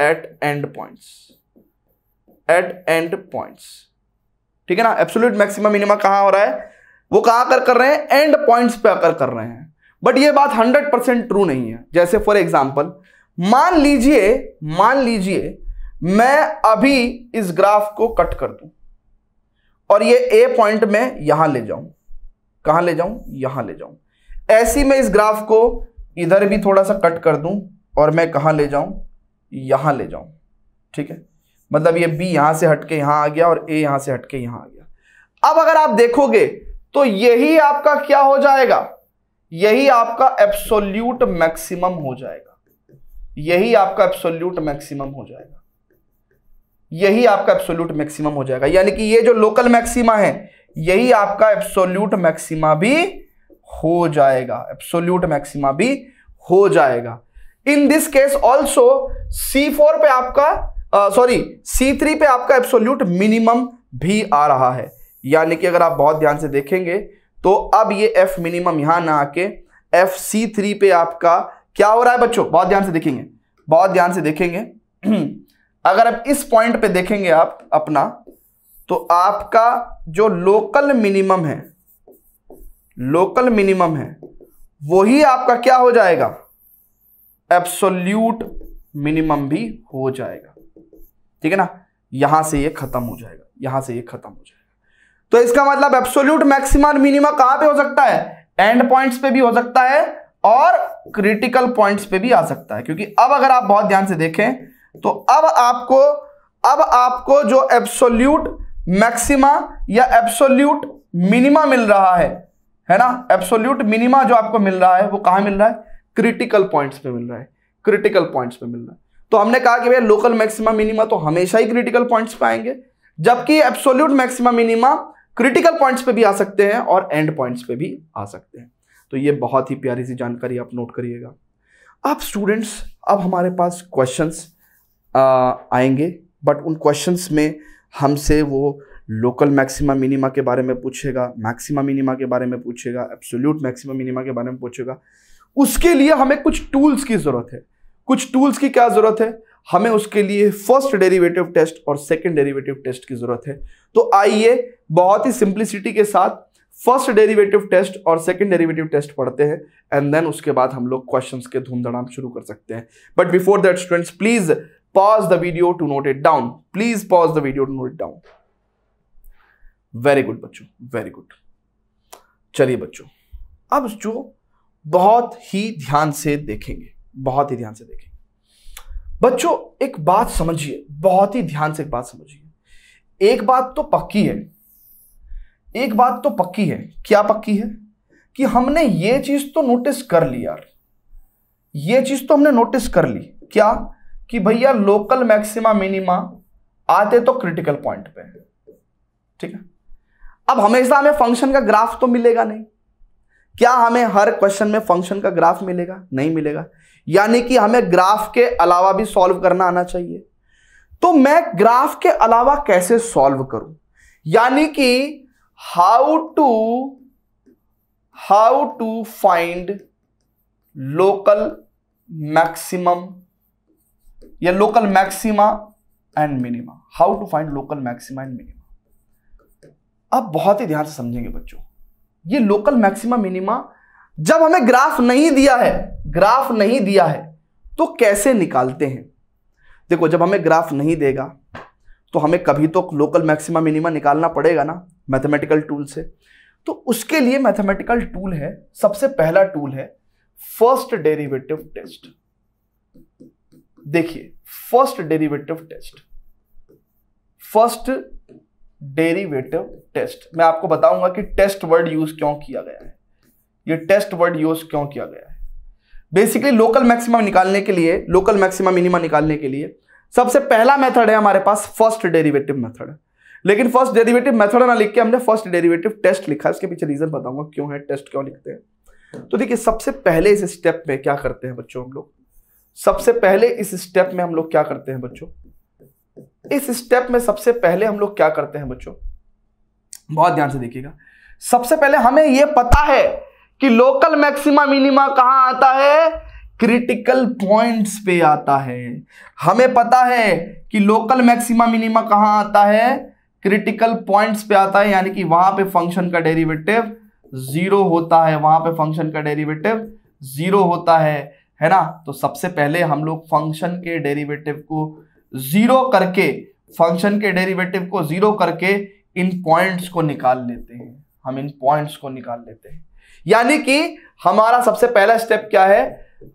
at end points, at end points. ठीक है ना। एब्सोल्यूट मैक्सिमा मिनिमा कहां हो रहा है? वो कहां आकर कर रहे हैं? एंड पॉइंट्स पे आकर कर रहे हैं। बट ये बात 100% ट्रू नहीं है। जैसे फॉर एग्जाम्पल मान लीजिए मैं अभी इस ग्राफ को कट कर दूं और ये ए पॉइंट में यहां ले जाऊं। कहां ले जाऊं? यहां ले जाऊं। ऐसी मैं इस ग्राफ को इधर भी थोड़ा सा कट कर दूं और मैं कहां ले जाऊं? यहां ले जाऊं। ठीक है। मतलब ये बी यहां से हटके यहां आ गया और ए यहां से हटके यहां आ गया। अब अगर आप देखोगे तो यही आपका क्या हो जाएगा? यही आपका एब्सोल्यूट मैक्सिमम हो जाएगा। यही आपका एब्सोल्यूट मैक्सिमम हो जाएगा। यही आपका एब्सोल्यूट मैक्सिमम हो जाएगा। यानी कि ये जो लोकल मैक्सिमा है यही आपका एब्सोल्यूट मैक्सिमा भी हो जाएगा। एब्सोल्यूट मैक्सिमा भी हो जाएगा। In this case also C4 पे आपका C3 पे आपका एब्सोल्यूट मिनिमम भी आ रहा है। यानी कि अगर आप बहुत ध्यान से देखेंगे तो अब ये एफ मिनिमम यहां ना आके एफ C3 पे आपका क्या हो रहा है बच्चों? बहुत ध्यान से देखेंगे, बहुत ध्यान से देखेंगे। अगर आप इस पॉइंट पे देखेंगे आप अपना, तो आपका जो लोकल मिनिमम है वही आपका क्या हो जाएगा? एब्सोल्यूट मिनिमम भी हो जाएगा। ठीक है ना, यहां से ये खत्म हो जाएगा, यहां से ये खत्म हो जाएगा। तो इसका मतलब एब्सोल्यूट मैक्सिमा और मिनिमा कहां पे हो सकता है? एंड पॉइंट्स पे भी हो सकता है और क्रिटिकल पॉइंट्स पे भी आ सकता है, क्योंकि अब अगर आप बहुत ध्यान से देखें तो अब आपको जो एब्सोल्यूट मैक्सिमा या एब्सोल्यूट मिनिमा मिल रहा है ना, एब्सोल्यूट मिनिमा जो आपको मिल रहा है वो कहां मिल रहा है? क्रिटिकल पॉइंट्स पे मिल रहा है, क्रिटिकल पॉइंट्स पे मिल रहा है। तो हमने कहा कि भैया लोकल मैक्सिमा मिनिमा तो हमेशा ही क्रिटिकल पॉइंट्स पे आएंगे, जबकि absolute maxima minima critical points पे भी आ सकते हैं और एंड पॉइंट्स पे भी आ सकते हैं। तो ये बहुत ही प्यारी सी जानकारी आप नोट करिएगा। अब स्टूडेंट्स, अब हमारे पास क्वेश्चंस आएंगे, बट उन क्वेश्चंस में हमसे वो लोकल मैक्सिमा मिनिमा के बारे में पूछेगा, मैक्सिमा मिनिमा के बारे में पूछेगा, एब्सोल्यूट मैक्सिमा मिनिमा के बारे में पूछेगा। उसके लिए हमें कुछ टूल्स की ज़रूरत है। कुछ टूल्स की क्या ज़रूरत है? हमें उसके लिए फर्स्ट डेरिवेटिव टेस्ट और सेकंड डेरिवेटिव टेस्ट की ज़रूरत है। तो आइए बहुत ही सिंप्लिसिटी के साथ फर्स्ट डेरिवेटिव टेस्ट और सेकंड डेरिवेटिव टेस्ट पढ़ते हैं, एंड देन उसके बाद हम लोग क्वेश्चंस के धूमधड़ाम शुरू कर सकते हैं। But before that students, please pause the video to note it down, please pause the video to note it down. Very good बच्चों, वेरी गुड। चलिए बच्चों, अब जो बहुत ही ध्यान से देखेंगे, बहुत ही ध्यान से देखेंगे बच्चों। एक बात समझिए, बहुत ही ध्यान से एक बात समझिए। एक बात तो पक्की है, एक बात तो पक्की है। क्या पक्की है? कि हमने ये चीज तो नोटिस कर ली यार, ये चीज तो हमने नोटिस कर ली। क्या? कि भैया लोकल मैक्सिमा मिनिमा आते तो क्रिटिकल पॉइंट पे, ठीक है। अब हमेशा हमें फंक्शन का ग्राफ तो मिलेगा नहीं। क्या हमें हर क्वेश्चन में फंक्शन का ग्राफ मिलेगा? नहीं मिलेगा। यानी कि हमें ग्राफ के अलावा भी सॉल्व करना आना चाहिए। तो मैं ग्राफ के अलावा कैसे सॉल्व करूं, यानी कि how to find local maximum या local maxima and minima, how to find local maxima and minima. अब बहुत ही ध्यान से समझेंगे बच्चों। ये लोकल मैक्सिमा मिनिमा जब हमें ग्राफ नहीं दिया है, ग्राफ नहीं दिया है तो कैसे निकालते हैं? देखो, जब हमें ग्राफ नहीं देगा तो हमें कभी तो लोकल मैक्सिमा मिनिमा निकालना पड़ेगा ना, मैथमेटिकल टूल से। तो उसके लिए मैथमेटिकल टूल है, सबसे पहला टूल है फर्स्ट डेरिवेटिव टेस्ट। देखिए, first derivative test, first derivative test. मैं आपको बताऊंगा कि टेस्ट वर्ड यूज क्यों किया गया है, ये टेस्ट वर्ड यूज क्यों किया गया है। बेसिकली लोकल मैक्सिमम निकालने के लिए, लोकल मैक्सिमम मिनिमा निकालने के लिए सबसे पहला मेथड है हमारे पास फर्स्ट डेरिवेटिव मेथड। लेकिन फर्स्ट डेरिवेटिव मेथड ना लिख के हमने फर्स्ट डेरिवेटिव टेस्ट लिखा है। इसके पीछे रीजन बताऊंगा क्यों है, टेस्ट क्यों लिखते हैं। तो देखिए, सबसे पहले इस स्टेप में क्या करते हैं बच्चों हम लोग, सबसे पहले इस स्टेप में हम लोग क्या करते हैं बच्चों, इस स्टेप में सबसे पहले हम लोग क्या करते हैं बच्चों, बहुत ध्यान से देखिएगा। सबसे पहले हमें यह पता है कि लोकल मैक्सिमा मिनिमा कहां आता है? क्रिटिकल पॉइंट्स पे आता है। हमें पता है कि लोकल मैक्सिमा मिनिमा कहां आता है? क्रिटिकल पॉइंट्स पे आता है, यानी कि वहां पे फंक्शन का डेरिवेटिव जीरो होता है, वहां पे फंक्शन का डेरिवेटिव जीरो होता है ना। तो सबसे पहले हम लोग फंक्शन के डेरिवेटिव को जीरो करके, फंक्शन के डेरिवेटिव को जीरो करके इन पॉइंट्स को निकाल लेते हैं, हम इन पॉइंट्स को निकाल लेते हैं। यानी कि हमारा सबसे पहला स्टेप क्या है?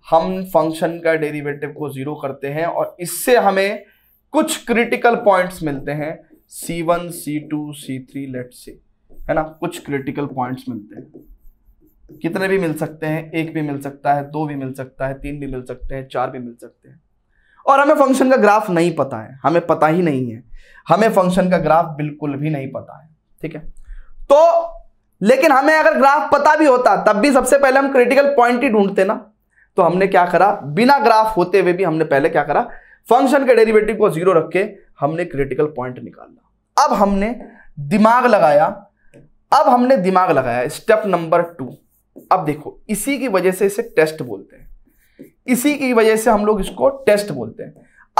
हम फंक्शन का डेरिवेटिव को जीरो करते हैं और इससे हमें कुछ क्रिटिकल पॉइंट्स मिलते हैं, C1, C2, C3 let's say, है ना। कुछ क्रिटिकल पॉइंट्स मिलते हैं, कितने भी मिल सकते हैं, एक भी मिल सकता है, दो भी मिल सकता है, तीन भी मिल सकते हैं, चार भी मिल सकते हैं। और हमें फंक्शन का ग्राफ नहीं पता है, हमें पता ही नहीं है, हमें फंक्शन का ग्राफ बिल्कुल भी नहीं पता है, ठीक है। तो लेकिन हमें अगर ग्राफ पता भी होता तब भी सबसे पहले हम क्रिटिकल पॉइंट ही ढूंढते ना। तो हमने क्या करा, बिना ग्राफ होते हुए भी हमने पहले क्या करा, फंक्शन के डेरिवेटिव को जीरो रख के हमने क्रिटिकल पॉइंट निकाला। अब हमने दिमाग लगाया, अब हमने दिमाग लगाया स्टेप नंबर 2। अब देखो, इसी की वजह से इसे टेस्ट बोलते हैं, इसी की वजह से हम लोग इसको टेस्ट बोलते हैं।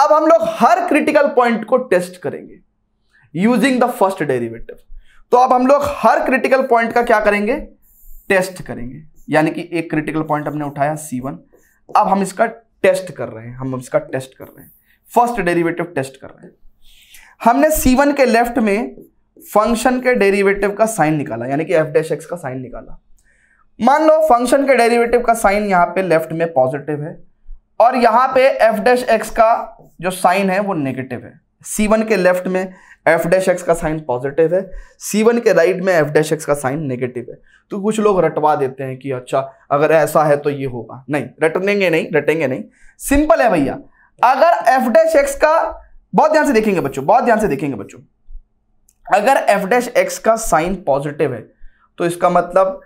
अब हम लोग हर क्रिटिकल पॉइंट को टेस्ट करेंगे यूजिंग द फर्स्ट डेरिवेटिव। तो अब हम लोग हर क्रिटिकल पॉइंट का क्या करेंगे, टेस्ट करेंगे। यानी कि एक क्रिटिकल पॉइंट हमने उठाया C1, अब हम इसका टेस्ट कर रहे हैं, हम इसका टेस्ट कर रहे हैं, फर्स्ट डेरिवेटिव टेस्ट कर रहे हैं। हमने C1 के लेफ्ट में फंक्शन के डेरिवेटिव का साइन निकाला, यानी कि f' का साइन निकाला। मान लो फंक्शन के डेरिवेटिव का साइन यहाँ पे लेफ्ट में पॉजिटिव है और यहाँ पे f' का जो साइन है वो नेगेटिव है। C1 के लेफ्ट में f' का साइन पॉजिटिव है, C1 के राइट में f' का साइन नेगेटिव है। तो कुछ लोग रटवा देते हैं कि अच्छा अगर ऐसा है तो ये होगा। नहीं, रटेंगे नहीं। सिंपल है भैया, अगर f' का, बहुत ध्यान से देखेंगे बच्चों, अगर f' का साइन पॉजिटिव है तो इसका मतलब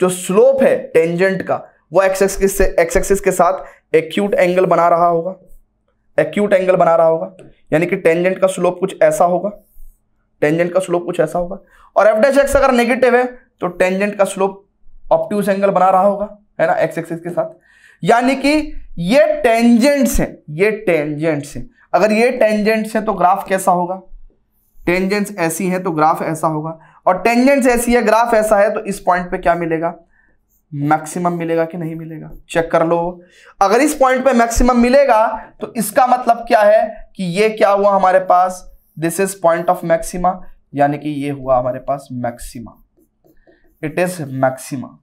जो स्लोप है टेंजेंट का वो एक्स एक्सिस के साथ एक्यूट एंगल बना रहा होगा, यानी कि टेंजेंट का स्लोप कुछ ऐसा होगा। और f' अगर नेगेटिव है तो टेंजेंट का स्लोप ऑब्ट्यूज एंगल बना रहा होगा, है ना, एक्स एक्सिस के साथ। यानी कि ये टेंजेंट्स हैं। अगर ये टेंजेंट्स हैं तो ग्राफ कैसा होगा? टेंजेंट्स ऐसी हैं तो ग्राफ ऐसा होगा, और टेंजेंट्स ऐसी है ग्राफ ऐसा है तो इस पॉइंट पे क्या मिलेगा? मैक्सिमम मिलेगा कि नहीं मिलेगा, चेक कर लो। अगर इस पॉइंट पे मैक्सिमम मिलेगा तो इसका मतलब क्या है कि ये क्या हुआ हमारे पास, this is point of maxima, यानी कि ये हुआ हमारे पास मैक्सिमा, इट इज मैक्सिमा।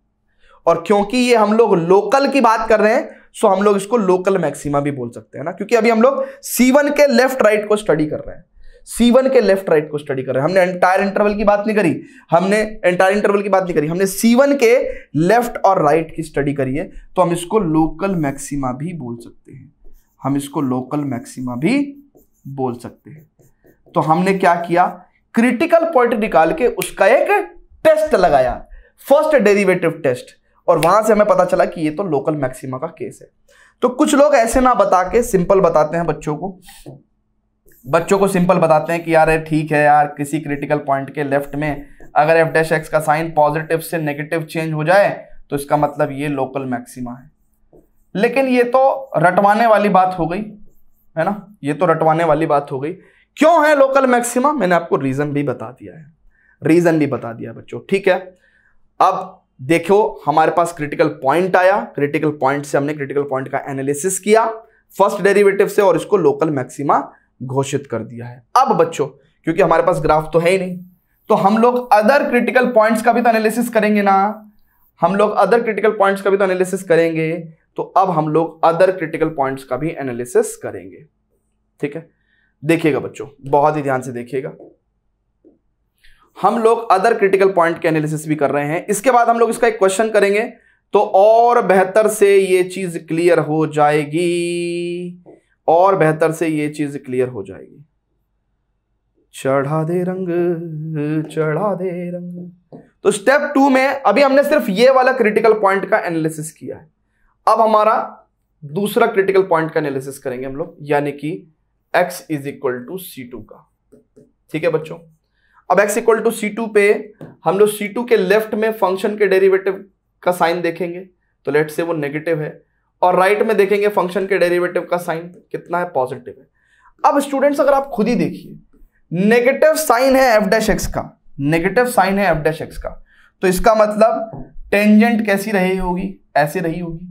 और क्योंकि ये हम लोग लोकल की बात कर रहे हैं सो हम लोग इसको लोकल मैक्सिमा भी बोल सकते हैं ना, क्योंकि अभी हम लोग C1 के लेफ्ट राइट को स्टडी कर रहे हैं। हमने एंटायर इंटरवल की बात नहीं करी, हमने C1 के लेफ्ट और राइट की स्टडी करी है, तो हम इसको लोकल मैक्सिमा भी बोल सकते हैं। तो हमने क्या किया, क्रिटिकल पॉइंट निकाल के उसका एक टेस्ट लगाया, फर्स्ट डेरिवेटिव टेस्ट, और वहां से हमें पता चला कि ये तो लोकल मैक्सिमा का केस है। तो कुछ लोग ऐसे ना बता के सिंपल बताते हैं बच्चों को सिंपल बताते हैं कि यार ठीक है यार, किसी क्रिटिकल पॉइंट के लेफ्ट में अगर f' का साइन पॉजिटिव से नेगेटिव चेंज हो जाए तो इसका मतलब ये लोकल मैक्सिमा है। लेकिन ये तो रटवाने वाली बात हो गई, है ना, क्यों है लोकल मैक्सिमा? मैंने आपको रीजन भी बता दिया बच्चों, ठीक है। अब देखो, हमारे पास क्रिटिकल पॉइंट आया, क्रिटिकल पॉइंट से हमने क्रिटिकल पॉइंट का एनालिसिस किया फर्स्ट डेरिवेटिव से और इसको लोकल मैक्सिमा घोषित कर दिया है। अब बच्चों, क्योंकि हमारे पास ग्राफ तो है ही नहीं, तो हम लोग अदर क्रिटिकल पॉइंट्स का भी तो एनालिसिस करेंगे ना, तो अब हम लोग अदर क्रिटिकल पॉइंट्स का भी एनालिसिस करेंगे, ठीक है। देखिएगा बच्चों, बहुत ही ध्यान से देखिएगा, हम लोग अदर क्रिटिकल पॉइंट के एनालिसिस भी कर रहे हैं। इसके बाद हम लोग इसका एक क्वेश्चन करेंगे तो और बेहतर से ये चीज क्लियर हो जाएगी। चढ़ा दे रंग। तो स्टेप 2 में अभी हमने सिर्फ ये वाला क्रिटिकल पॉइंट का एनालिसिस किया है, अब हमारा दूसरा क्रिटिकल पॉइंट का एनालिसिस करेंगे हम लोग, यानी कि x = C2 का, ठीक है बच्चों। अब x = C2 पे हम लोग C2 के लेफ्ट में फंक्शन के डेरिवेटिव का साइन देखेंगे तो लेट से वो नेगेटिव है, और राइट में देखेंगे फंक्शन के डेरिवेटिव का साइन कितना है, पॉजिटिव है। अब स्टूडेंट्स, अगर आप खुद ही देखिए, नेगेटिव साइन है f' का, तो इसका मतलब टेंजेंट कैसी रही होगी, ऐसी रही होगी।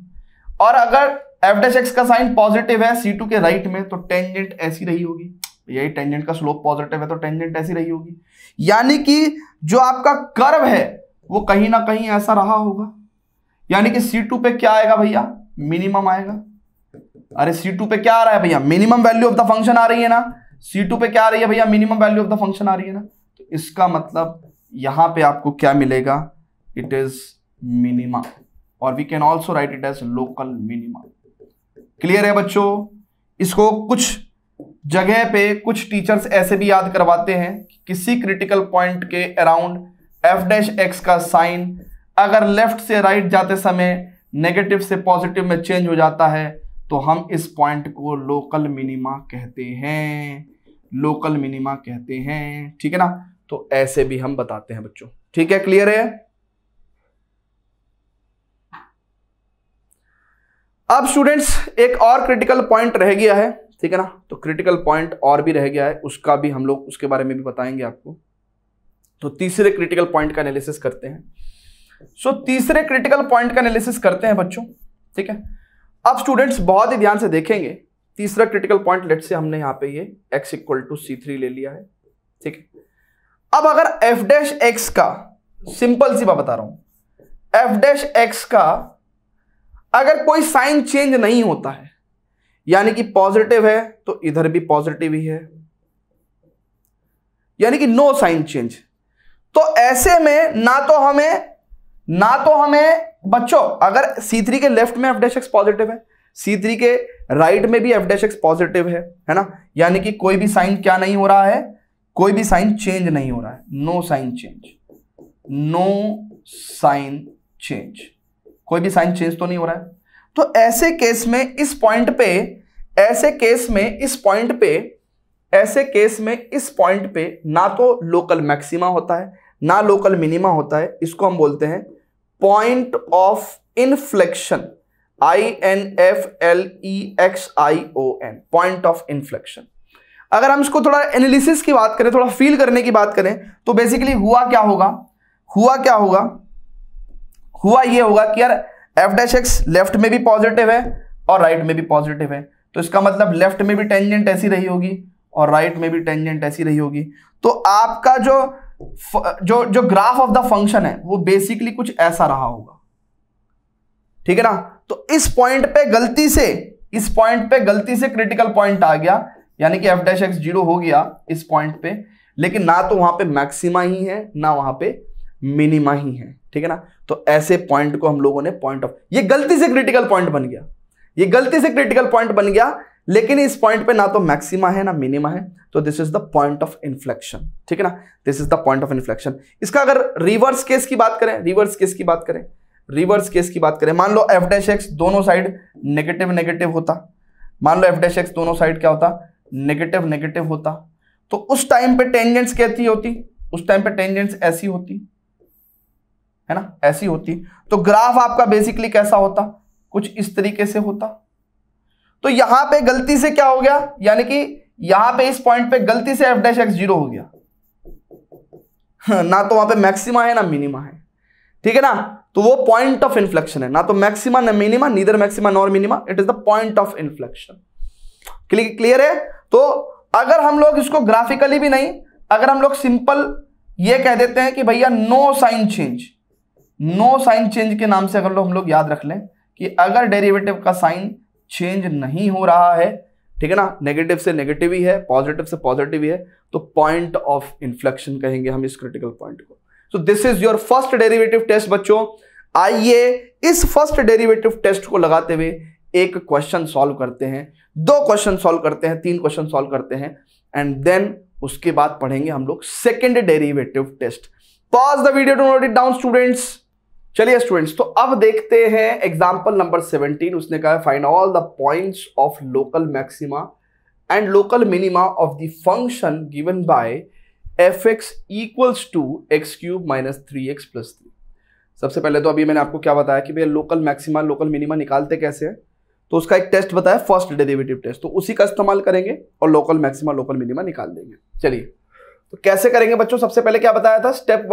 और अगर f' का साइन पॉजिटिव है C2 के राइट में तो टेंजेंट ऐसी रही होगी, यही टेंजेंट का स्लोप पॉजिटिव है तो टेंजेंट ऐसी रही होगी। यानी कि जो आपका कर्व है वो कहीं ना कहीं ऐसा रहा होगा, यानी कि C2 पे क्या आएगा भैया, मिनिमम आएगा। अरे C2 पे क्या आ रहा है भैया, minimum value of the function आ रही है ना, तो इसका मतलब यहां पे आपको क्या मिलेगा, इट इज मिनिमा, और we can also write it as local minima. Clear है बच्चों? इसको कुछ जगह पे कुछ टीचर्स ऐसे भी याद करवाते हैं कि किसी क्रिटिकल पॉइंट के अराउंड f' का साइन अगर लेफ्ट से राइट जाते समय नेगेटिव से पॉजिटिव में चेंज हो जाता है तो हम इस पॉइंट को लोकल मिनिमा कहते हैं, ठीक है ना। तो ऐसे भी हम बताते हैं बच्चों, ठीक है, क्लियर है। अब स्टूडेंट्स, एक और क्रिटिकल पॉइंट रह गया है, ठीक है ना, तो क्रिटिकल पॉइंट और भी रह गया है, उसका भी हम लोग, उसके बारे में भी बताएंगे आपको। तो तीसरे क्रिटिकल पॉइंट का एनालिसिस करते हैं। बच्चों, ठीक है। अब स्टूडेंट्स बहुत ही ध्यान से देखेंगे तीसरा क्रिटिकल पॉइंट, लेट से हमने यहां पे ये x इक्वल टू c3 ले लिया है, ठीक है। अब अगर f डैश x का, सिंपल सी बात बता रहा हूं, f डैश x का अगर कोई साइन चेंज नहीं होता है, यानी कि पॉजिटिव है तो इधर भी पॉजिटिव ही है, यानी कि नो साइन चेंज, तो ऐसे में ना तो हमें बच्चों अगर c3 के लेफ्ट में f डैश x पॉजिटिव है, C3 के राइट में भी f डैश एक्स पॉजिटिव है ना, यानी कि कोई भी साइन क्या नहीं हो रहा है, कोई भी साइन चेंज नहीं हो रहा है, no sign change, no sign change, कोई भी साइन चेंज तो नहीं हो रहा है। तो ऐसे केस में इस पॉइंट पे ना तो लोकल मैक्सिमा होता है ना लोकल मिनिमा होता है, इसको हम बोलते हैं point of inflection, INFLEXION, point of inflection. अगर हम इसको थोड़ा एनालिसिस की बात करें, थोड़ा फील करने की बात करें, तो बेसिकली हुआ ये होगा कि यार एफ डैश एक्स लेफ्ट में भी पॉजिटिव है और राइट में भी पॉजिटिव है, तो इसका मतलब लेफ्ट में भी टेंजेंट ऐसी रही होगी और राइट में भी टेंजेंट ऐसी रही होगी, तो आपका जो ग्राफ ऑफ द फंक्शन है वो बेसिकली कुछ ऐसा रहा होगा, ठीक है ना। तो इस पॉइंट पे गलती से क्रिटिकल पॉइंट आ गया, यानी कि एफ डैश एक्स जीरो हो गया इस पॉइंट पे, लेकिन ना तो वहां पे मैक्सिमा ही है ना वहां पे मिनिमा ही है, ठीक है ना। तो ऐसे पॉइंट को हम लोगों ने पॉइंट ऑफ, ये गलती से क्रिटिकल पॉइंट बन गया, लेकिन इस पॉइंट पे ना तो मैक्सिमा है ना मिनिमा है, तो this is the point of inflection, ठीक है ना, this is the point of inflection. इसका अगर रिवर्स केस की बात करें, मान लो एफ डैश एक्स दोनों साइड नेगेटिव होता, तो उस टाइम पे टेंजेंट्स कैसी होती, ऐसी होती, तो ग्राफ आपका बेसिकली कैसा होता, कुछ इस तरीके से होता। तो यहां पे गलती से क्या हो गया, यानी कि यहां पे इस पॉइंट पे गलती से एफ डैश एक्स जीरो हो गया, ना तो वहां पे मैक्सिमा है ना मिनिमा है, ठीक है ना। तो वो पॉइंट ऑफ इन्फ्लेक्शन है, ना तो मैक्सिमा ना minima, neither maxima nor minima, it is the point of inflection. Clear है। तो अगर हम लोग इसको ग्राफिकली भी नहीं, अगर हम लोग सिंपल ये कह देते हैं कि भैया नो साइन चेंज के नाम से अगर लोग हम लोग याद रख लें कि अगर डेरिवेटिव का साइन चेंज नहीं हो रहा है, ठीक है ना, नेगेटिव से नेगेटिव ही है, पॉजिटिव से पॉजिटिव ही है, तो पॉइंट ऑफ इन्फ्लेक्शन कहेंगे हम इस क्रिटिकल पॉइंट को। So this is your first derivative test बच्चों। आइए इस फर्स्ट डेरिवेटिव टेस्ट को लगाते हुए एक क्वेश्चन सॉल्व करते हैं, दो क्वेश्चन सॉल्व करते हैं, तीन क्वेश्चन सॉल्व करते हैं, एंड देन उसके बाद पढ़ेंगे हम लोग second derivative test. Pause the video to note it down students. चलिए स्टूडेंट्स, तो अब देखते हैं एग्जाम्पल नंबर 17। उसने कहा find all the points of local maxima and local minima of the function given by fx equals to x cube minus 3x plus 3। सबसे पहले तो अभी मैंने आपको क्या बताया कि भैया लोकल मैक्सिमा लोकल मिनिमा निकालते कैसे हैं, तो उसका एक टेस्ट बताया फर्स्ट डेरिवेटिव टेस्ट, तो उसी का इस्तेमाल करेंगे और लोकल मैक्सिमा लोकल मिनिमा निकाल देंगे। चलिए तो कैसे करेंगे बच्चों, सबसे पहले क्या बताया था, स्टेप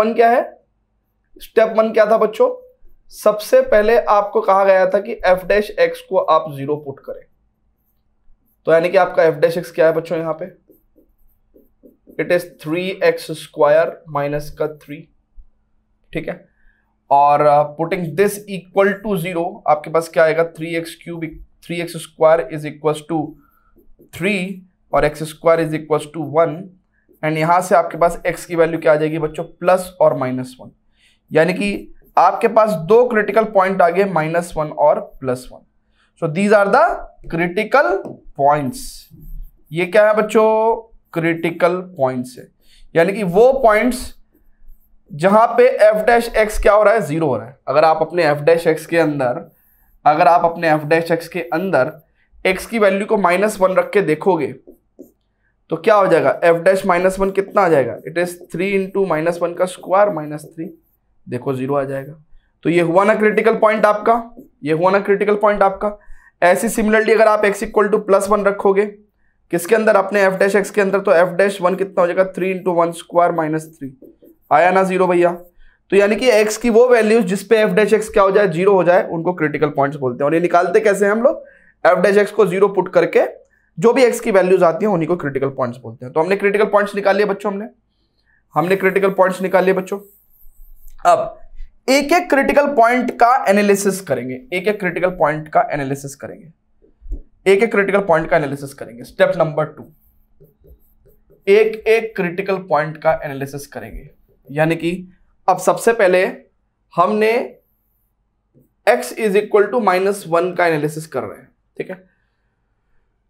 वन क्या था बच्चों, सबसे पहले आपको कहा गया था कि एफ डैश एक्स को आप जीरो पुट करें, तो यानी कि आपका एफ डैश एक्स क्या है बच्चों, यहाँ पे इट इज 3x² माइनस का 3, ठीक है, और पुटिंग दिस इक्वल टू 0, आपके पास क्या आएगा 3x² इज इक्वल टू 3 और x² is equal to 1, and यहां से आपके पास x की वैल्यू क्या आ जाएगी बच्चों, प्लस और माइनस 1, यानी कि आपके पास दो क्रिटिकल पॉइंट आ गए, -1 और +1। So these are the critical points. ये क्या है बच्चों, क्रिटिकल पॉइंट्स है, यानी कि वो पॉइंट्स जहां पे एफ डैश एक्स क्या हो रहा है, जीरो हो रहा है। अगर आप अपने एफ डैश एक्स के अंदर एक्स की वैल्यू को -1 रख के देखोगे तो क्या हो जाएगा, एफ डैश -1 कितना आ जाएगा, इट इज 3 × -1² -3, देखो 0 आ जाएगा। तो ये हुआ ना क्रिटिकल पॉइंट आपका, ऐसी सिमिलरली अगर आप एक्स इक्वल टू +1 रखोगे किसके अंदर, अपने एफ डैश एक्स के अंदर, तो एफ डैश 1 कितना हो जाएगा, 3 × 1² -3, आया ना 0 भैया। तो यानी कि एक्स की वो वैल्यूज जिसपे एफ डैश एक्स क्या हो जाए, जीरो हो जाए, उनको क्रिटिकल पॉइंट्स बोलते हैं। और ये निकालते कैसे हैं हम लोग, एफ डैश एक्स को जीरो पुट करके जो भी एक्स की वैल्यूज आती है उन्हीं को क्रिटिकल पॉइंट्स बोलते हैं। तो हमने क्रिटिकल पॉइंट्स निकाल लिए बच्चों, हमने क्रिटिकल पॉइंट्स निकाल लिए बच्चों। अब एक एक क्रिटिकल पॉइंट का एनालिसिस करेंगे, एक एक क्रिटिकल पॉइंट का एनालिसिस करेंगे, एक एक क्रिटिकल पॉइंट का एनालिसिस करेंगे। स्टेप नंबर 2, एक एक क्रिटिकल पॉइंट का एनालिसिस करेंगे। यानी कि अब सबसे पहले हमने x इज इक्वल टू -1 का एनालिसिस कर रहे हैं, ठीक है।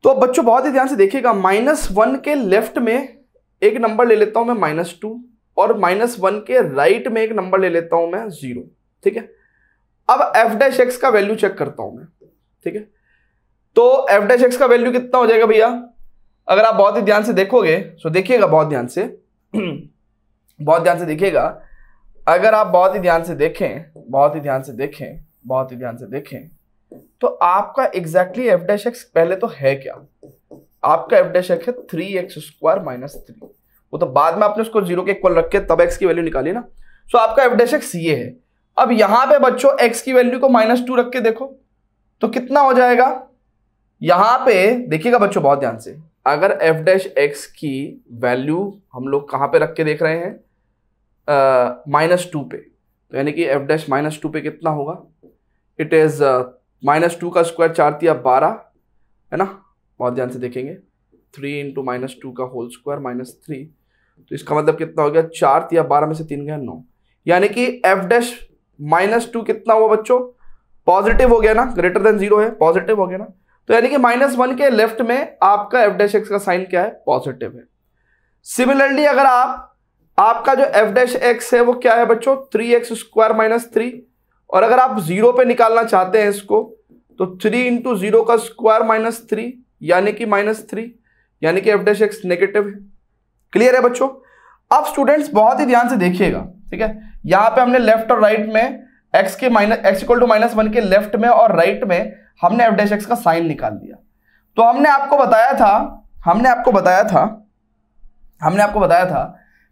तो बच्चों बहुत ही ध्यान से देखिएगा, -1 के लेफ्ट में एक नंबर ले लेता हूं मैं -2 और -1 के राइट में एक नंबर ले लेता हूं मैं 0, ठीक है। अब f-x का वैल्यू चेक करता हूं मैं, ठीक है। तो f-x का वैल्यू कितना हो जाएगा भैया, अगर आप बहुत ही ध्यान से देखोगे तो देखिएगा, बहुत ध्यान से देखिएगा, अगर आप बहुत ही ध्यान से देखें तो आपका एग्जैक्टली f-x पहले तो है क्या, आपका f-x है 3x2 - 3। वो तो बाद में आपने उसको 0 के इक्वल रख के तब x की वैल्यू निकाली ना। सो आपका f-x ये है। अब यहां पे बच्चों x की वैल्यू को -2 रख के देखो तो कितना हो जाएगा। यहां पे देखिएगा बच्चों बहुत ध्यान से, अगर f-x की वैल्यू हम लोग कहां पे रख के देख रहे हैं, -2 पे, तो यानी कि f- -2 पे कितना होगा, इट इज -2 का स्क्वायर 4 × 12 है ना। बहुत ध्यान से देखेंगे 3 × -2 का होल स्क्वायर - 3, तो इसका मतलब कितना हो गया, 4 × 12 में से 3 गया 9, यानी कि f-2 कितना हुआ बच्चों, पॉजिटिव हो गया ना, >0 है, पॉजिटिव हो गया ना। तो यानी कि -1 के लेफ्ट में आपका f-x का साइन क्या है, पॉजिटिव है। सिमिलरली अगर आपका जो f-x है वो क्या है बच्चों, 3x2 - 3, और अगर आप 0 पे निकालना चाहते हैं इसको तो 3 × 0 का स्क्वायर - 3 यानी कि -3, यानी कि f-x नेगेटिव है। क्लियर है बच्चों। अब स्टूडेंट्स बहुत ही ध्यान से देखिएगा, ठीक है। यहाँ पे हमने लेफ्ट और राइट में x equal to minus one के लेफ्ट में और राइट में हमने f-x का साइन निकाल दिया। तो हमने आपको बताया था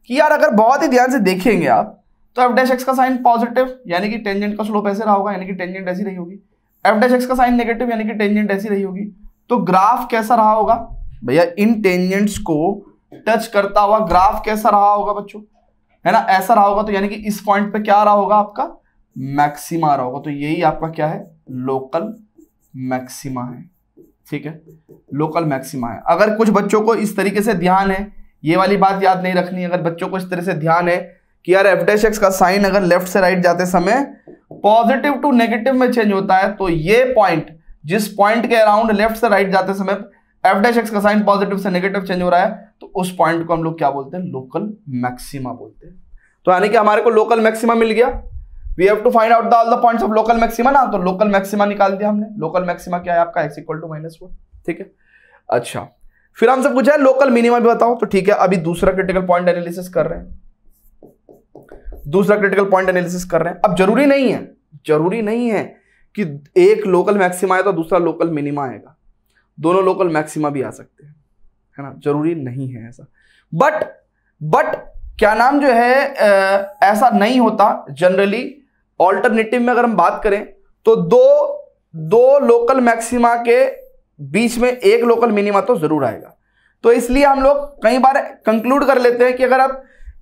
कि यार अगर बहुत ही ध्यान से देखेंगे आप तो f-x का साइन पॉजिटिव यानी कि टेंजेंट का स्लोप ऐसे रहा होगा, यानी कि टेंजेंट ऐसी रही होगी। f-x का साइन नेगेटिव यानी कि टेंजेंट ऐसी रही होगी। तो ग्राफ कैसा रहा होगा भैया, इन टेंजेंट्स को टच करता हुआ ग्राफ कैसा रहा होगा बच्चों, है ना, ऐसा रहा होगा। तो यानी कि इस पॉइंट पे क्या रहा होगा, आपका मैक्सिमा रहा होगा। तो यही आपका क्या है, लोकल मैक्सिमा है, ठीक है, लोकल मैक्सिमा है। अगर कुछ बच्चों को इस तरीके से ध्यान है, ये वाली बात याद नहीं रखनी, अगर बच्चों को इस तरह से ध्यान है कि यार f-x का साइन अगर लेफ्ट से राइट जाते समय पॉजिटिव टू नेगेटिव में चेंज होता है, तो ये पॉइंट, जिस पॉइंट के अराउंड लेफ्ट से राइट जाते समय f-x का साइन पॉजिटिव से नेगेटिव चेंज हो रहा है, तो उस पॉइंट को हम लोग क्या बोलते हैं, लोकल मैक्सिमा बोलते हैं। तो यानी कि हमारे को लोकल मैक्सिमा मिल गया। We have to find out the all the points of local maxima ना, तो लोकल मैक्सिमा निकाल दिया हमने। लोकल मैक्सिमा क्या है आपका, x इक्वल टू -1, ठीक है। अच्छा, फिर हमसे पूछा है लोकल मिनिमा भी बताओ, तो ठीक है, अभी दूसरा क्रिटिकल पॉइंट एनालिसिस कर रहे हैं, अब जरूरी नहीं है कि एक लोकल मैक्सिमा है तो दूसरा लोकल मिनिमा आएगा, दोनों लोकल मैक्सिमा भी आ सकते हैं, है ना, जरूरी नहीं है ऐसा। बट क्या नाम जो है, ऐसा नहीं होता जनरली। ऑल्टरनेटिव में अगर हम बात करें तो दो लोकल मैक्सिमा के बीच में एक लोकल मिनिमा तो जरूर आएगा। तो इसलिए हम लोग कई बार कंक्लूड कर लेते हैं कि अगर आप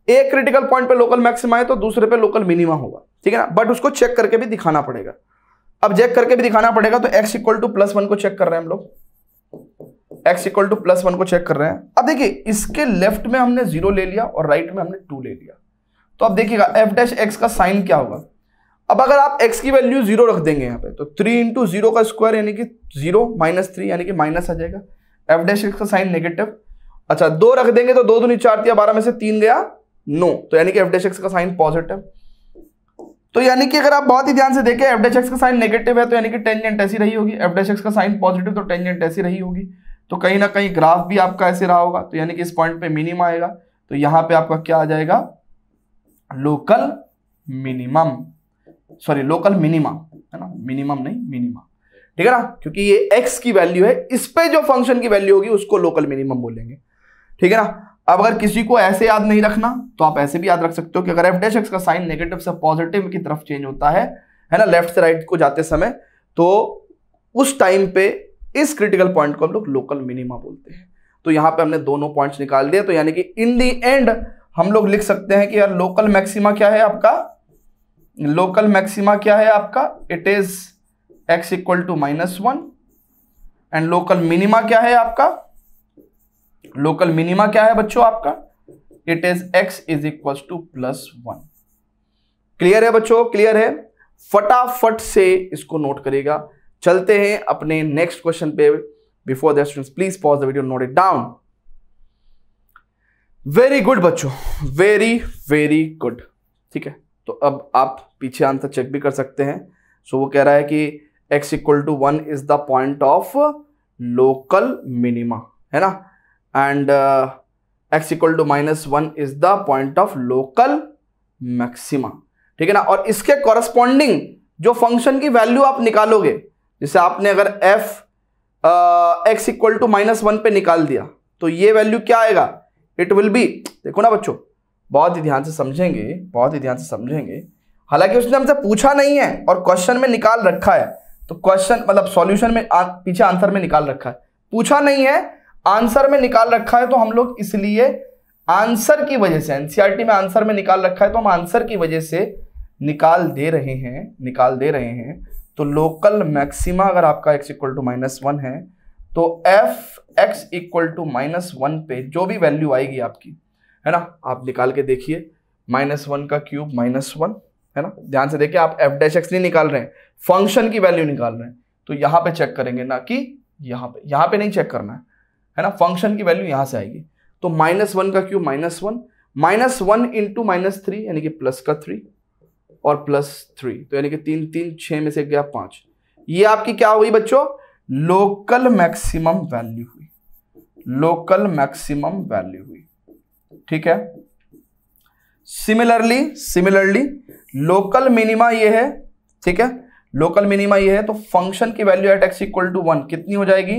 एक क्रिटिकल पॉइंट पे लोकल मैक्सिमा है तो दूसरे पे लोकल मिनिमा होगा, ठीक है ना। बट उसको चेक करके भी दिखाना पड़ेगा, तो x इक्वल टू +1 को चेक कर रहे हैं हम लोग, x इक्वल टू +1 को चेक कर रहे हैं। अब देखिए इसके लेफ्ट में हमने 0 ले लिया और राइट में हमने 2 ले लिया, तो अब देखिएगा f-x का साइन क्या होगा। अब अगर आप x की वैल्यू 0 रख देंगे यहाँ पे, तो 3 × 0 का स्क्वायर यानी कि 0 - 3 यानी कि माइनस आ जाएगा। f-x का साइन नेगेटिव, अच्छा 2 रख देंगे तो 2 × 2 = 4 में से 3 गया 9, तो यानी कि f-x का साइन पॉजिटिव। तो यानी कि अगर आप बहुत ही ध्यान से देखें f-x का साइन नेगेटिव है, तो यानी कि टेंजेंट ऐसी रही होगी। f-x का साइन पॉजिटिव तो टेंजेंट ऐसी रही होगी, तो कहीं ना कहीं ग्राफ भी आपका ऐसे रहा होगा, तो यानी कि इस पॉइंट पे मिनिमा आएगा। तो यहाँ पे आपका क्या आ जाएगा, लोकल मिनिमा, है ना, मिनिमम नहीं मिनिमा, ठीक है ना, क्योंकि ये x की वैल्यू है, इस पे जो फंक्शन की वैल्यू होगी उसको लोकल मिनिमम बोलेंगे, ठीक है ना। अब अगर किसी को ऐसे याद नहीं रखना तो आप ऐसे भी याद रख सकते हो कि अगर f-x का साइन नेगेटिव से पॉजिटिव की तरफ चेंज होता है ना, लेफ्ट से राइट को जाते समय, तो उस टाइम पे इस क्रिटिकल पॉइंट को हम लोग लोकल मिनिमा बोलते हैं। तो यहाँ पे हमने दोनों पॉइंट्स निकाल दिए, तो यानी कि इन दी एंड हम लोग लिख सकते हैं कि यार लोकल मैक्सिमा क्या है आपका, लोकल मैक्सिमा क्या है आपका, it is x equal to -1 and local minima क्या है आपका, लोकल मिनिमा क्या है बच्चों आपका, it is x is equal to +1। Clear है बच्चों, क्लियर है। फटाफट से इसको नोट करेगा। चलते हैं अपने नेक्स्ट क्वेश्चन पे। Before that students please pause the video, note it down. Very good बच्चों, वेरी वेरी गुड। ठीक है, तो अब आप पीछे आंसर चेक भी कर सकते हैं। सो वो कह रहा है कि x equal to 1 is the point of local minima, है ना, and x equal to -1 is the point of local maxima. ठीक है ना, और इसके कॉरस्पॉन्डिंग जो फंक्शन की वैल्यू आप निकालोगे, जैसे आपने अगर f x इक्वल टू -1 पे निकाल दिया तो ये वैल्यू क्या आएगा, इट विल बी, देखो ना बच्चों बहुत ही ध्यान से समझेंगे, बहुत ही ध्यान से समझेंगे। हालांकि उसने हमसे पूछा नहीं है और क्वेश्चन में निकाल रखा है, तो क्वेश्चन मतलब सॉल्यूशन में पीछे आंसर में निकाल रखा है, पूछा नहीं है आंसर में निकाल रखा है। तो हम लोग इसलिए आंसर की वजह से, एनसीईआरटी में आंसर में निकाल रखा है तो हम आंसर की वजह से निकाल दे रहे हैं, निकाल दे रहे हैं। तो लोकल मैक्सिमा अगर आपका x इक्वल टू -1 है तो f x इक्वल टू -1 पे जो भी वैल्यू आएगी आपकी, है ना, आप निकाल के देखिए, -1 का क्यूब -1, है ना, ध्यान से देखिए। आप f डैश x नहीं निकाल रहे हैं, फंक्शन की वैल्यू निकाल रहे हैं। तो यहाँ पे चेक करेंगे, ना कि यहाँ पे नहीं चेक करना है ना, फंक्शन की वैल्यू यहाँ से आएगी। तो -1 का क्यूब -1 इंटू -3 यानी कि प्लस का 3 और +3, तो यानी कि 3 6 में से गया 5। ये आपकी क्या हुई बच्चों, लोकल मैक्सिमम वैल्यू हुई, लोकल मैक्सिमम वैल्यू हुई। ठीक है, सिमिलरली लोकल मिनिमा ये है। ठीक है, लोकल मिनिमा ये है, तो फंक्शन की value at x equal to 1 कितनी हो जाएगी,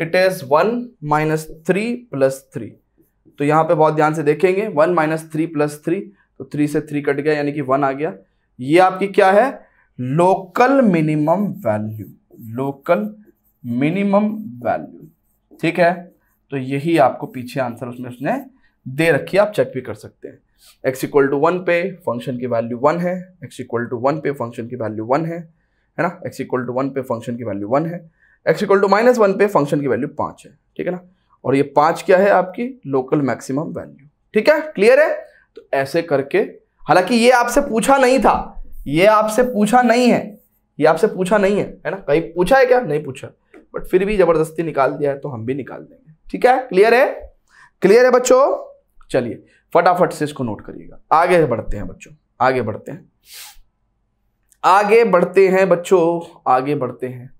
इट इज 1 - 3 + 3। तो यहाँ पे बहुत ध्यान से देखेंगे, 1 - 3 + 3, तो 3 से 3 कट गया यानी कि 1 आ गया। ये आपकी क्या है, local minimum value, local minimum value. ठीक है, तो यही आपको पीछे आंसर उसमें उसने दे रखी है, आप चेक भी कर सकते हैं। x इक्वल टू 1 पे फंक्शन की वैल्यू 1 है, x इक्वल टू 1 पे फंक्शन की वैल्यू 1 है ना, x इक्वल टू 1 पे फंक्शन की वैल्यू 1 है, x इक्वल टू -1 पे फंक्शन की वैल्यू 5 है। ठीक है ना, और ये 5 क्या है आपकी, लोकल मैक्सिमम वैल्यू। ठीक है, क्लियर है। तो ऐसे करके, हालांकि ये आपसे पूछा नहीं था, ये आपसे पूछा नहीं है, ये आपसे पूछा नहीं है, है ना, कहीं पूछा है क्या, नहीं पूछा, बट फिर भी जबरदस्ती निकाल दिया है तो हम भी निकाल देंगे। ठीक है, क्लियर है, क्लियर है बच्चों। चलिए फटाफट से इसको नोट करिएगा, आगे बढ़ते हैं बच्चों, आगे बढ़ते हैं, आगे बढ़ते हैं बच्चों, आगे बढ़ते हैं।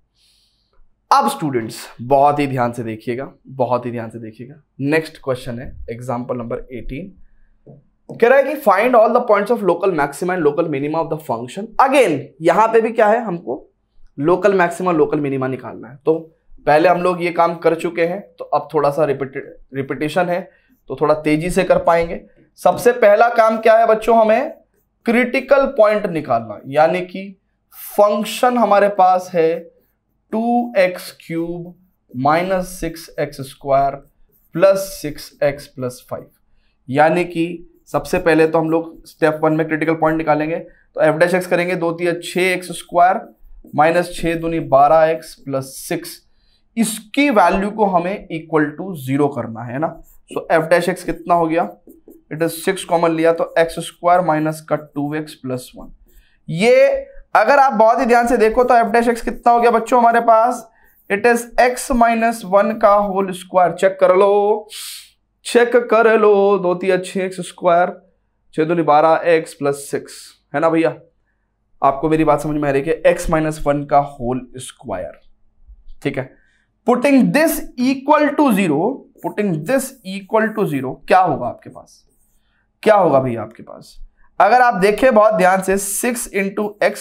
अब स्टूडेंट्स बहुत ही ध्यान से देखिएगा, बहुत ही ध्यान से देखिएगा। नेक्स्ट क्वेश्चन है एग्जाम्पल नंबर 18, कह रहा है कि find all the points of local maxima and local minima of the function. Again यहाँ पे भी क्या है, हमको लोकल मैक्सिमा लोकल मिनिमा निकालना है। तो पहले हम लोग ये काम कर चुके हैं, तो अब थोड़ा सा रिपीटेशन है तो थोड़ा तेजी से कर पाएंगे। सबसे पहला काम क्या है बच्चों, हमें क्रिटिकल पॉइंट निकालना, यानी कि फंक्शन हमारे पास है 2x³ - 6x² + 6x + 5, यानी कि सबसे पहले तो हम लोग स्टेप 1 में क्रिटिकल पॉइंट निकालेंगे। तो एफ डैश एक्स करेंगे 2×6x² - 6×12x + 6, इसकी वैल्यू को हमें इक्वल टू 0 करना है ना। सो एफ डैश एक्स कितना हो गया, इट इज 6 कॉमन लिया तो x² - 2x + 1। ये अगर आप बहुत ही ध्यान से देखो तो एफ डैश एक्स कितना हो गया बच्चों हमारे पास, इट इज x - 1 का होल स्क्वायर। चेक कर लो, चेक कर लो, 2×6x² - 6×12x + 6, है ना भैया, आपको मेरी बात समझ में आ रही है कि x - 1 का होल स्क्वायर। ठीक है, putting this equal to zero क्या होगा आपके पास, क्या होगा भैया आपके पास, अगर आप देखें बहुत ध्यान से, 6×x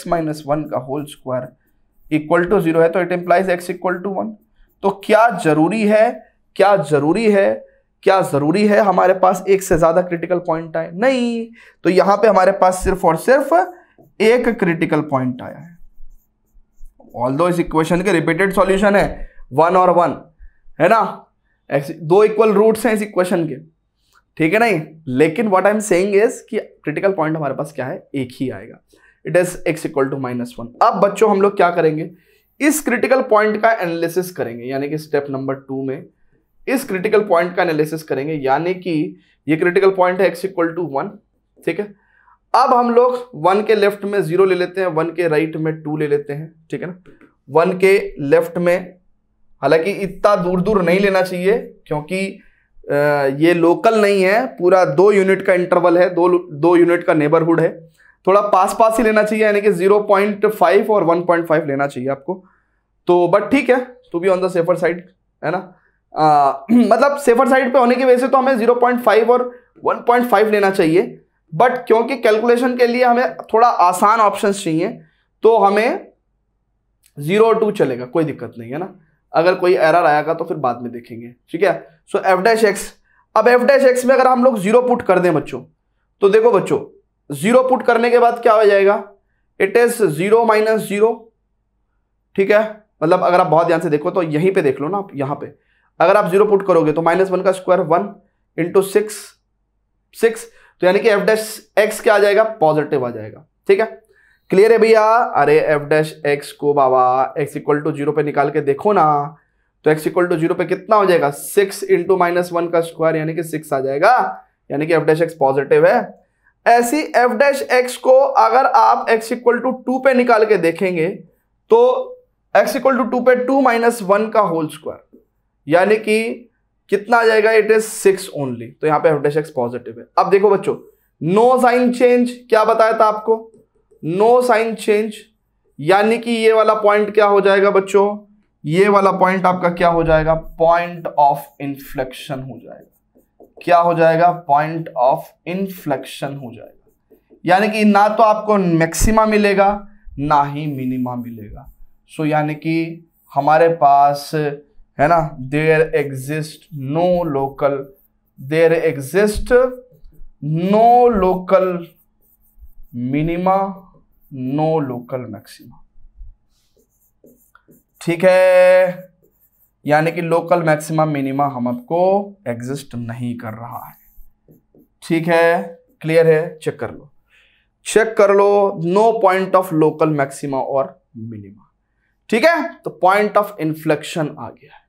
- 1 का होल स्क्वायर इक्वल टू 0 है, तो it implies x equal to 1। तो क्या जरूरी है, क्या जरूरी है, क्या जरूरी है हमारे पास 1 से ज्यादा क्रिटिकल पॉइंट आए? नहीं, तो यहां पे हमारे पास सिर्फ और सिर्फ 1 क्रिटिकल पॉइंट आया है। ऑल्दो इस इक्वेशन के रिपीटेड सॉल्यूशन है, वन और वन है ना, दो इक्वल रूट्स हैं इस इक्वेशन के, ठीक है नहीं। लेकिन what I am saying is कि क्रिटिकल पॉइंट हमारे पास क्या है, एक ही आएगा, it is x equal to -1। अब बच्चों हम लोग क्या करेंगे, इस क्रिटिकल पॉइंट का एनालिसिस करेंगे, यानी कि स्टेप नंबर 2 में इस क्रिटिकल पॉइंट का एनालिसिस करेंगे, यानी कि ये क्रिटिकल पॉइंट है x इक्वल टू 1, ठीक है। अब हम लोग 1 के लेफ्ट में 0 ले लेते हैं, 1 के राइट में 2 ले लेते हैं, ठीक है ना। 1 के लेफ्ट में हालांकि इतना दूर दूर नहीं लेना चाहिए क्योंकि ये लोकल नहीं है, पूरा 2 यूनिट का इंटरवल है, 2 यूनिट का नेबरहुड है, थोड़ा पास पास ही लेना चाहिए, यानी कि 0.5 और 1.5 लेना चाहिए आपको। तो बट ठीक है, to be on the safer side है ना, मतलब सेफर साइड पे होने की वजह से तो हमें 0.5 और 1.5 लेना चाहिए, बट क्योंकि कैलकुलेशन के लिए हमें थोड़ा आसान ऑप्शंस चाहिए तो हमें 0 और 2 चलेगा, कोई दिक्कत नहीं है ना। अगर कोई एरर आएगा तो फिर बाद में देखेंगे, ठीक है। सो f'(x), अब f'(x) में अगर हम लोग 0 पुट कर दें बच्चों, तो देखो बच्चों 0 पुट करने के बाद क्या हो जाएगा, इट इज 0 - 0, ठीक है। मतलब अगर आप बहुत ध्यान से देखो तो यहीं पे देख लो ना आप, यहाँ पे अगर आप 0 पुट करोगे तो -1 का स्क्वायर 1 इंटू 6, तो यानी कि f'(x) क्या आ जाएगा, पॉजिटिव आ जाएगा, ठीक है। क्लियर है भैया? अरे f'(x) को बाबा x इक्वल टू 0 पे निकाल के देखो ना, तो x इक्वल टू 0 पे कितना हो जाएगा, 6 इंटू -1 का स्क्वायर, यानी कि 6 आ जाएगा, यानी कि f'(x) पॉजिटिव है। ऐसी f'(x) को अगर आप x इक्वल टू 2 पे निकाल के देखेंगे तो x इक्वल टू 2 पे 2 - 1 का होल स्क्वायर, यानी कि कितना आ जाएगा, इट इज 6 ओनली, तो यहाँ पे f'(x) पॉजिटिव है। अब देखो बच्चों, नो साइन चेंज, क्या बताया था आपको, नो साइन चेंज, यानी कि ये वाला पॉइंट क्या हो जाएगा बच्चों, ये वाला पॉइंट आपका क्या हो जाएगा, पॉइंट ऑफ इन्फ्लेक्शन हो जाएगा, क्या हो जाएगा, पॉइंट ऑफ इन्फ्लेक्शन हो जाएगा, यानी कि ना तो आपको मैक्सिमा मिलेगा ना ही मिनिमा मिलेगा। सो यानी कि हमारे पास है ना, there exist no local minima, no local maxima, ठीक है। यानी कि लोकल मैक्सिमा मिनिमा हम आपको एग्जिस्ट नहीं कर रहा है, ठीक है। क्लियर है? चेक कर लो, चेक कर लो, no point of local maxima और मिनिमा, ठीक है। तो पॉइंट ऑफ इन्फ्लेक्शन आ गया है।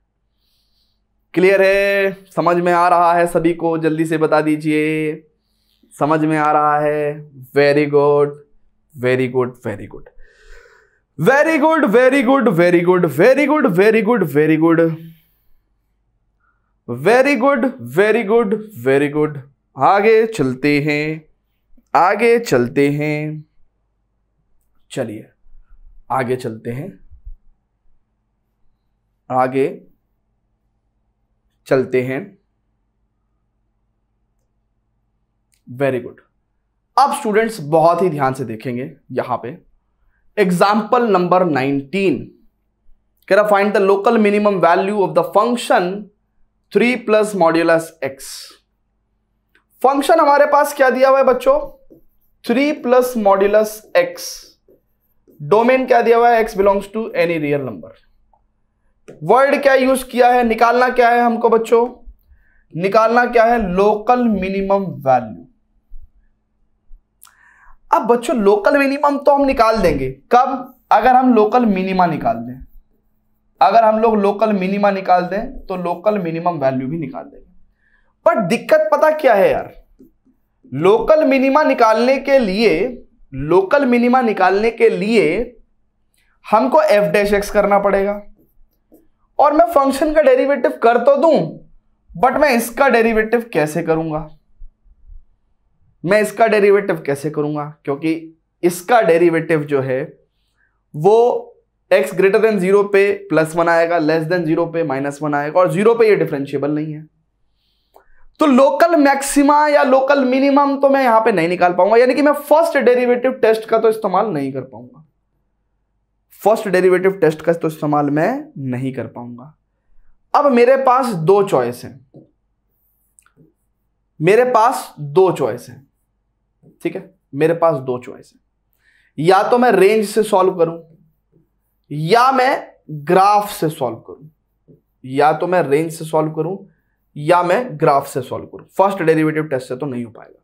क्लियर है? समझ में आ रहा है? सभी को जल्दी से बता दीजिए समझ में आ रहा है। Very good, very good, very good, very good, very good, very good, very good, very good, very good, very good, very good, very good. आगे चलते हैं, आगे चलते हैं, चलिए आगे चलते हैं, आगे चलते हैं। Very good. अब स्टूडेंट्स बहुत ही ध्यान से देखेंगे यहां पे, एग्जाम्पल नंबर 19 कह रहा find the local minimum value of the function 3 + modulus x। Function हमारे पास क्या दिया हुआ है बच्चों, 3 + मॉड्यूलस x। डोमेन क्या दिया हुआ है, x belongs to any real number. Word क्या यूज किया है, निकालना क्या है हमको बच्चों, निकालना क्या है, लोकल मिनिमम वैल्यू। अब बच्चों लोकल मिनिमम तो हम निकाल देंगे कब, अगर हम लोकल मिनिमा निकाल दें, अगर हम लोग लोकल मिनिमा निकाल दें तो लोकल मिनिमम वैल्यू भी निकाल देंगे। पर दिक्कत पता क्या है यार, लोकल मिनिमा निकालने के लिए, लोकल मिनिमा निकालने के लिए हमको f'(x) करना पड़ेगा, और मैं फंक्शन का डेरिवेटिव कर तो दूं बट मैं इसका डेरिवेटिव कैसे करूंगा, मैं इसका डेरिवेटिव कैसे करूंगा, क्योंकि इसका डेरिवेटिव जो है वो x > 0 पे +1 आएगा, <0 पे -1 आएगा, और 0 पे ये डिफरेंशिएबल नहीं है। तो लोकल मैक्सिमा या लोकल मिनिमम तो मैं यहां पे नहीं निकाल पाऊंगा, यानी कि मैं फर्स्ट डेरिवेटिव टेस्ट का तो इस्तेमाल नहीं कर पाऊंगा, फर्स्ट डेरिवेटिव टेस्ट का तो इस्तेमाल मैं नहीं कर पाऊंगा। अब मेरे पास 2 चॉइस है, मेरे पास 2 चॉइस है, ठीक है, मेरे पास 2 चॉइस है, या तो मैं रेंज से सॉल्व करूं या मैं ग्राफ से सॉल्व करूं। या तो मैं रेंज से सॉल्व करूं या मैं ग्राफ से सॉल्व करूं। फर्स्ट डेरिवेटिव टेस्ट से तो नहीं हो पाएगा।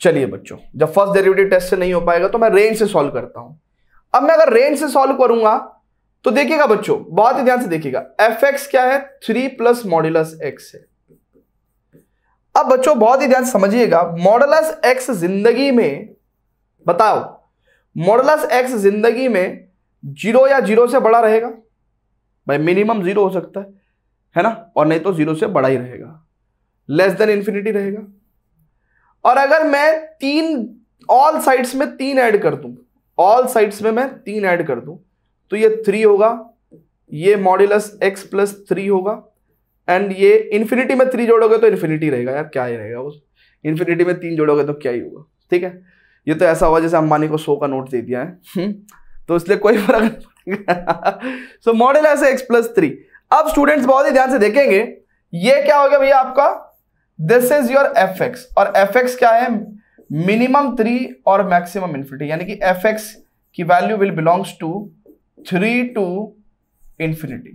चलिए बच्चों, जब फर्स्ट डेरिवेटिव टेस्ट से नहीं हो पाएगा तो मैं रेंज से सॉल्व करता हूं। अब मैं अगर रेंज से सॉल्व करूंगा तो देखिएगा बच्चों, बहुत ही ध्यान से देखिएगा, एफ एक्स क्या है, 3 प्लस मॉड्यूलस x है। अब बच्चों बहुत ही ध्यान से समझिएगा, मॉड्यूलस x जिंदगी में बताओ, मॉड्यूलस x जिंदगी में 0 या 0 से बड़ा रहेगा भाई, मिनिमम 0 हो सकता है ना, और नहीं तो 0 से बड़ा ही रहेगा, लेस देन इन्फिनिटी रहेगा। और अगर मैं ऑल साइड्स में मैं तीन ऐड कर दूं तो ये 3 होगा, ये मॉड्यूलस x प्लस 3 होगा, एंड ये इन्फिनिटी में 3 जोड़ोगे तो इन्फिनिटी रहेगा। यार क्या ही रहेगा वो, इन्फिनिटी में 3 जोड़ोगे तो क्या ही होगा। ठीक है, ये तो ऐसा हुआ जैसे अंबानी को 100 का नोट दे दिया है तो इसलिए कोई फर्क नहीं। So modulus x plus 3। अब स्टूडेंट्स बहुत ही ध्यान से देखेंगे, ये क्या हो गया भैया आपका, this is your f x, और एफ एक्स क्या है, मिनिमम 3 और मैक्सिमम इन्फिनिटी, यानी कि एफ एक्स की value will belongs to 3 to infinity.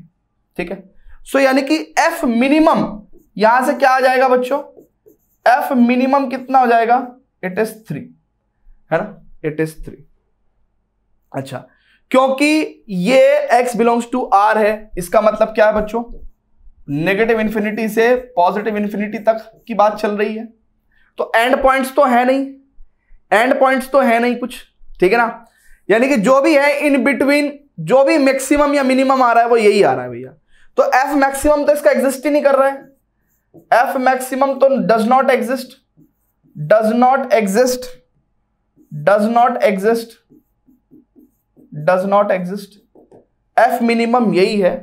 ठीक है, सो यानी कि एफ मिनिमम यहां से क्या आ जाएगा बच्चों, एफ मिनिमम कितना हो जाएगा, इट इज 3, है ना, इट इज 3। अच्छा, क्योंकि ये x बिलोंग्स टू r है, इसका मतलब क्या है बच्चों, नेगेटिव इन्फिनिटी से पॉजिटिव इन्फिनिटी तक की बात चल रही है, तो एंड पॉइंट्स तो है नहीं, एंड पॉइंट्स तो है नहीं कुछ, ठीक है ना, यानी कि जो भी है इन बिटवीन, जो भी मैक्सिमम या मिनिमम आ रहा है वो यही आ रहा है भैया। तो एफ मैक्सिमम तो इसका एग्जिस्ट ही नहीं कर रहा है, एफ मैक्सिमम तो does not exist. F minimum यही है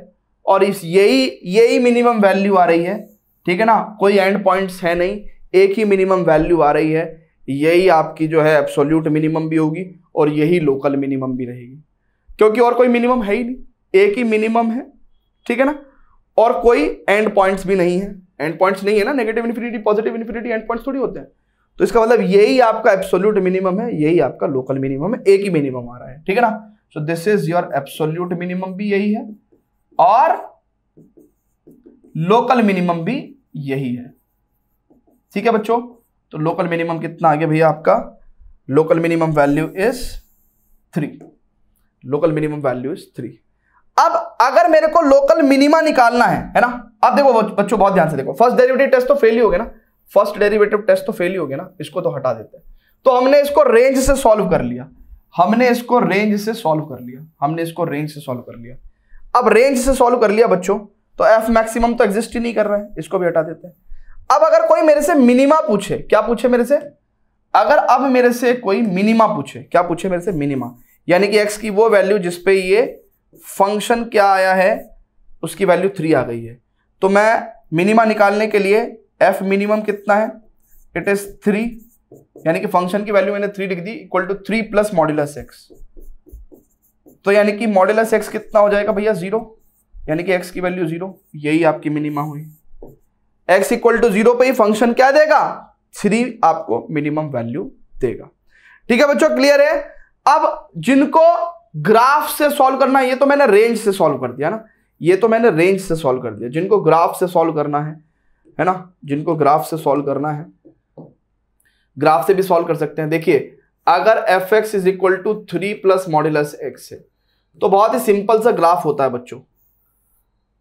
और इस यही मिनिमम वैल्यू आ रही है, ठीक है ना, कोई एंड पॉइंट्स है नहीं, एक ही मिनिमम वैल्यू आ रही है, यही आपकी जो है एब्सोल्यूट मिनिमम भी होगी और यही लोकल मिनिमम भी रहेगी, क्योंकि और कोई मिनिमम है ही नहीं, एक ही मिनिमम है, ठीक है ना, और कोई एंड पॉइंट्स भी नहीं है, एंड पॉइंट्स नहीं है ना, negative infinity positive infinity end points थोड़ी होते हैं। तो इसका मतलब यही आपका एब्सोल्यूट मिनिमम है, यही आपका लोकल मिनिमम है, एक ही मिनिमम आ रहा है, ठीक है ना। So this is your absolute minimum भी यही है और लोकल मिनिमम भी यही है। ठीक है बच्चों, तो लोकल मिनिमम कितना आ गया भैया आपका, local minimum value is 3, local minimum value is 3। अब अगर मेरे को लोकल मिनिमा निकालना है ना, अब देखो बच्चों बहुत ध्यान से देखो, फर्स्ट डेरिवेटिव टेस्ट तो फेल ही हो गया ना, फर्स्ट डेरिवेटिव टेस्ट तो फेल ही हो गया ना, इसको तो हटा देते हैं। तो हमने इसको रेंज से सॉल्व कर लिया, अब रेंज से सॉल्व कर लिया बच्चों, तो एफ मैक्सिमम तो एग्जिस्ट ही नहीं कर रहा है, इसको भी हटा देते हैं। अब अगर कोई मेरे से मिनिमा पूछे, क्या पूछे मेरे से, अगर अब मेरे से कोई मिनिमा पूछे, क्या पूछे मेरे से, मिनिमा, यानी कि एक्स की वो वैल्यू जिसपे ये फंक्शन क्या आया है उसकी वैल्यू 3 आ गई है, तो मैं मिनिमा निकालने के लिए एफ मिनिमम कितना है, इट इज 3, यानी कि फंक्शन की वैल्यू मैंने 3 लिख दी, equal to 3 plus modulus x। तो यानी कि मॉड्यूलस x कितना हो जाएगा भैया, 0, यानी कि x की वैल्यू 0, यही आपकी मिनिमा हुई। x इक्वल टू 0 पर ही फंक्शन क्या देगा, 3 आपको मिनिमम वैल्यू देगा। ठीक है बच्चों, क्लियर है। अब जिनको ग्राफ से सॉल्व करना है, ये तो मैंने रेंज से सॉल्व कर दिया ना, ये तो मैंने रेंज से सॉल्व कर दिया, जिनको ग्राफ से सॉल्व करना है ना, जिनको ग्राफ से सॉल्व करना है, ग्राफ से भी सॉल्व कर सकते हैं। देखिए, अगर f x is equal to 3 plus modulus x है तो बहुत ही सिंपल सा ग्राफ होता है बच्चों,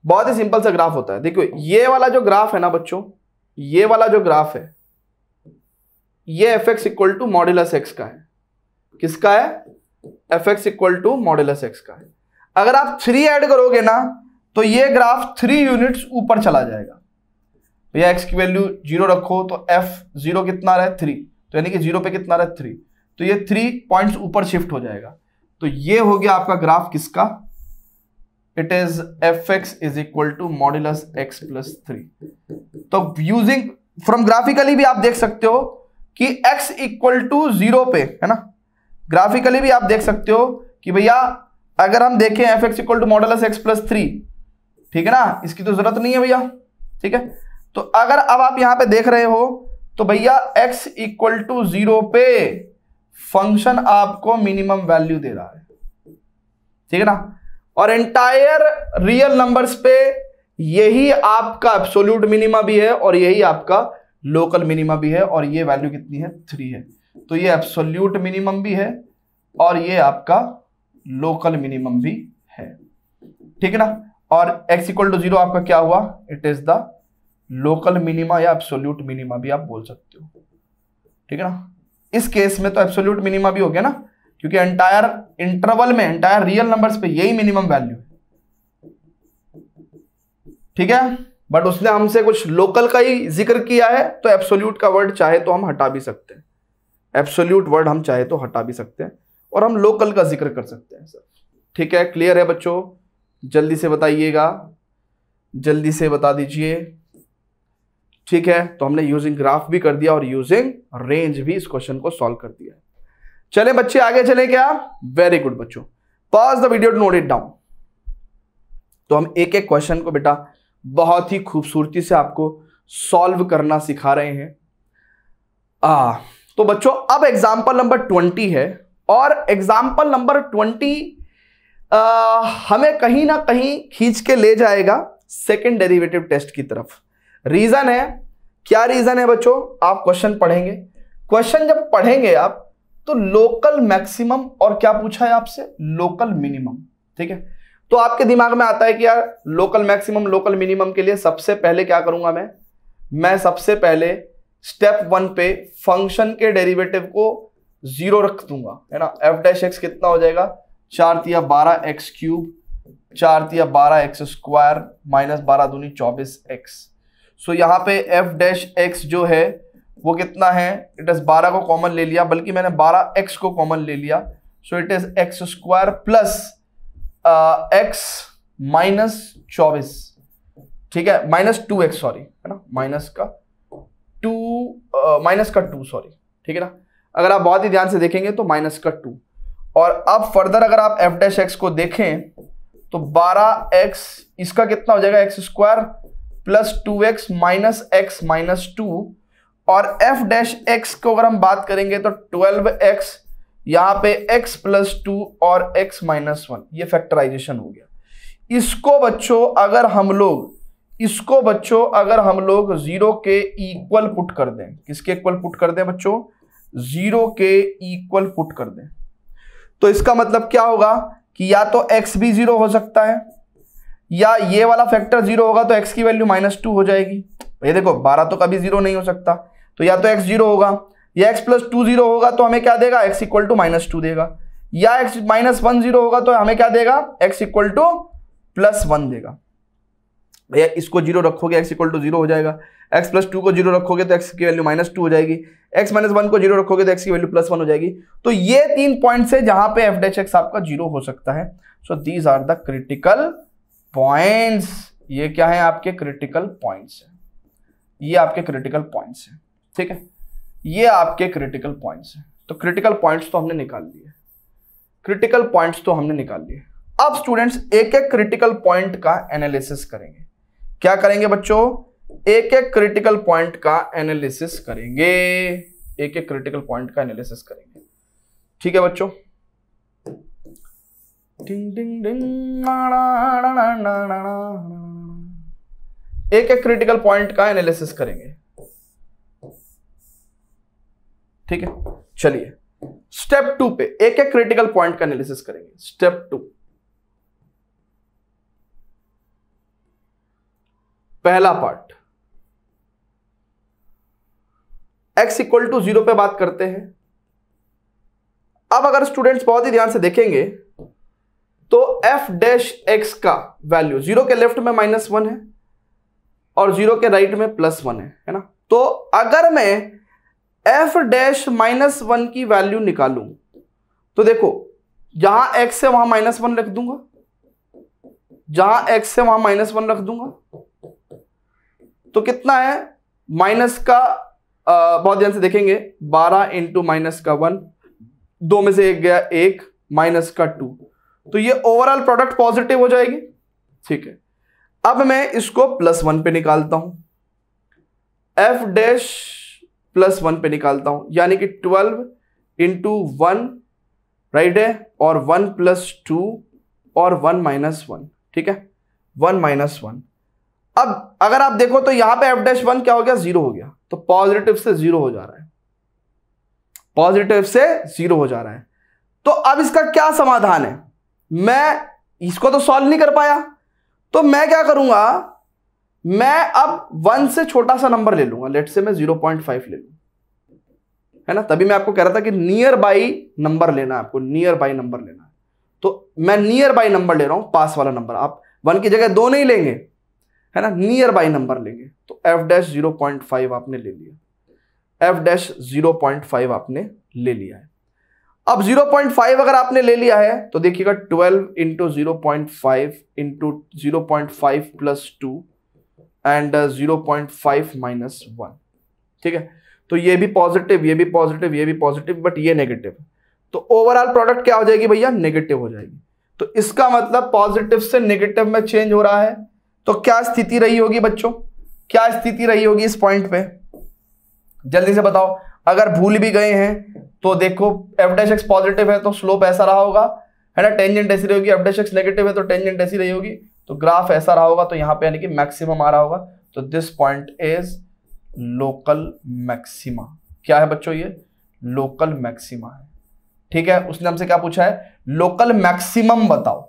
बहुत ही सिंपल सा ग्राफ होता है। देखो ये वाला जो ग्राफ है ना बच्चों, ये वाला जो ग्राफ है, ये f x equal to modulus x का है, किसका है, fx equal to modulus x का है। अगर आप 3 ऐड करोगे ना तो ये ग्राफ 3 यूनिट्स ऊपर चला जाएगा भैया। x की वैल्यू 0 रखो तो f 0 कितना रहा है, 3, तो यानी कि 0 पे कितना रहा है, 3, तो ये 3 पॉइंट्स ऊपर शिफ्ट हो जाएगा। तो ये हो गया आपका ग्राफ किसका, it is fx is equal to modulus x plus 3। तो यूजिंग फ्रॉम ग्राफिकली भी आप देख सकते हो कि x इक्वल टू 0 पे, है ना, ग्राफिकली भी आप देख सकते हो कि भैया अगर हम देखें f x equal to modulus x plus 3, ठीक है ना, इसकी तो जरूरत नहीं है भैया, ठीक है। तो अगर अब आप यहां पे देख रहे हो तो भैया एक्स इक्वल टू 0 पे फंक्शन आपको मिनिमम वैल्यू दे रहा है, ठीक है ना, और एंटायर रियल नंबर्स पे यही आपका एब्सोल्यूट मिनिमा भी है और यही आपका लोकल मिनिमा भी है, और ये वैल्यू कितनी है 3 है। तो ये एब्सोल्यूट मिनिमम भी है और ये आपका लोकल मिनिमम भी है, ठीक है ना। और x इक्वल टू 0 आपका क्या हुआ, it is the local minima या एब्सोल्यूट मिनिमा भी आप बोल सकते हो, ठीक है ना। इस केस में तो एब्सोल्यूट मिनिमा भी हो गया ना, क्योंकि एंटायर इंटरवल में एंटायर रियल नंबर्स पे यही मिनिमम वैल्यू है, ठीक है। बट उसने हमसे कुछ लोकल का ही जिक्र किया है, तो एब्सोल्यूट का वर्ड चाहे तो हम हटा भी सकते हैं, एब्सोल्यूट वर्ड हम चाहे तो हटा भी सकते हैं और हम लोकल का जिक्र कर सकते हैं सर, ठीक है। क्लियर है बच्चों, जल्दी से बताइएगा, जल्दी से बता दीजिए, ठीक है। तो हमने यूजिंग ग्राफ भी कर दिया और यूजिंग रेंज भी इस क्वेश्चन को सॉल्व कर दिया। चले बच्चे आगे चले क्या, वेरी गुड बच्चों, pause the video to note it down. तो हम एक एक क्वेश्चन को बेटा बहुत ही खूबसूरती से आपको सॉल्व करना सिखा रहे हैं। तो बच्चों अब एग्जाम्पल नंबर 20 है, और एग्जाम्पल नंबर 20 हमें कहीं ना कहीं खींच के ले जाएगा सेकेंड डेरिवेटिव टेस्ट की तरफ। रीजन है, क्या रीजन है बच्चों, आप क्वेश्चन पढ़ेंगे, क्वेश्चन जब पढ़ेंगे आप तो लोकल मैक्सिमम और क्या पूछा है आपसे, लोकल मिनिमम, ठीक है। तो आपके दिमाग में आता है कि यार लोकल मैक्सिमम लोकल मिनिमम के लिए सबसे पहले क्या करूंगा, मैं सबसे पहले स्टेप 1 पे फंक्शन के डेरिवेटिव को 0 रख दूंगा, है ना। एफ डैश एक्स कितना हो जाएगा, 4 × 12 x³ 4 × 12 x² -12 × 24 x। सो यहाँ पे एफ डैश एक्स जो है वो कितना है, इट इज 12 को कॉमन ले लिया, बल्कि मैंने 12x को कॉमन ले लिया। So it is x² plus x -24, ठीक है, -2x सॉरी, है ना, माइनस का 2 सॉरी, ठीक है ना। अगर आप बहुत ही ध्यान से देखेंगे तो -2, और अब फर्दर अगर आप एफ डैश एक्स को देखें तो 12x इसका कितना हो जाएगा, x² plus 2x minus x -2, और f डैश एक्स को अगर हम बात करेंगे तो 12x, यहाँ पे x प्लस 2 और x माइनस 1, ये फैक्टराइजेशन हो गया। इसको बच्चों अगर हम लोग 0 के इक्वल पुट कर दें, किसके इक्वल पुट कर दें बच्चों, 0 के इक्वल पुट कर दें, तो इसका मतलब क्या होगा कि या तो x भी 0 हो सकता है, या ये वाला फैक्टर 0 होगा तो x की वैल्यू -2 हो जाएगी। ये देखो 12 तो कभी 0 नहीं हो सकता, तो या तो x 0 होगा, या x प्लस 2 0 होगा तो हमें क्या देगा, x इक्वल टू -2 देगा, या x माइनस 1 0 होगा तो हमें क्या देगा, x इक्वल टू +1 देगा। भैया इसको 0 रखोगे x इक्वल टू 0 हो जाएगा, x प्लस 2 को 0 रखोगे तो x की वैल्यू -2 हो जाएगी, x माइनस 1 को 0 रखोगे तो x की वैल्यू +1 हो जाएगी। तो ये 3 पॉइंट्स है जहां पे एफ डैश एक्स आपका 0 हो सकता है। So these are the critical points, ये क्या है आपके क्रिटिकल पॉइंट्स, ये आपके क्रिटिकल पॉइंट्स हैं, ठीक है, ये आपके क्रिटिकल पॉइंट्स हैं। तो क्रिटिकल पॉइंट्स तो हमने निकाल लिए, अब स्टूडेंट्स एक एक क्रिटिकल पॉइंट का एनालिसिस करेंगे। क्या करेंगे बच्चों, एक एक क्रिटिकल पॉइंट का एनालिसिस करेंगे, ठीक है बच्चों। डिंग डिंग डिंग ना एक एक क्रिटिकल पॉइंट का एनालिसिस करेंगे, ठीक है। चलिए स्टेप 2 पे एक एक क्रिटिकल पॉइंट का एनालिसिस करेंगे, स्टेप 2। पहला पार्ट x इक्वल टू 0 पे बात करते हैं। अब अगर स्टूडेंट्स बहुत ही ध्यान से देखेंगे तो f डैश एक्स का वैल्यू 0 के लेफ्ट में -1 है और 0 के राइट में +1 है ना। तो अगर मैं f डैश -1 की वैल्यू निकालूं तो देखो जहां x है वहां -1 रख दूंगा, तो कितना है माइनस का बहुत ध्यान से देखेंगे 12 × -1, 2 में से 1 गया, 1 -2, तो ये ओवरऑल प्रोडक्ट पॉजिटिव हो जाएगी, ठीक है। अब मैं इसको +1 पे निकालता हूं, f डैश +1 पे निकालता हूं, यानी कि 12 × 1 राइट है, और 1 + 2 और 1 -1, ठीक है, 1 -1, अब अगर आप देखो तो यहां पे एफ डैश वन क्या हो गया, जीरो हो गया, तो पॉजिटिव से जीरो हो जा रहा है, पॉजिटिव से जीरो हो जा रहा है। तो अब इसका क्या समाधान है, मैं इसको तो सॉल्व नहीं कर पाया, तो मैं क्या करूंगा, मैं अब वन से छोटा सा नंबर ले लूंगा, लेट से मैं 0.5 ले लूं, है ना। तभी मैं आपको कह रहा था कि नियर बाई नंबर लेना है आपको, नियर बाई नंबर लेना है, तो मैं नियर बाई नंबर ले रहा हूं, पास वाला नंबर। आप वन की जगह दो नहीं लेंगे, है ना, नियर बाई नंबर लेंगे। तो एफ डैश 0.5 आपने ले लिया, एफ डैश 0.5 आपने ले लिया है। अब 0.5 अगर आपने ले लिया है तो देखिएगा 12 into 0.5 into 0.5 plus 2 and 0.5 minus 1, ठीक है। तो ये भी पॉजिटिव, ये भी पॉजिटिव, ये भी पॉजिटिव, बट ये नेगेटिव, तो ओवरऑल प्रोडक्ट क्या हो जाएगी भैया, नेगेटिव हो जाएगी। तो इसका मतलब पॉजिटिव से नेगेटिव में चेंज हो रहा है। तो क्या स्थिति रही होगी बच्चों, क्या स्थिति रही होगी इस पॉइंट पे, जल्दी से बताओ। अगर भूल भी गए हैं तो देखो, एफ डैश एक्स पॉजिटिव है तो स्लोप ऐसा रहा होगा, है ना, टेंजेंट ऐसी रही होगी। एफ डैश एक्स नेगेटिव है तो टेंजेंट ऐसी रही होगी, तो ग्राफ ऐसा रहा होगा। तो यहाँ पे यानी कि मैक्सिमम आ रहा होगा, तो this point is local maxima. क्या है बच्चों, ये लोकल मैक्सिमा है, ठीक है। उसने हमसे क्या पूछा है, लोकल मैक्सिमम बताओ,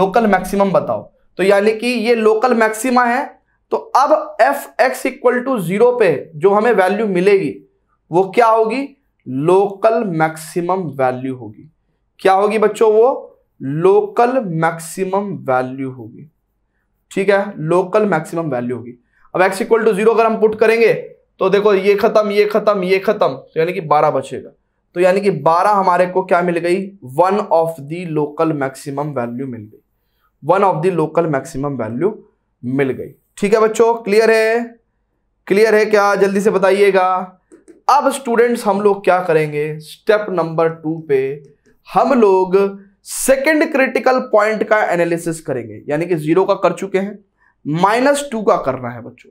लोकल मैक्सिमम बताओ। तो यानी कि ये लोकल मैक्सिमा है। तो अब एफ एक्स इक्वल टू 0 पे जो हमें वैल्यू मिलेगी वो क्या होगी, लोकल मैक्सिमम वैल्यू होगी। क्या होगी बच्चों, वो लोकल मैक्सिमम वैल्यू होगी, ठीक है, लोकल मैक्सिमम वैल्यू होगी। अब एक्स इक्वल टू 0 अगर हम पुट करेंगे तो देखो ये खत्म, ये खत्म, ये खत्म, तो यानी कि 12 बचेगा। तो यानी कि 12 हमारे को क्या मिल गई, one of the local maximum value मिल गई, one of the local maximum value मिल गई, ठीक है बच्चों। क्लियर है, क्लियर है क्या, जल्दी से बताइएगा। अब स्टूडेंट्स हम लोग क्या करेंगे, स्टेप नंबर 2 पे हम लोग सेकेंड क्रिटिकल पॉइंट का एनालिसिस करेंगे। यानी कि 0 का कर चुके हैं, -2 का करना है बच्चों।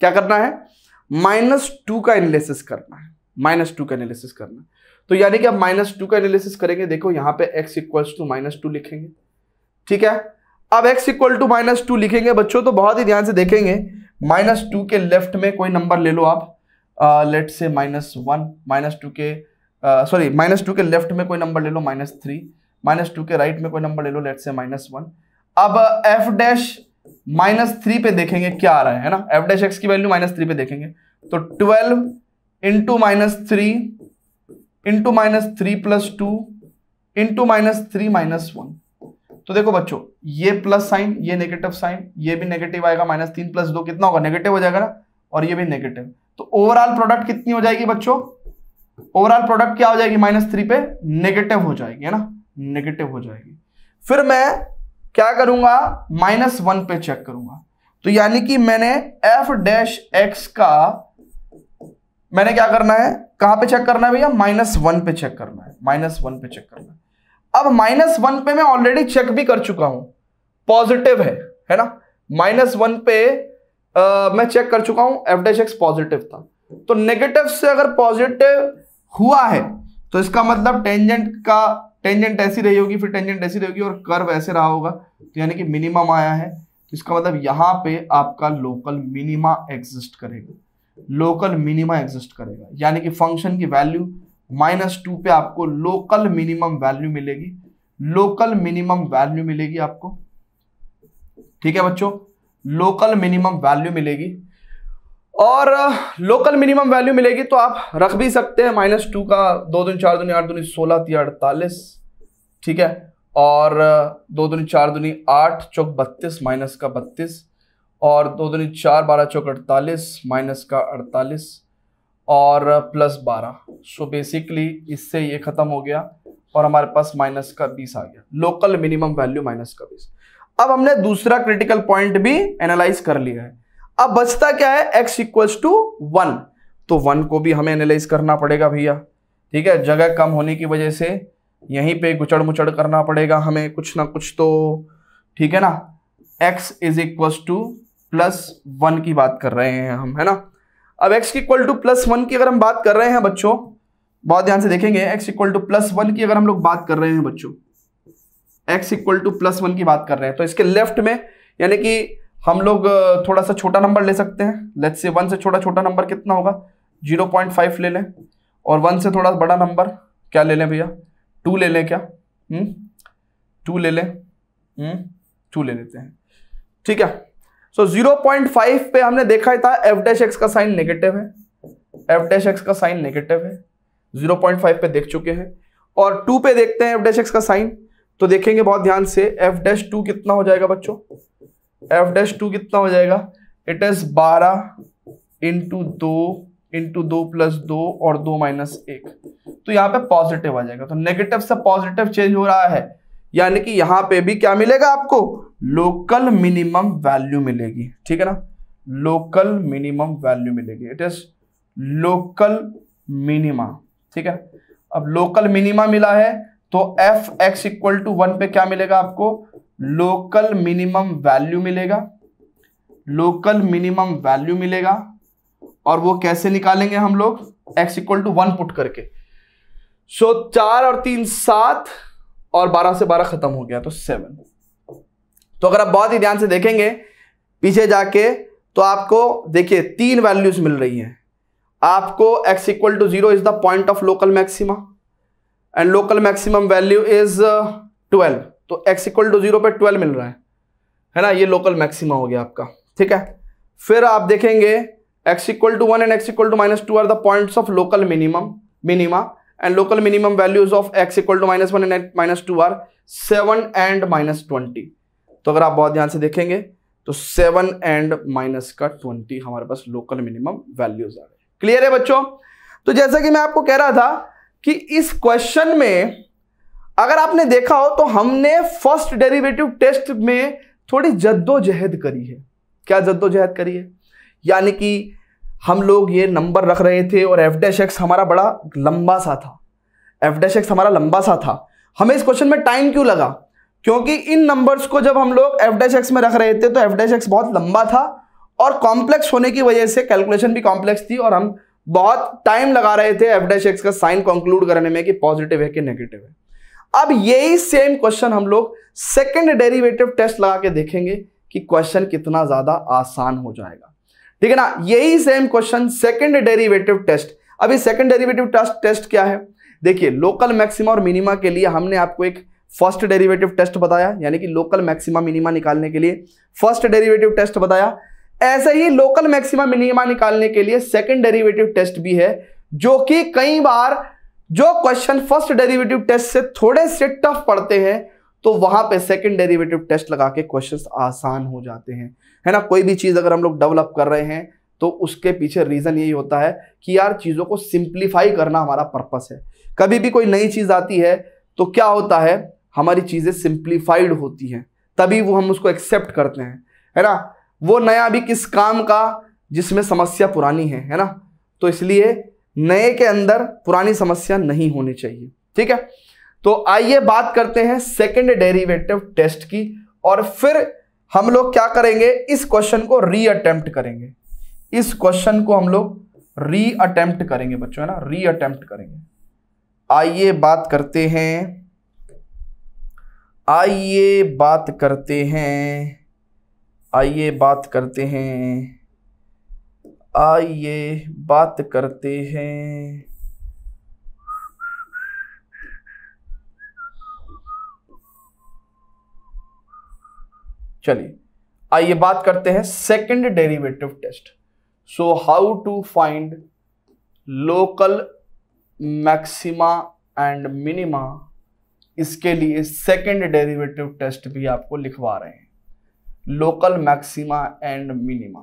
क्या करना है, -2 का एनालिसिस करना है, -2 का एनालिसिस करना है। तो यानी कि अब -2 का एनालिसिस करेंगे। देखो यहाँ पे x इक्वल्स टू -2 लिखेंगे, ठीक है। अब x इक्वल टू -2 लिखेंगे बच्चों, तो बहुत ही ध्यान से देखेंगे। -2 के लेफ्ट में कोई नंबर ले लो आप, लेट से -1, -2 के सॉरी -2 के लेफ्ट में कोई नंबर ले लो -3, -2 के राइट में कोई नंबर ले लो, लेट से -1। अब एफ डैश -3 पे देखेंगे क्या आ रहा है ना, एफ डैश एक्स की वैल्यू -3 पे देखेंगे। तो 12 इंटू -3 इंटू -3 प्लस 2 इंटू -3 -1। तो देखो बच्चों, ये प्लस साइन, ये नेगेटिव साइन, ये भी नेगेटिव आएगा, -3 प्लस 2 कितना होगा, नेगेटिव हो जाएगा ना, और ये भी नेगेटिव। तो ओवरऑल प्रोडक्ट कितनी हो जाएगी बच्चों, ओवरऑल प्रोडक्ट क्या हो जाएगी, -3 पे नेगेटिव हो जाएगी, है ना, नेगेटिव हो जाएगी। फिर मैं क्या करूंगा, -1 पे चेक करूंगा। तो यानी कि मैंने एफ डैश एक्स का, मैंने क्या करना है, कहां पे चेक करना है भैया, -1 पे चेक करना है, -1 पे चेक करना है। अब -1 पे मैं ऑलरेडी चेक भी कर चुका हूं, पॉजिटिव है ना, -1 पे मैं चेक कर चुका हूं, एफ डैश एक्स पॉजिटिव था। तो नेगेटिव से अगर पॉजिटिव हुआ है तो इसका मतलब टेंजेंट ऐसी रही होगी, फिर टेंजेंट ऐसी रही होगी, और कर्व ऐसे रहा होगा। तो यानी कि मिनिमम आया है, इसका मतलब यहाँ पे आपका लोकल मिनिमा एग्जिस्ट करेगा, लोकल मिनिमा एग्जिस्ट करेगा। यानी कि फंक्शन की वैल्यू -2 पे आपको लोकल मिनिमम वैल्यू मिलेगी, लोकल मिनिमम वैल्यू मिलेगी आपको, ठीक है बच्चों, लोकल मिनिमम वैल्यू मिलेगी। और लोकल मिनिमम वैल्यू मिलेगी तो आप रख भी सकते हैं -2 का 2 दूनी 4 दूनी 8 दूनी 16 ती 48, ठीक है, और 2 दूनी 4 दूनी 8 चौक 32 माइनस का 32, और 2 दूनी 4 12 चौक 48 माइनस का 48, और प्लस 12। सो बेसिकली इससे ये खत्म हो गया और हमारे पास माइनस का 20 आ गया, लोकल मिनिमम वैल्यू -20। अब हमने दूसरा क्रिटिकल पॉइंट भी एनालाइज कर लिया है। अब बचता क्या है, x इक्वल्स टू 1, तो 1 को भी हमें एनालाइज करना पड़ेगा भैया, ठीक है। जगह कम होने की वजह से यहीं पे गुचड़ मुचड़ करना पड़ेगा हमें कुछ ना कुछ, तो ठीक है ना। x इज इक्वल्स टू +1 की बात कर रहे हैं हम, है ना। अब x इक्वल टू +1 की अगर हम बात कर रहे हैं बच्चों, बहुत ध्यान से देखेंगे, x इक्वल टू +1 की अगर हम लोग बात कर रहे हैं बच्चों, x इक्वल टू +1 की बात कर रहे हैं, तो इसके लेफ्ट में यानी कि हम लोग थोड़ा सा छोटा नंबर ले सकते हैं, लेट्स से 1 से छोटा छोटा नंबर कितना होगा 0.5 ले लें, और 1 से थोड़ा बड़ा नंबर क्या ले लें भैया 2 ले लें, क्या 2 ले लें, 2 ले लेते हैं, ठीक है। सो 0.5 पे हमने देखा था एफ डैश एक्स का साइन नेगेटिव है, एफ डैश एक्स का साइन नेगेटिव है, 0.5 पे देख चुके हैं। और 2 पे देखते हैं एफ डैश एक्स का साइन, तो देखेंगे बहुत ध्यान से एफ डैश 2 कितना हो जाएगा बच्चों, एफ डैश 2 कितना हो जाएगा, इट इज 12 इंटू 2 प्लस 2 और 2 माइनस 1, तो यहाँ पे पॉजिटिव आ जाएगा। तो नेगेटिव से पॉजिटिव चेंज हो रहा है, यानी कि यहाँ पे भी क्या मिलेगा आपको, लोकल मिनिमम वैल्यू मिलेगी, ठीक है ना, लोकल मिनिमम वैल्यू मिलेगी, इट इज लोकल मिनिमा, ठीक है। अब लोकल मिनिमा मिला है तो एफ एक्स इक्वल टू 1 पे क्या मिलेगा आपको, लोकल मिनिमम वैल्यू मिलेगा, लोकल मिनिमम वैल्यू मिलेगा। और वो कैसे निकालेंगे हम लोग, x इक्वल टू 1 पुट करके। सो 4 और 3 7 और 12 से 12 खत्म हो गया तो 7। तो अगर आप बहुत ही ध्यान से देखेंगे पीछे जाके तो आपको देखिए 3 वैल्यूज मिल रही हैं आपको। x equal to 0 is the point of local maxima and local maximum value is 12, तो x इक्वल टू 0 पे 12 मिल रहा है ना, ये लोकल मैक्सिमा हो गया आपका, ठीक है। फिर आप देखेंगे x equal to 1 and x equal to -2 are the points of local minima and local minimum values of x equal to -1 and -2 are 7 and -20। तो अगर आप बहुत ध्यान से देखेंगे तो 7 एंड माइनस का 20 हमारे पास लोकल मिनिमम वैल्यूज आ गए। क्लियर है बच्चों? तो जैसा कि मैं आपको कह रहा था कि इस क्वेश्चन में अगर आपने देखा हो तो हमने फर्स्ट डेरिवेटिव टेस्ट में थोड़ी जद्दोजहद करी है। क्या जद्दोजहद करी है, यानी कि हम लोग ये नंबर रख रहे थे और एफ डैश एक्स हमारा बड़ा लंबा सा था, एफ डैश एक्स हमारा लंबा सा था। हमें इस क्वेश्चन में टाइम क्यों लगा, क्योंकि इन नंबर्स को जब हम लोग एफ डैश एक्स में रख रहे थे तो एफ डैश एक्स बहुत लंबा था और कॉम्प्लेक्स होने की वजह से कैलकुलेशन भी कॉम्प्लेक्स थी और हम बहुत टाइम लगा रहे थे एफ डैश एक्स का साइन कंक्लूड करने में कि पॉजिटिव है कि नेगेटिव है। अब यही सेम क्वेश्चन हम लोग सेकंड डेरिवेटिव टेस्ट लगा के देखेंगे कि क्वेश्चन कितना ज्यादा आसान हो जाएगा, ठीक है ना। यही same question second derivative test. अभी सेकंड डेरिवेटिव टेस्ट क्या है, देखिए लोकल मैक्सिमा और मिनिमा के लिए हमने आपको एक फर्स्ट डेरिवेटिव टेस्ट बताया, यानी कि लोकल मैक्सिमा मिनिमा निकालने के लिए फर्स्ट डेरिवेटिव टेस्ट बताया। ऐसे ही लोकल मैक्सिमा मिनिमा निकालने के लिए सेकंड डेरिवेटिव टेस्ट भी है, जो कि कई बार जो क्वेश्चन फर्स्ट डेरिवेटिव टेस्ट से थोड़े से टफ पड़ते हैं तो वहां पे सेकंड डेरिवेटिव टेस्ट लगा के क्वेश्चंस आसान हो जाते हैं, है ना। कोई भी चीज अगर हम लोग डेवलप कर रहे हैं तो उसके पीछे रीजन यही होता है कि यार चीजों को सिंप्लीफाई करना हमारा पर्पस है। कभी भी कोई नई चीज आती है तो क्या होता है, हमारी चीजें सिंप्लीफाइड होती हैं, तभी वो हम उसको एक्सेप्ट करते हैं, है ना। वो नया भी किस काम का जिसमें समस्या पुरानी है ना। तो इसलिए नए के अंदर पुरानी समस्या नहीं होनी चाहिए, ठीक है। तो आइए बात करते हैं सेकंड डेरिवेटिव टेस्ट की, और फिर हम लोग क्या करेंगे, इस क्वेश्चन को रीअटेम्प्ट करेंगे। इस क्वेश्चन को हम लोग रीअटेम्प्ट करेंगे बच्चों, है ना, रीअटेम्प्ट करेंगे। आइए बात करते हैं चलिए आइए बात करते हैं second derivative test. So how to find local maxima and minima, इसके लिए सेकंड डेरिवेटिव टेस्ट भी आपको लिखवा रहे हैं। Local maxima and minima,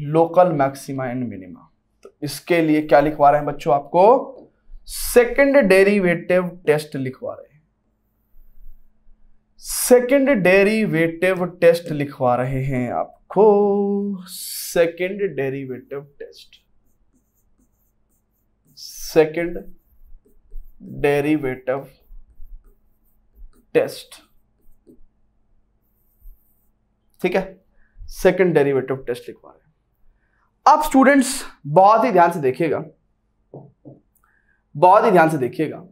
local maxima and minima, तो इसके लिए क्या लिखवा रहे हैं बच्चों, आपको सेकंड डेरिवेटिव टेस्ट लिखवा रहे हैं, सेकंड डेरिवेटिव टेस्ट लिखवा रहे हैं आपको। Second derivative test, second derivative test, ठीक है, सेकंड डेरिवेटिव टेस्ट लिखवा रहे हैं। अब स्टूडेंट्स बहुत ही ध्यान से देखिएगा, बहुत ही ध्यान से देखिएगा।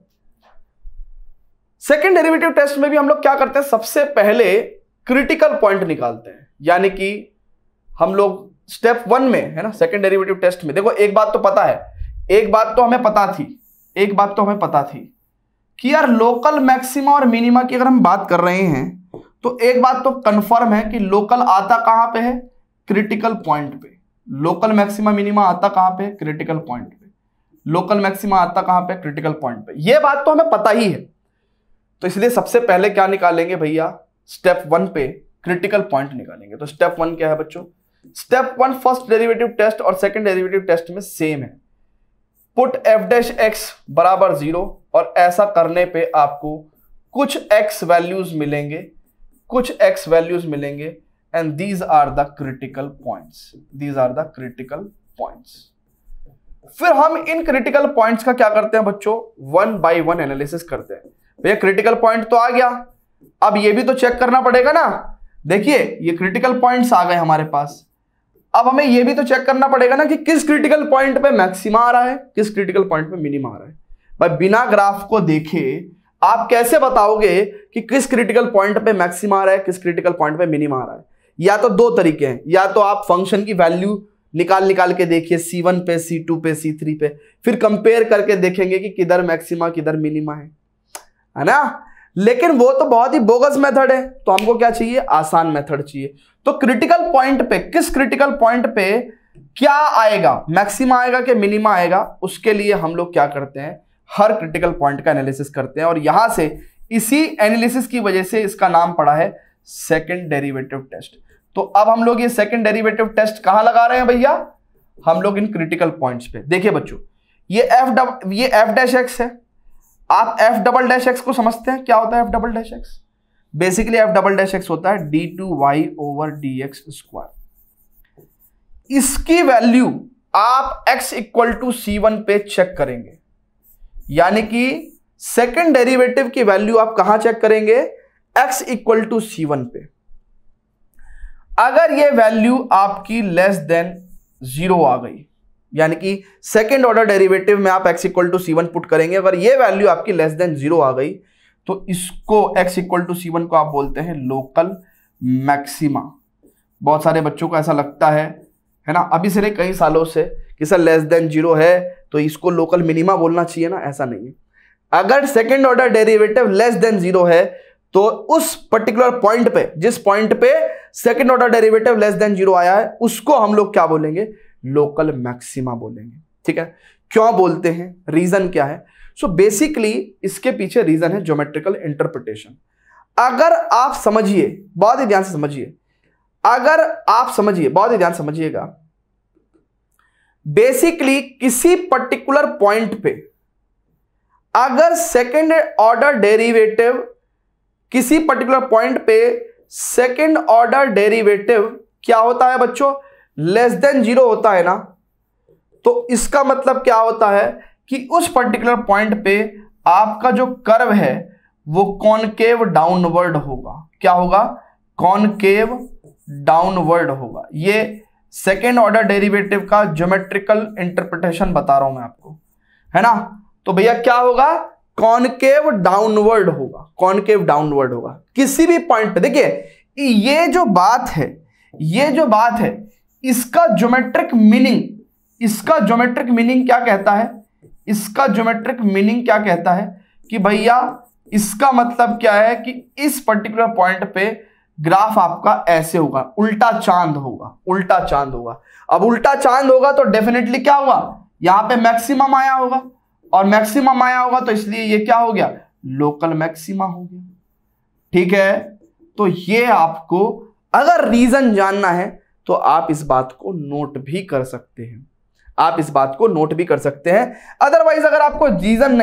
सेकंड डेरिवेटिव टेस्ट में भी हम लोग क्या करते हैं, सबसे पहले क्रिटिकल पॉइंट निकालते हैं। यानी कि हम लोग स्टेप वन में है ना सेकंड डेरिवेटिव टेस्ट में देखो एक बात तो पता है, एक बात तो हमें पता थी कि यार लोकल मैक्सिमा और मिनिमा की अगर हम बात कर रहे हैं तो एक बात तो कंफर्म है कि लोकल आता कहां पे है, क्रिटिकल पॉइंट पे। लोकल मैक्सिमा मिनिमा आता कहां पे, क्रिटिकल पॉइंट पे। लोकल मैक्सिमा आता कहां पे, क्रिटिकल पॉइंट पे। यह बात तो हमें पता ही है, तो इसलिए सबसे पहले क्या निकालेंगे भैया, स्टेप वन पे क्रिटिकल पॉइंट निकालेंगे। तो स्टेप वन क्या है बच्चों, step one first derivative test और सेकंड डेरिवेटिव टेस्ट में सेम है। पुट f डैश एक्स बराबर 0 और ऐसा करने पे आपको कुछ x वैल्यूज मिलेंगे, and these are the critical points, फिर हम इन क्रिटिकल पॉइंट्स का क्या करते हैं बच्चों, वन बाय वन एनालिसिस करते हैं। भैया क्रिटिकल पॉइंट तो आ गया, अब ये भी तो चेक करना पड़ेगा ना। देखिए ये क्रिटिकल पॉइंट्स आ गए हमारे पास, अब हमें ये भी तो चेक करना पड़ेगा ना कि किस क्रिटिकल पॉइंट पे मैक्सिमा आ रहा है, किस क्रिटिकल पॉइंट पे मिनिमा आ रहा है। भाई बिना ग्राफ को देखे आप कैसे बताओगे कि किस क्रिटिकल पॉइंट पे मैक्सिमा आ रहा है, किस क्रिटिकल पॉइंट पे मिनिमा आ रहा है। या तो दो तरीके हैं, या तो आप फंक्शन की वैल्यू निकाल के देखिए C1 पे, C2 पे, C3 पे, फिर कंपेयर करके देखेंगे कि किधर मैक्सिमा किधर मिनिमा है ना। लेकिन वो तो बहुत ही बोगस मेथड है, तो हमको क्या चाहिए, आसान मेथड चाहिए। तो क्रिटिकल पॉइंट पे, किस क्रिटिकल पॉइंट पे क्या आएगा, मैक्सिमा आएगा कि मिनिमा आएगा, उसके लिए हम लोग क्या करते हैं, हर क्रिटिकल पॉइंट का एनालिसिस करते हैं। और यहां से इसी एनालिसिस की वजह से इसका नाम पड़ा है सेकंड डेरिवेटिव टेस्ट। तो अब हम लोग ये सेकंड डेरिवेटिव टेस्ट कहां लगा रहे हैं भैया, हम लोग इन क्रिटिकल पॉइंट्स पे। देखिए बच्चों ये एफ डैश एक्स है, आप f डबल डैश x को समझते हैं क्या होता है। f double dash x basically f double dash x होता है d2y ओवर dx स्क्वायर। इसकी वैल्यू आप x इक्वल टू c1 पे चेक करेंगे, यानी कि सेकंड डेरिवेटिव की वैल्यू आप कहां चेक करेंगे, x इक्वल टू c1 पे। अगर ये वैल्यू आपकी लेस देन 0 आ गई, यानी कि सेकेंड ऑर्डर डेरिवेटिव में आप x equal to c1 put करेंगे, अगर ये वैल्यू आपकी लेस देन 0 आ गई तो इसको x इक्वल टू c1 को आप बोलते हैं लोकल मैक्सिमा। बहुत सारे बच्चों को ऐसा लगता है ना, अभी से नहीं कई सालों से कि सर लेस देन 0 है तो इसको लोकल मिनिमा बोलना चाहिए ना, ऐसा नहीं है। अगर second order derivative less than 0 है तो उस पर्टिकुलर पॉइंट पे, जिस पॉइंट पे second order derivative less than 0 आया है, उसको हम लोग क्या बोलेंगे, लोकल मैक्सिमा बोलेंगे। ठीक है, क्यों बोलते हैं, रीजन क्या है। सो बेसिकली इसके पीछे रीजन है ज्योमेट्रिकल इंटरप्रिटेशन। अगर आप समझिए, बहुत ही ध्यान से समझिए, बेसिकली किसी पर्टिकुलर पॉइंट पे अगर सेकेंड ऑर्डर डेरिवेटिव क्या होता है बच्चों, लेस देन 0 होता है ना, तो इसका मतलब क्या होता है कि उस पर्टिकुलर पॉइंट पे आपका जो कर्व है वो कॉनकेव डाउनवर्ड होगा। क्या होगा, कॉनकेव डाउनवर्ड होगा। ये सेकेंड ऑर्डर डेरिवेटिव का ज्योमेट्रिकल इंटरप्रिटेशन बता रहा हूं मैं आपको, है ना। तो भैया क्या होगा, कॉनकेव डाउनवर्ड होगा, किसी भी पॉइंट पे। देखिए ये जो बात है, इसका ज्योमेट्रिक मीनिंग, क्या कहता है, कि भैया इसका मतलब क्या है कि इस पर्टिकुलर पॉइंट पे ग्राफ आपका ऐसे होगा, उल्टा चांद होगा, अब उल्टा चांद होगा तो डेफिनेटली क्या होगा, यहां पे मैक्सिमम आया होगा, और मैक्सिमम आया होगा तो इसलिए ये क्या हो गया, लोकल मैक्सिमा हो गया। ठीक है, तो ये आपको अगर रीजन जानना है तो आप इस बात को नोट भी कर सकते हैं, अदरवाइज अगर आपको रीजन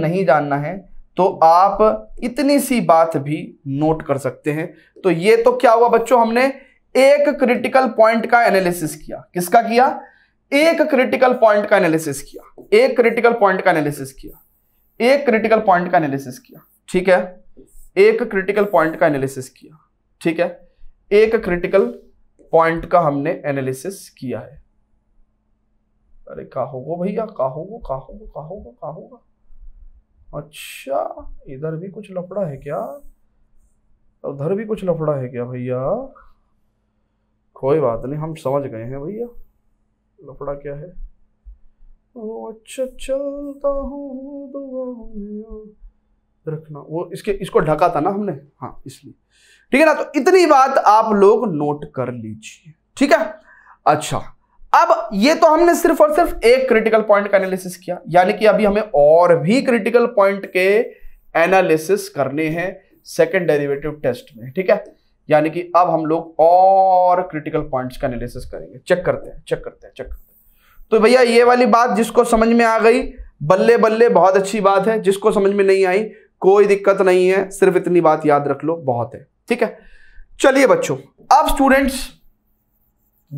नहीं जानना है, तो आप इतनी सी बात भी नोट कर सकते हैं। तो ये तो क्या हुआ बच्चों, हमने एक क्रिटिकल पॉइंट का एनालिसिस किया, किसका किया, ठीक है, एक क्रिटिकल पॉइंट का हमने एनालिसिस किया है। अरे कहा होगा, अच्छा इधर भी कुछ लफड़ा है क्या। अब उधर भी कुछ लफड़ा है क्या भैया? कोई बात नहीं, हम समझ गए हैं भैया लफड़ा क्या है। ओ अच्छा चलता हूँ दुआओं में रखना, वो इसके इसको ढका था ना हमने, हाँ इसलिए ठीक है ना। तो इतनी बात आप लोग नोट कर लीजिए, ठीक है। अच्छा, अब ये तो हमने सिर्फ और सिर्फ एक क्रिटिकल पॉइंट का एनालिसिस किया, यानी कि अभी हमें और भी क्रिटिकल पॉइंट के एनालिसिस करने हैं सेकंड डेरिवेटिव टेस्ट में, ठीक है। यानी कि अब हम लोग और क्रिटिकल पॉइंट्स का एनालिसिस करेंगे। चेक करते हैं। तो भैया ये वाली बात जिसको समझ में आ गई बल्ले बल्ले, बहुत अच्छी बात है। जिसको समझ में नहीं आई कोई दिक्कत नहीं है, सिर्फ इतनी बात याद रख लो, बहुत है, ठीक है। चलिए बच्चों, अब स्टूडेंट्स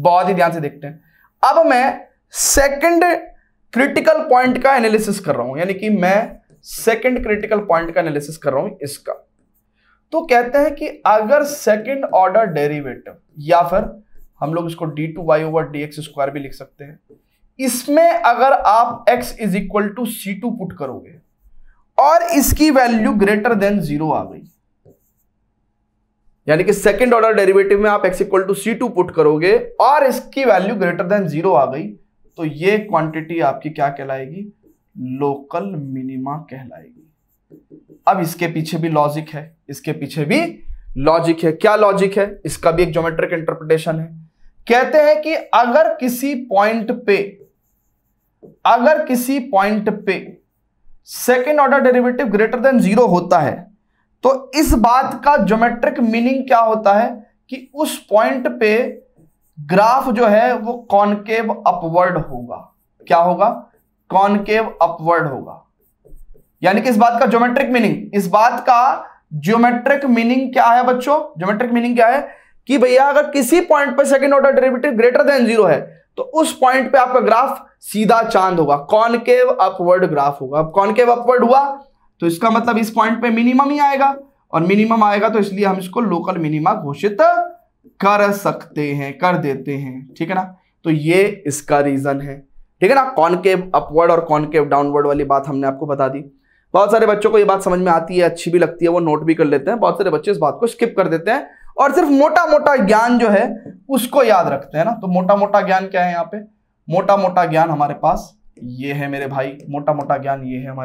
बहुत ही ध्यान से देखते हैं। अब मैं सेकंड क्रिटिकल पॉइंट का एनालिसिस कर रहा हूं, यानी कि मैं सेकंड क्रिटिकल पॉइंट का एनालिसिस कर रहा हूं इसका। तो कहते हैं कि अगर सेकंड ऑर्डर डेरिवेटिव, या फिर हम लोग इसको d2y/dx² भी लिख सकते हैं, इसमें अगर आप x=c2 पुट करोगे और इसकी वैल्यू >0 आ गई, यानी कि सेकंड ऑर्डर डेरिवेटिव में आप x=c2 पुट करोगे और इसकी वैल्यू >0 आ गई, तो ये क्वांटिटी आपकी क्या कहलाएगी? लोकल मिनिमा कहलाएगी। अब इसके पीछे भी लॉजिक है, क्या लॉजिक है? इसका भी एक ज्योमेट्रिक इंटरप्रिटेशन है। कहते हैं कि अगर किसी पॉइंट पे सेकंड ऑर्डर डेरिवेटिव >0 होता है, तो इस बात का ज्योमेट्रिक मीनिंग क्या होता है कि उस पॉइंट पे ग्राफ जो है वो कॉनकेव अपवर्ड होगा। क्या होगा? कॉनकेव अपवर्ड होगा। यानी कि इस बात का ज्योमेट्रिक मीनिंग, क्या है बच्चों? ज्योमेट्रिक मीनिंग क्या है कि भैया अगर किसी पॉइंट पे सेकंड ऑर्डर डेरिवेटिव >0 है, तो उस पॉइंट पे आपका ग्राफ सीधा चांद होगा, कॉनकेव अपवर्ड ग्राफ होगा। अब कॉनकेव अपवर्ड हुआ तो इसका मतलब इस पॉइंट पे मिनिमम ही आएगा, और मिनिमम आएगा तो इसलिए हम इसको लोकल मिनिमा घोषित कर सकते हैं, कर देते हैं, ठीक है ना। तो ये इसका रीजन है, ठीक है ना। कॉनकेव अपवर्ड और कॉनकेव डाउनवर्ड वाली बात हमने आपको बता दी। बहुत सारे बच्चों को ये बात समझ में आती है, अच्छी भी लगती है, वो नोट भी कर लेते हैं। बहुत सारे बच्चे इस बात को स्किप कर देते हैं और सिर्फ मोटा मोटा ज्ञान जो है उसको याद रखते हैं ना। तो मोटा मोटा ज्ञान क्या है यहाँ पे? मोटा मोटा ज्ञान हमारे पास ये है मेरे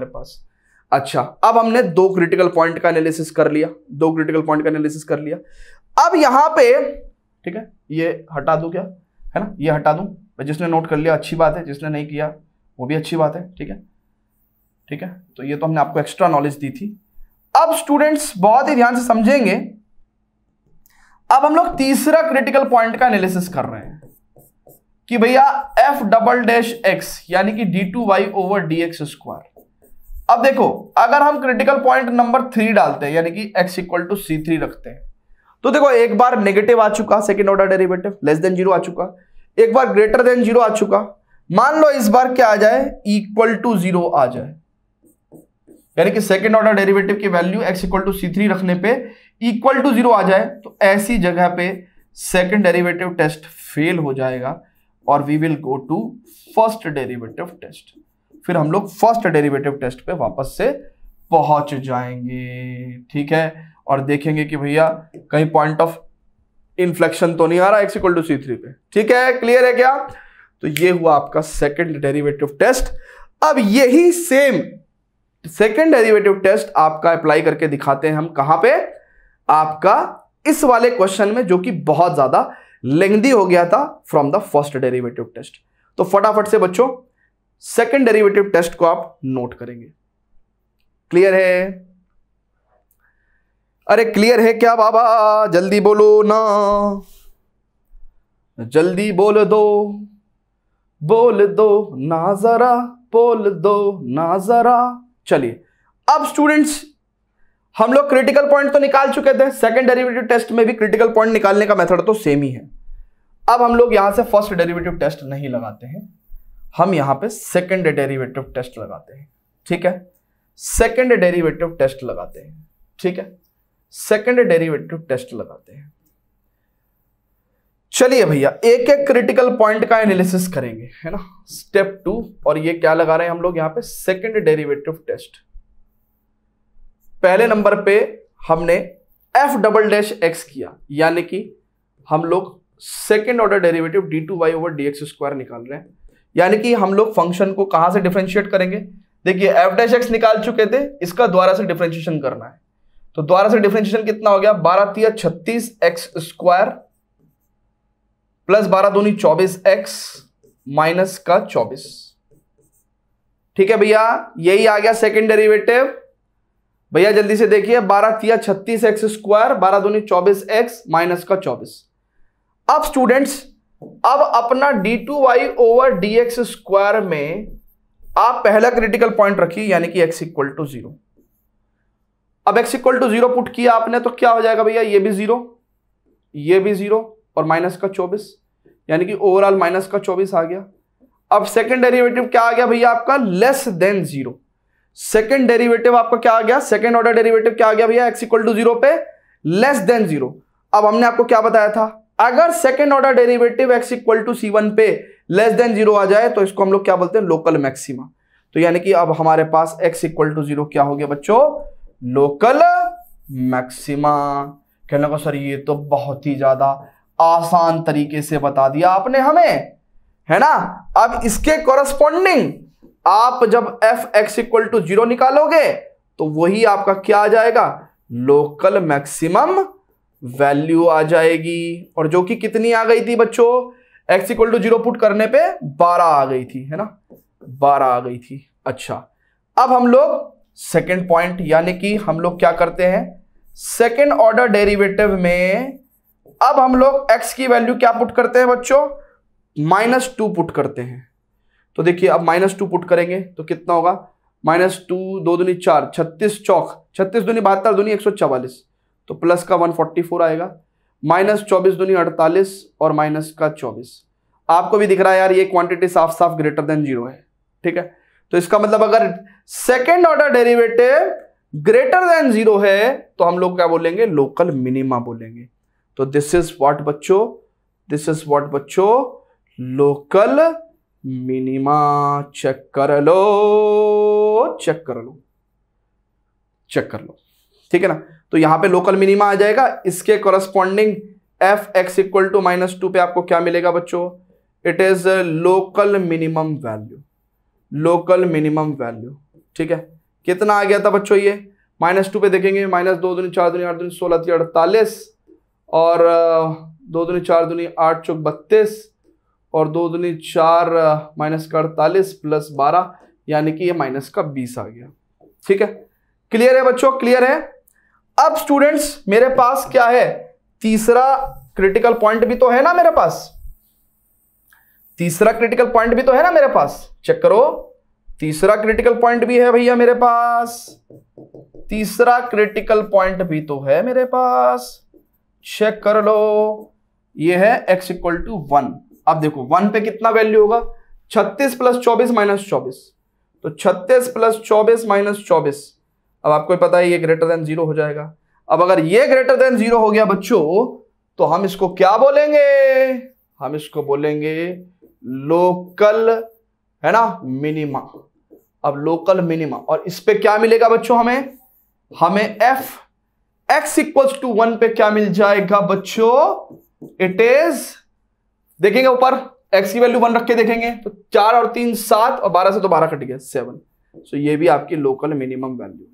भाई, अच्छा, अब हमने दो क्रिटिकल पॉइंट का एनालिसिस कर लिया, अब यहाँ पे ठीक है, ये हटा दूं क्या, है ना, ये हटा दूं। जिसने नोट कर लिया अच्छी बात है, जिसने नहीं किया वो भी अच्छी बात है, ठीक है, तो ये तो हमने आपको एक्स्ट्रा नॉलेज दी थी। अब स्टूडेंट्स बहुत ही ध्यान से समझेंगे, अब हम लोग तीसरा क्रिटिकल पॉइंट का एनालिसिस कर रहे हैं कि भैया f"x यानी कि d2y/dx²। अब देखो, अगर हम क्रिटिकल पॉइंट नंबर 3 डालते हैं, यानी कि x=c3 रखते हैं, तो देखो एक बार नेगेटिव आ चुका सेकंड ऑर्डर डेरिवेटिव, <0 आ चुका, एक बार >0 आ चुका। मान लो इस बार क्या आ जाए? =0 आ जाए, यानी कि सेकंड ऑर्डर डेरिवेटिव की वैल्यू x=c3 रखने पे =0 आ जाए, तो ऐसी जगह पे सेकंड डेरिवेटिव टेस्ट फेल हो जाएगा और we will go to first derivative test. फिर हम लोग फर्स्ट डेरिवेटिव टेस्ट पे वापस से पहुंच जाएंगे, ठीक है, और देखेंगे कि भैया कहीं पॉइंट ऑफ इन्फ्लेक्शन तो नहीं आ रहा x=c3 पे, ठीक है, क्लियर है क्या? तो ये हुआ आपका सेकंड डेरिवेटिव टेस्ट। अब यही सेम सेकंड डेरिवेटिव टेस्ट आपका अप्लाई करके दिखाते हैं हम, कहां पे? आपका इस वाले क्वेश्चन में, जो कि बहुत ज्यादा लेंथी हो गया था from the first derivative test. तो फटाफट से बच्चों सेकंड डेरिवेटिव टेस्ट को आप नोट करेंगे। क्लियर है? अरे क्लियर है क्या बाबा? जल्दी बोलो ना, जल्दी बोल दो ना जरा। चलिए, अब स्टूडेंट्स हम लोग क्रिटिकल पॉइंट तो निकाल चुके थे, सेकंड डेरिवेटिव टेस्ट में भी क्रिटिकल पॉइंट निकालने का मेथड तो सेम ही है। अब हम लोग यहां से फर्स्ट डेरिवेटिव टेस्ट नहीं लगाते हैं, हम यहां पे सेकंड डेरिवेटिव टेस्ट लगाते हैं, ठीक है, चलिए भैया एक एक क्रिटिकल पॉइंट का एनालिसिस करेंगे, है ना, स्टेप 2। और ये क्या लगा रहे हैं हम लोग यहां पे? Second derivative test. पहले नंबर पे हमने एफ डबल डैश एक्स किया, यानी कि हम लोग second order derivative D two Y over D x square निकाल रहे हैं। यानी कि हम लोग फंक्शन को कहाँ से डिफ्रेंशिएट करेंगे, देखिए एफ डैश एक्स निकाल चुके थे, इसका द्वारा से डिफ्रेंशिएशन करना है, तो द्वारा से डिफ्रेंशिएशन कितना हो गया, 12×3=36 x square plus 12×2=24 x minus का 24। ठीक है भैया, यही आ गया सेकेंड डेरिवेटिव। भैया जल्दी से देखिए, 12×3=36 एक्स स्क्वायर 12×2=24 एक्स माइनस का 24। अब स्टूडेंट्स, अब अपना d2y ओवर dx स्क्वायर में आप पहला क्रिटिकल पॉइंट रखिए, यानी कि x इक्वल टू 0। अब x इक्वल टू 0 पुट किया आपने तो क्या हो जाएगा भैया, ये भी 0, ये भी 0 और माइनस का 24, यानी कि ओवरऑल माइनस का 24 आ गया। अब सेकंड डेरिवेटिव क्या आ गया भैया आपका, लेस देन 0। सेकंड डेरिवेटिव आपका क्या आ गया, सेकंड ऑर्डर डेरिवेटिव क्या आ गया भैया, x इक्वल टू 0 पे लेस देन 0। अब हमने आपको क्या बताया था, अगर second order derivative x equal to c1 पे लेस देन 0 आ जाए तो इसको हम लोग क्या बोलते हैं, लोकल मैक्सिमा। तो यानी कि अब हमारे पास x इक्वल टू 0 क्या हो गया बच्चों, लोकल मैक्सिमा। कहने को सर ये तो बहुत ही ज्यादा आसान तरीके से बता दिया आपने हमें, है ना। अब इसके कॉरस्पॉन्डिंग आप जब f x इक्वल टू 0 निकालोगे तो वही आपका क्या आ जाएगा, लोकल मैक्सिमम वैल्यू आ जाएगी, और जो कि कितनी आ गई थी बच्चों, x इक्वल टू 0 पुट करने पे 12 आ गई थी, है ना, 12 आ गई थी। अच्छा, अब हम लोग सेकेंड पॉइंट, यानी कि हम लोग क्या करते हैं सेकेंड ऑर्डर डेरिवेटिव में, अब हम लोग x की वैल्यू क्या पुट करते हैं बच्चों, -2 पुट करते हैं। तो देखिए अब -2 पुट करेंगे तो कितना होगा, -2 2×2=4 36×4 36×2=72 2×144 तो प्लस का 144 आएगा, -24×2=48 और माइनस का 24। आपको भी दिख रहा है यार ये क्वांटिटी साफ साफ ग्रेटर देन 0 है। ठीक है, तो इसका मतलब अगर second order derivative greater than 0 है तो हम लोग क्या बोलेंगे, लोकल मिनिमा बोलेंगे। तो दिस इज व्हाट बच्चों, दिस इज व्हाट बच्चों, लोकल मिनिमा। चेक कर लो, चेक कर लो, चेक कर लो, ठीक है ना। तो यहां पे लोकल मिनिमा आ जाएगा, इसके corresponding F x equal to -2 पे आपको क्या मिलेगा बच्चों, it is local minimum value, local minimum value. ठीक है, कितना आ गया था बच्चों ये, -2 पे देखेंगे, -2×4×4×8×2×16×3×48 और 2×4×8×32 और 2×4 -48 प्लस 12, यानी कि ये माइनस का 20 आ गया। ठीक है, क्लियर है बच्चों, क्लियर है। अब स्टूडेंट्स मेरे पास क्या है, तीसरा क्रिटिकल पॉइंट भी तो है ना मेरे पास, तीसरा क्रिटिकल पॉइंट भी तो है ना मेरे पास, चेक करो, तीसरा क्रिटिकल पॉइंट भी है भैया मेरे पास, तीसरा क्रिटिकल पॉइंट भी तो है मेरे पास, चेक कर लो। ये है x इक्वल टू 1। अब देखो 1 पे कितना वैल्यू होगा, 36 + 24 - 24 तो 36 + 24 - 24। अब आपको पता है ये ग्रेटर देन 0 हो जाएगा। अब अगर ये ग्रेटर देन 0 हो गया बच्चों तो हम इसको क्या बोलेंगे, हम इसको बोलेंगे लोकल, है ना, मिनिमा। अब लोकल मिनिमा, और इस पे क्या मिलेगा बच्चों हमें, हमें एफ एक्स इक्वल्स टू 1 पे क्या मिल जाएगा बच्चों, इट इज, देखेंगे ऊपर एक्स की वैल्यू 1 रख के देखेंगे तो 4 और 3 7 और 12 से तो 12 कट गया 7, सो ये भी आपकी लोकल मिनिमम वैल्यू।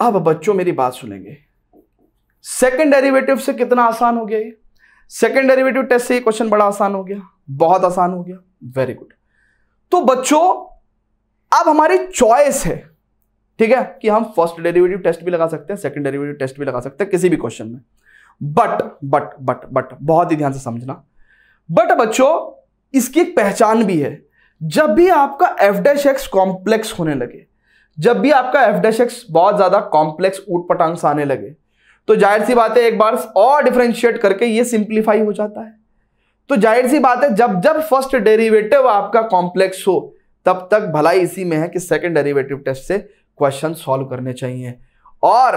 अब बच्चों मेरी बात सुनेंगे, सेकंड डेरिवेटिव से कितना आसान हो गया ये, सेकंड डेरिवेटिव टेस्ट से ये क्वेश्चन बड़ा आसान हो गया, बहुत आसान हो गया, वेरी गुड। तो बच्चों अब हमारी चॉइस है, ठीक है, कि हम फर्स्ट डेरिवेटिव टेस्ट भी लगा सकते हैं, सेकंड डेरिवेटिव टेस्ट भी लगा सकते हैं किसी भी क्वेश्चन में, बट बहुत ही ध्यान से समझना, बट बच्चों इसकी एक पहचान भी है। जब भी आपका एफ डैश एक्स कॉम्प्लेक्स होने लगे, जब भी आपका एफ डैश एक्स बहुत ज्यादा कॉम्प्लेक्स ऊटपटांग सा आने लगे, तो जाहिर सी बात है एक बार और डिफरेंशिएट करके ये सिंप्लीफाई हो जाता है। तो जाहिर सी बात है जब जब फर्स्ट डेरिवेटिव आपका कॉम्प्लेक्स हो तब तक भलाई इसी में है कि सेकंड डेरिवेटिव टेस्ट से क्वेश्चन सॉल्व करने चाहिए, और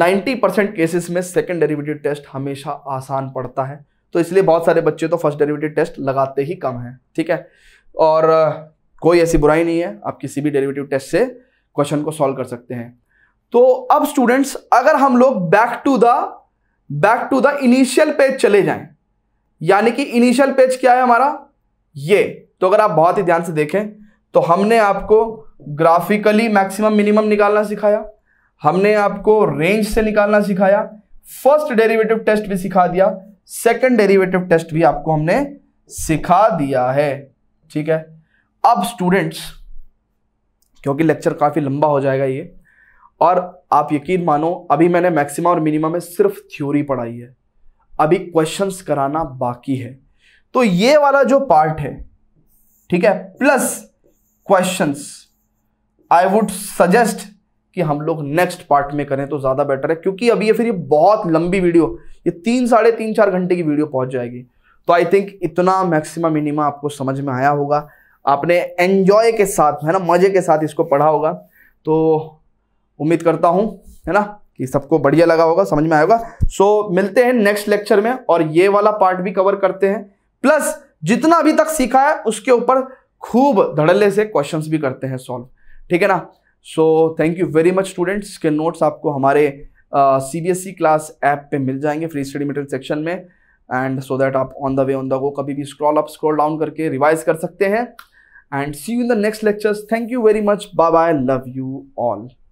90% केसेस में सेकंड डेरिवेटिव टेस्ट हमेशा आसान पड़ता है। तो इसलिए बहुत सारे बच्चे तो फर्स्ट डेरिवेटिव टेस्ट लगाते ही कम है। ठीक है, और कोई ऐसी बुराई नहीं है, आप किसी भी डेरिवेटिव टेस्ट से क्वेश्चन को सॉल्व कर सकते हैं। तो अब स्टूडेंट्स अगर हम लोग back to the initial page चले जाएं, यानी कि इनिशियल पेज क्या है हमारा ये, तो अगर आप बहुत ही ध्यान से देखें तो हमने आपको ग्राफिकली मैक्सिमम मिनिमम निकालना सिखाया, हमने आपको रेंज से निकालना सिखाया, फर्स्ट डेरिवेटिव टेस्ट भी सिखा दिया, सेकंड डेरिवेटिव टेस्ट भी आपको हमने सिखा दिया है। ठीक है, अब स्टूडेंट्स क्योंकि लेक्चर काफी लंबा हो जाएगा ये, और आप यकीन मानो अभी मैंने मैक्सिमा और मिनिमा में सिर्फ थ्योरी पढ़ाई है, अभी क्वेश्चंस कराना बाकी है। तो ये वाला जो पार्ट है, ठीक है, plus questions, I would suggest कि हम लोग नेक्स्ट पार्ट में करें तो ज़्यादा बेटर है, क्योंकि अभी ये फिर ये बहुत लंबी वीडियो, ये 3 साढ़े 3-4 घंटे की वीडियो पहुंच जाएगी। तो आई थिंक इतना मैक्सिमा मिनिमा आपको समझ में आया होगा, आपने एन्जॉय के साथ, है ना, मज़े के साथ इसको पढ़ा होगा। तो उम्मीद करता हूँ, है ना, कि सबको बढ़िया लगा होगा, समझ में आया होगा। सो मिलते हैं नेक्स्ट लेक्चर में और ये वाला पार्ट भी कवर करते हैं, प्लस जितना अभी तक सीखा है उसके ऊपर खूब धड़ल्ले से क्वेश्चंस भी करते हैं सॉल्व। ठीक है ना। So thank you very much students. के नोट्स आपको हमारे CBSE क्लास ऐप पे मिल जाएंगे फ्री स्टडी मटेरियल सेक्शन में, एंड सो दैट आप on the way on the go कभी भी स्क्रॉल अप स्क्रॉल डाउन करके रिवाइज कर सकते हैं। And see you in the next lectures. Thank you very much, bye bye, love you all.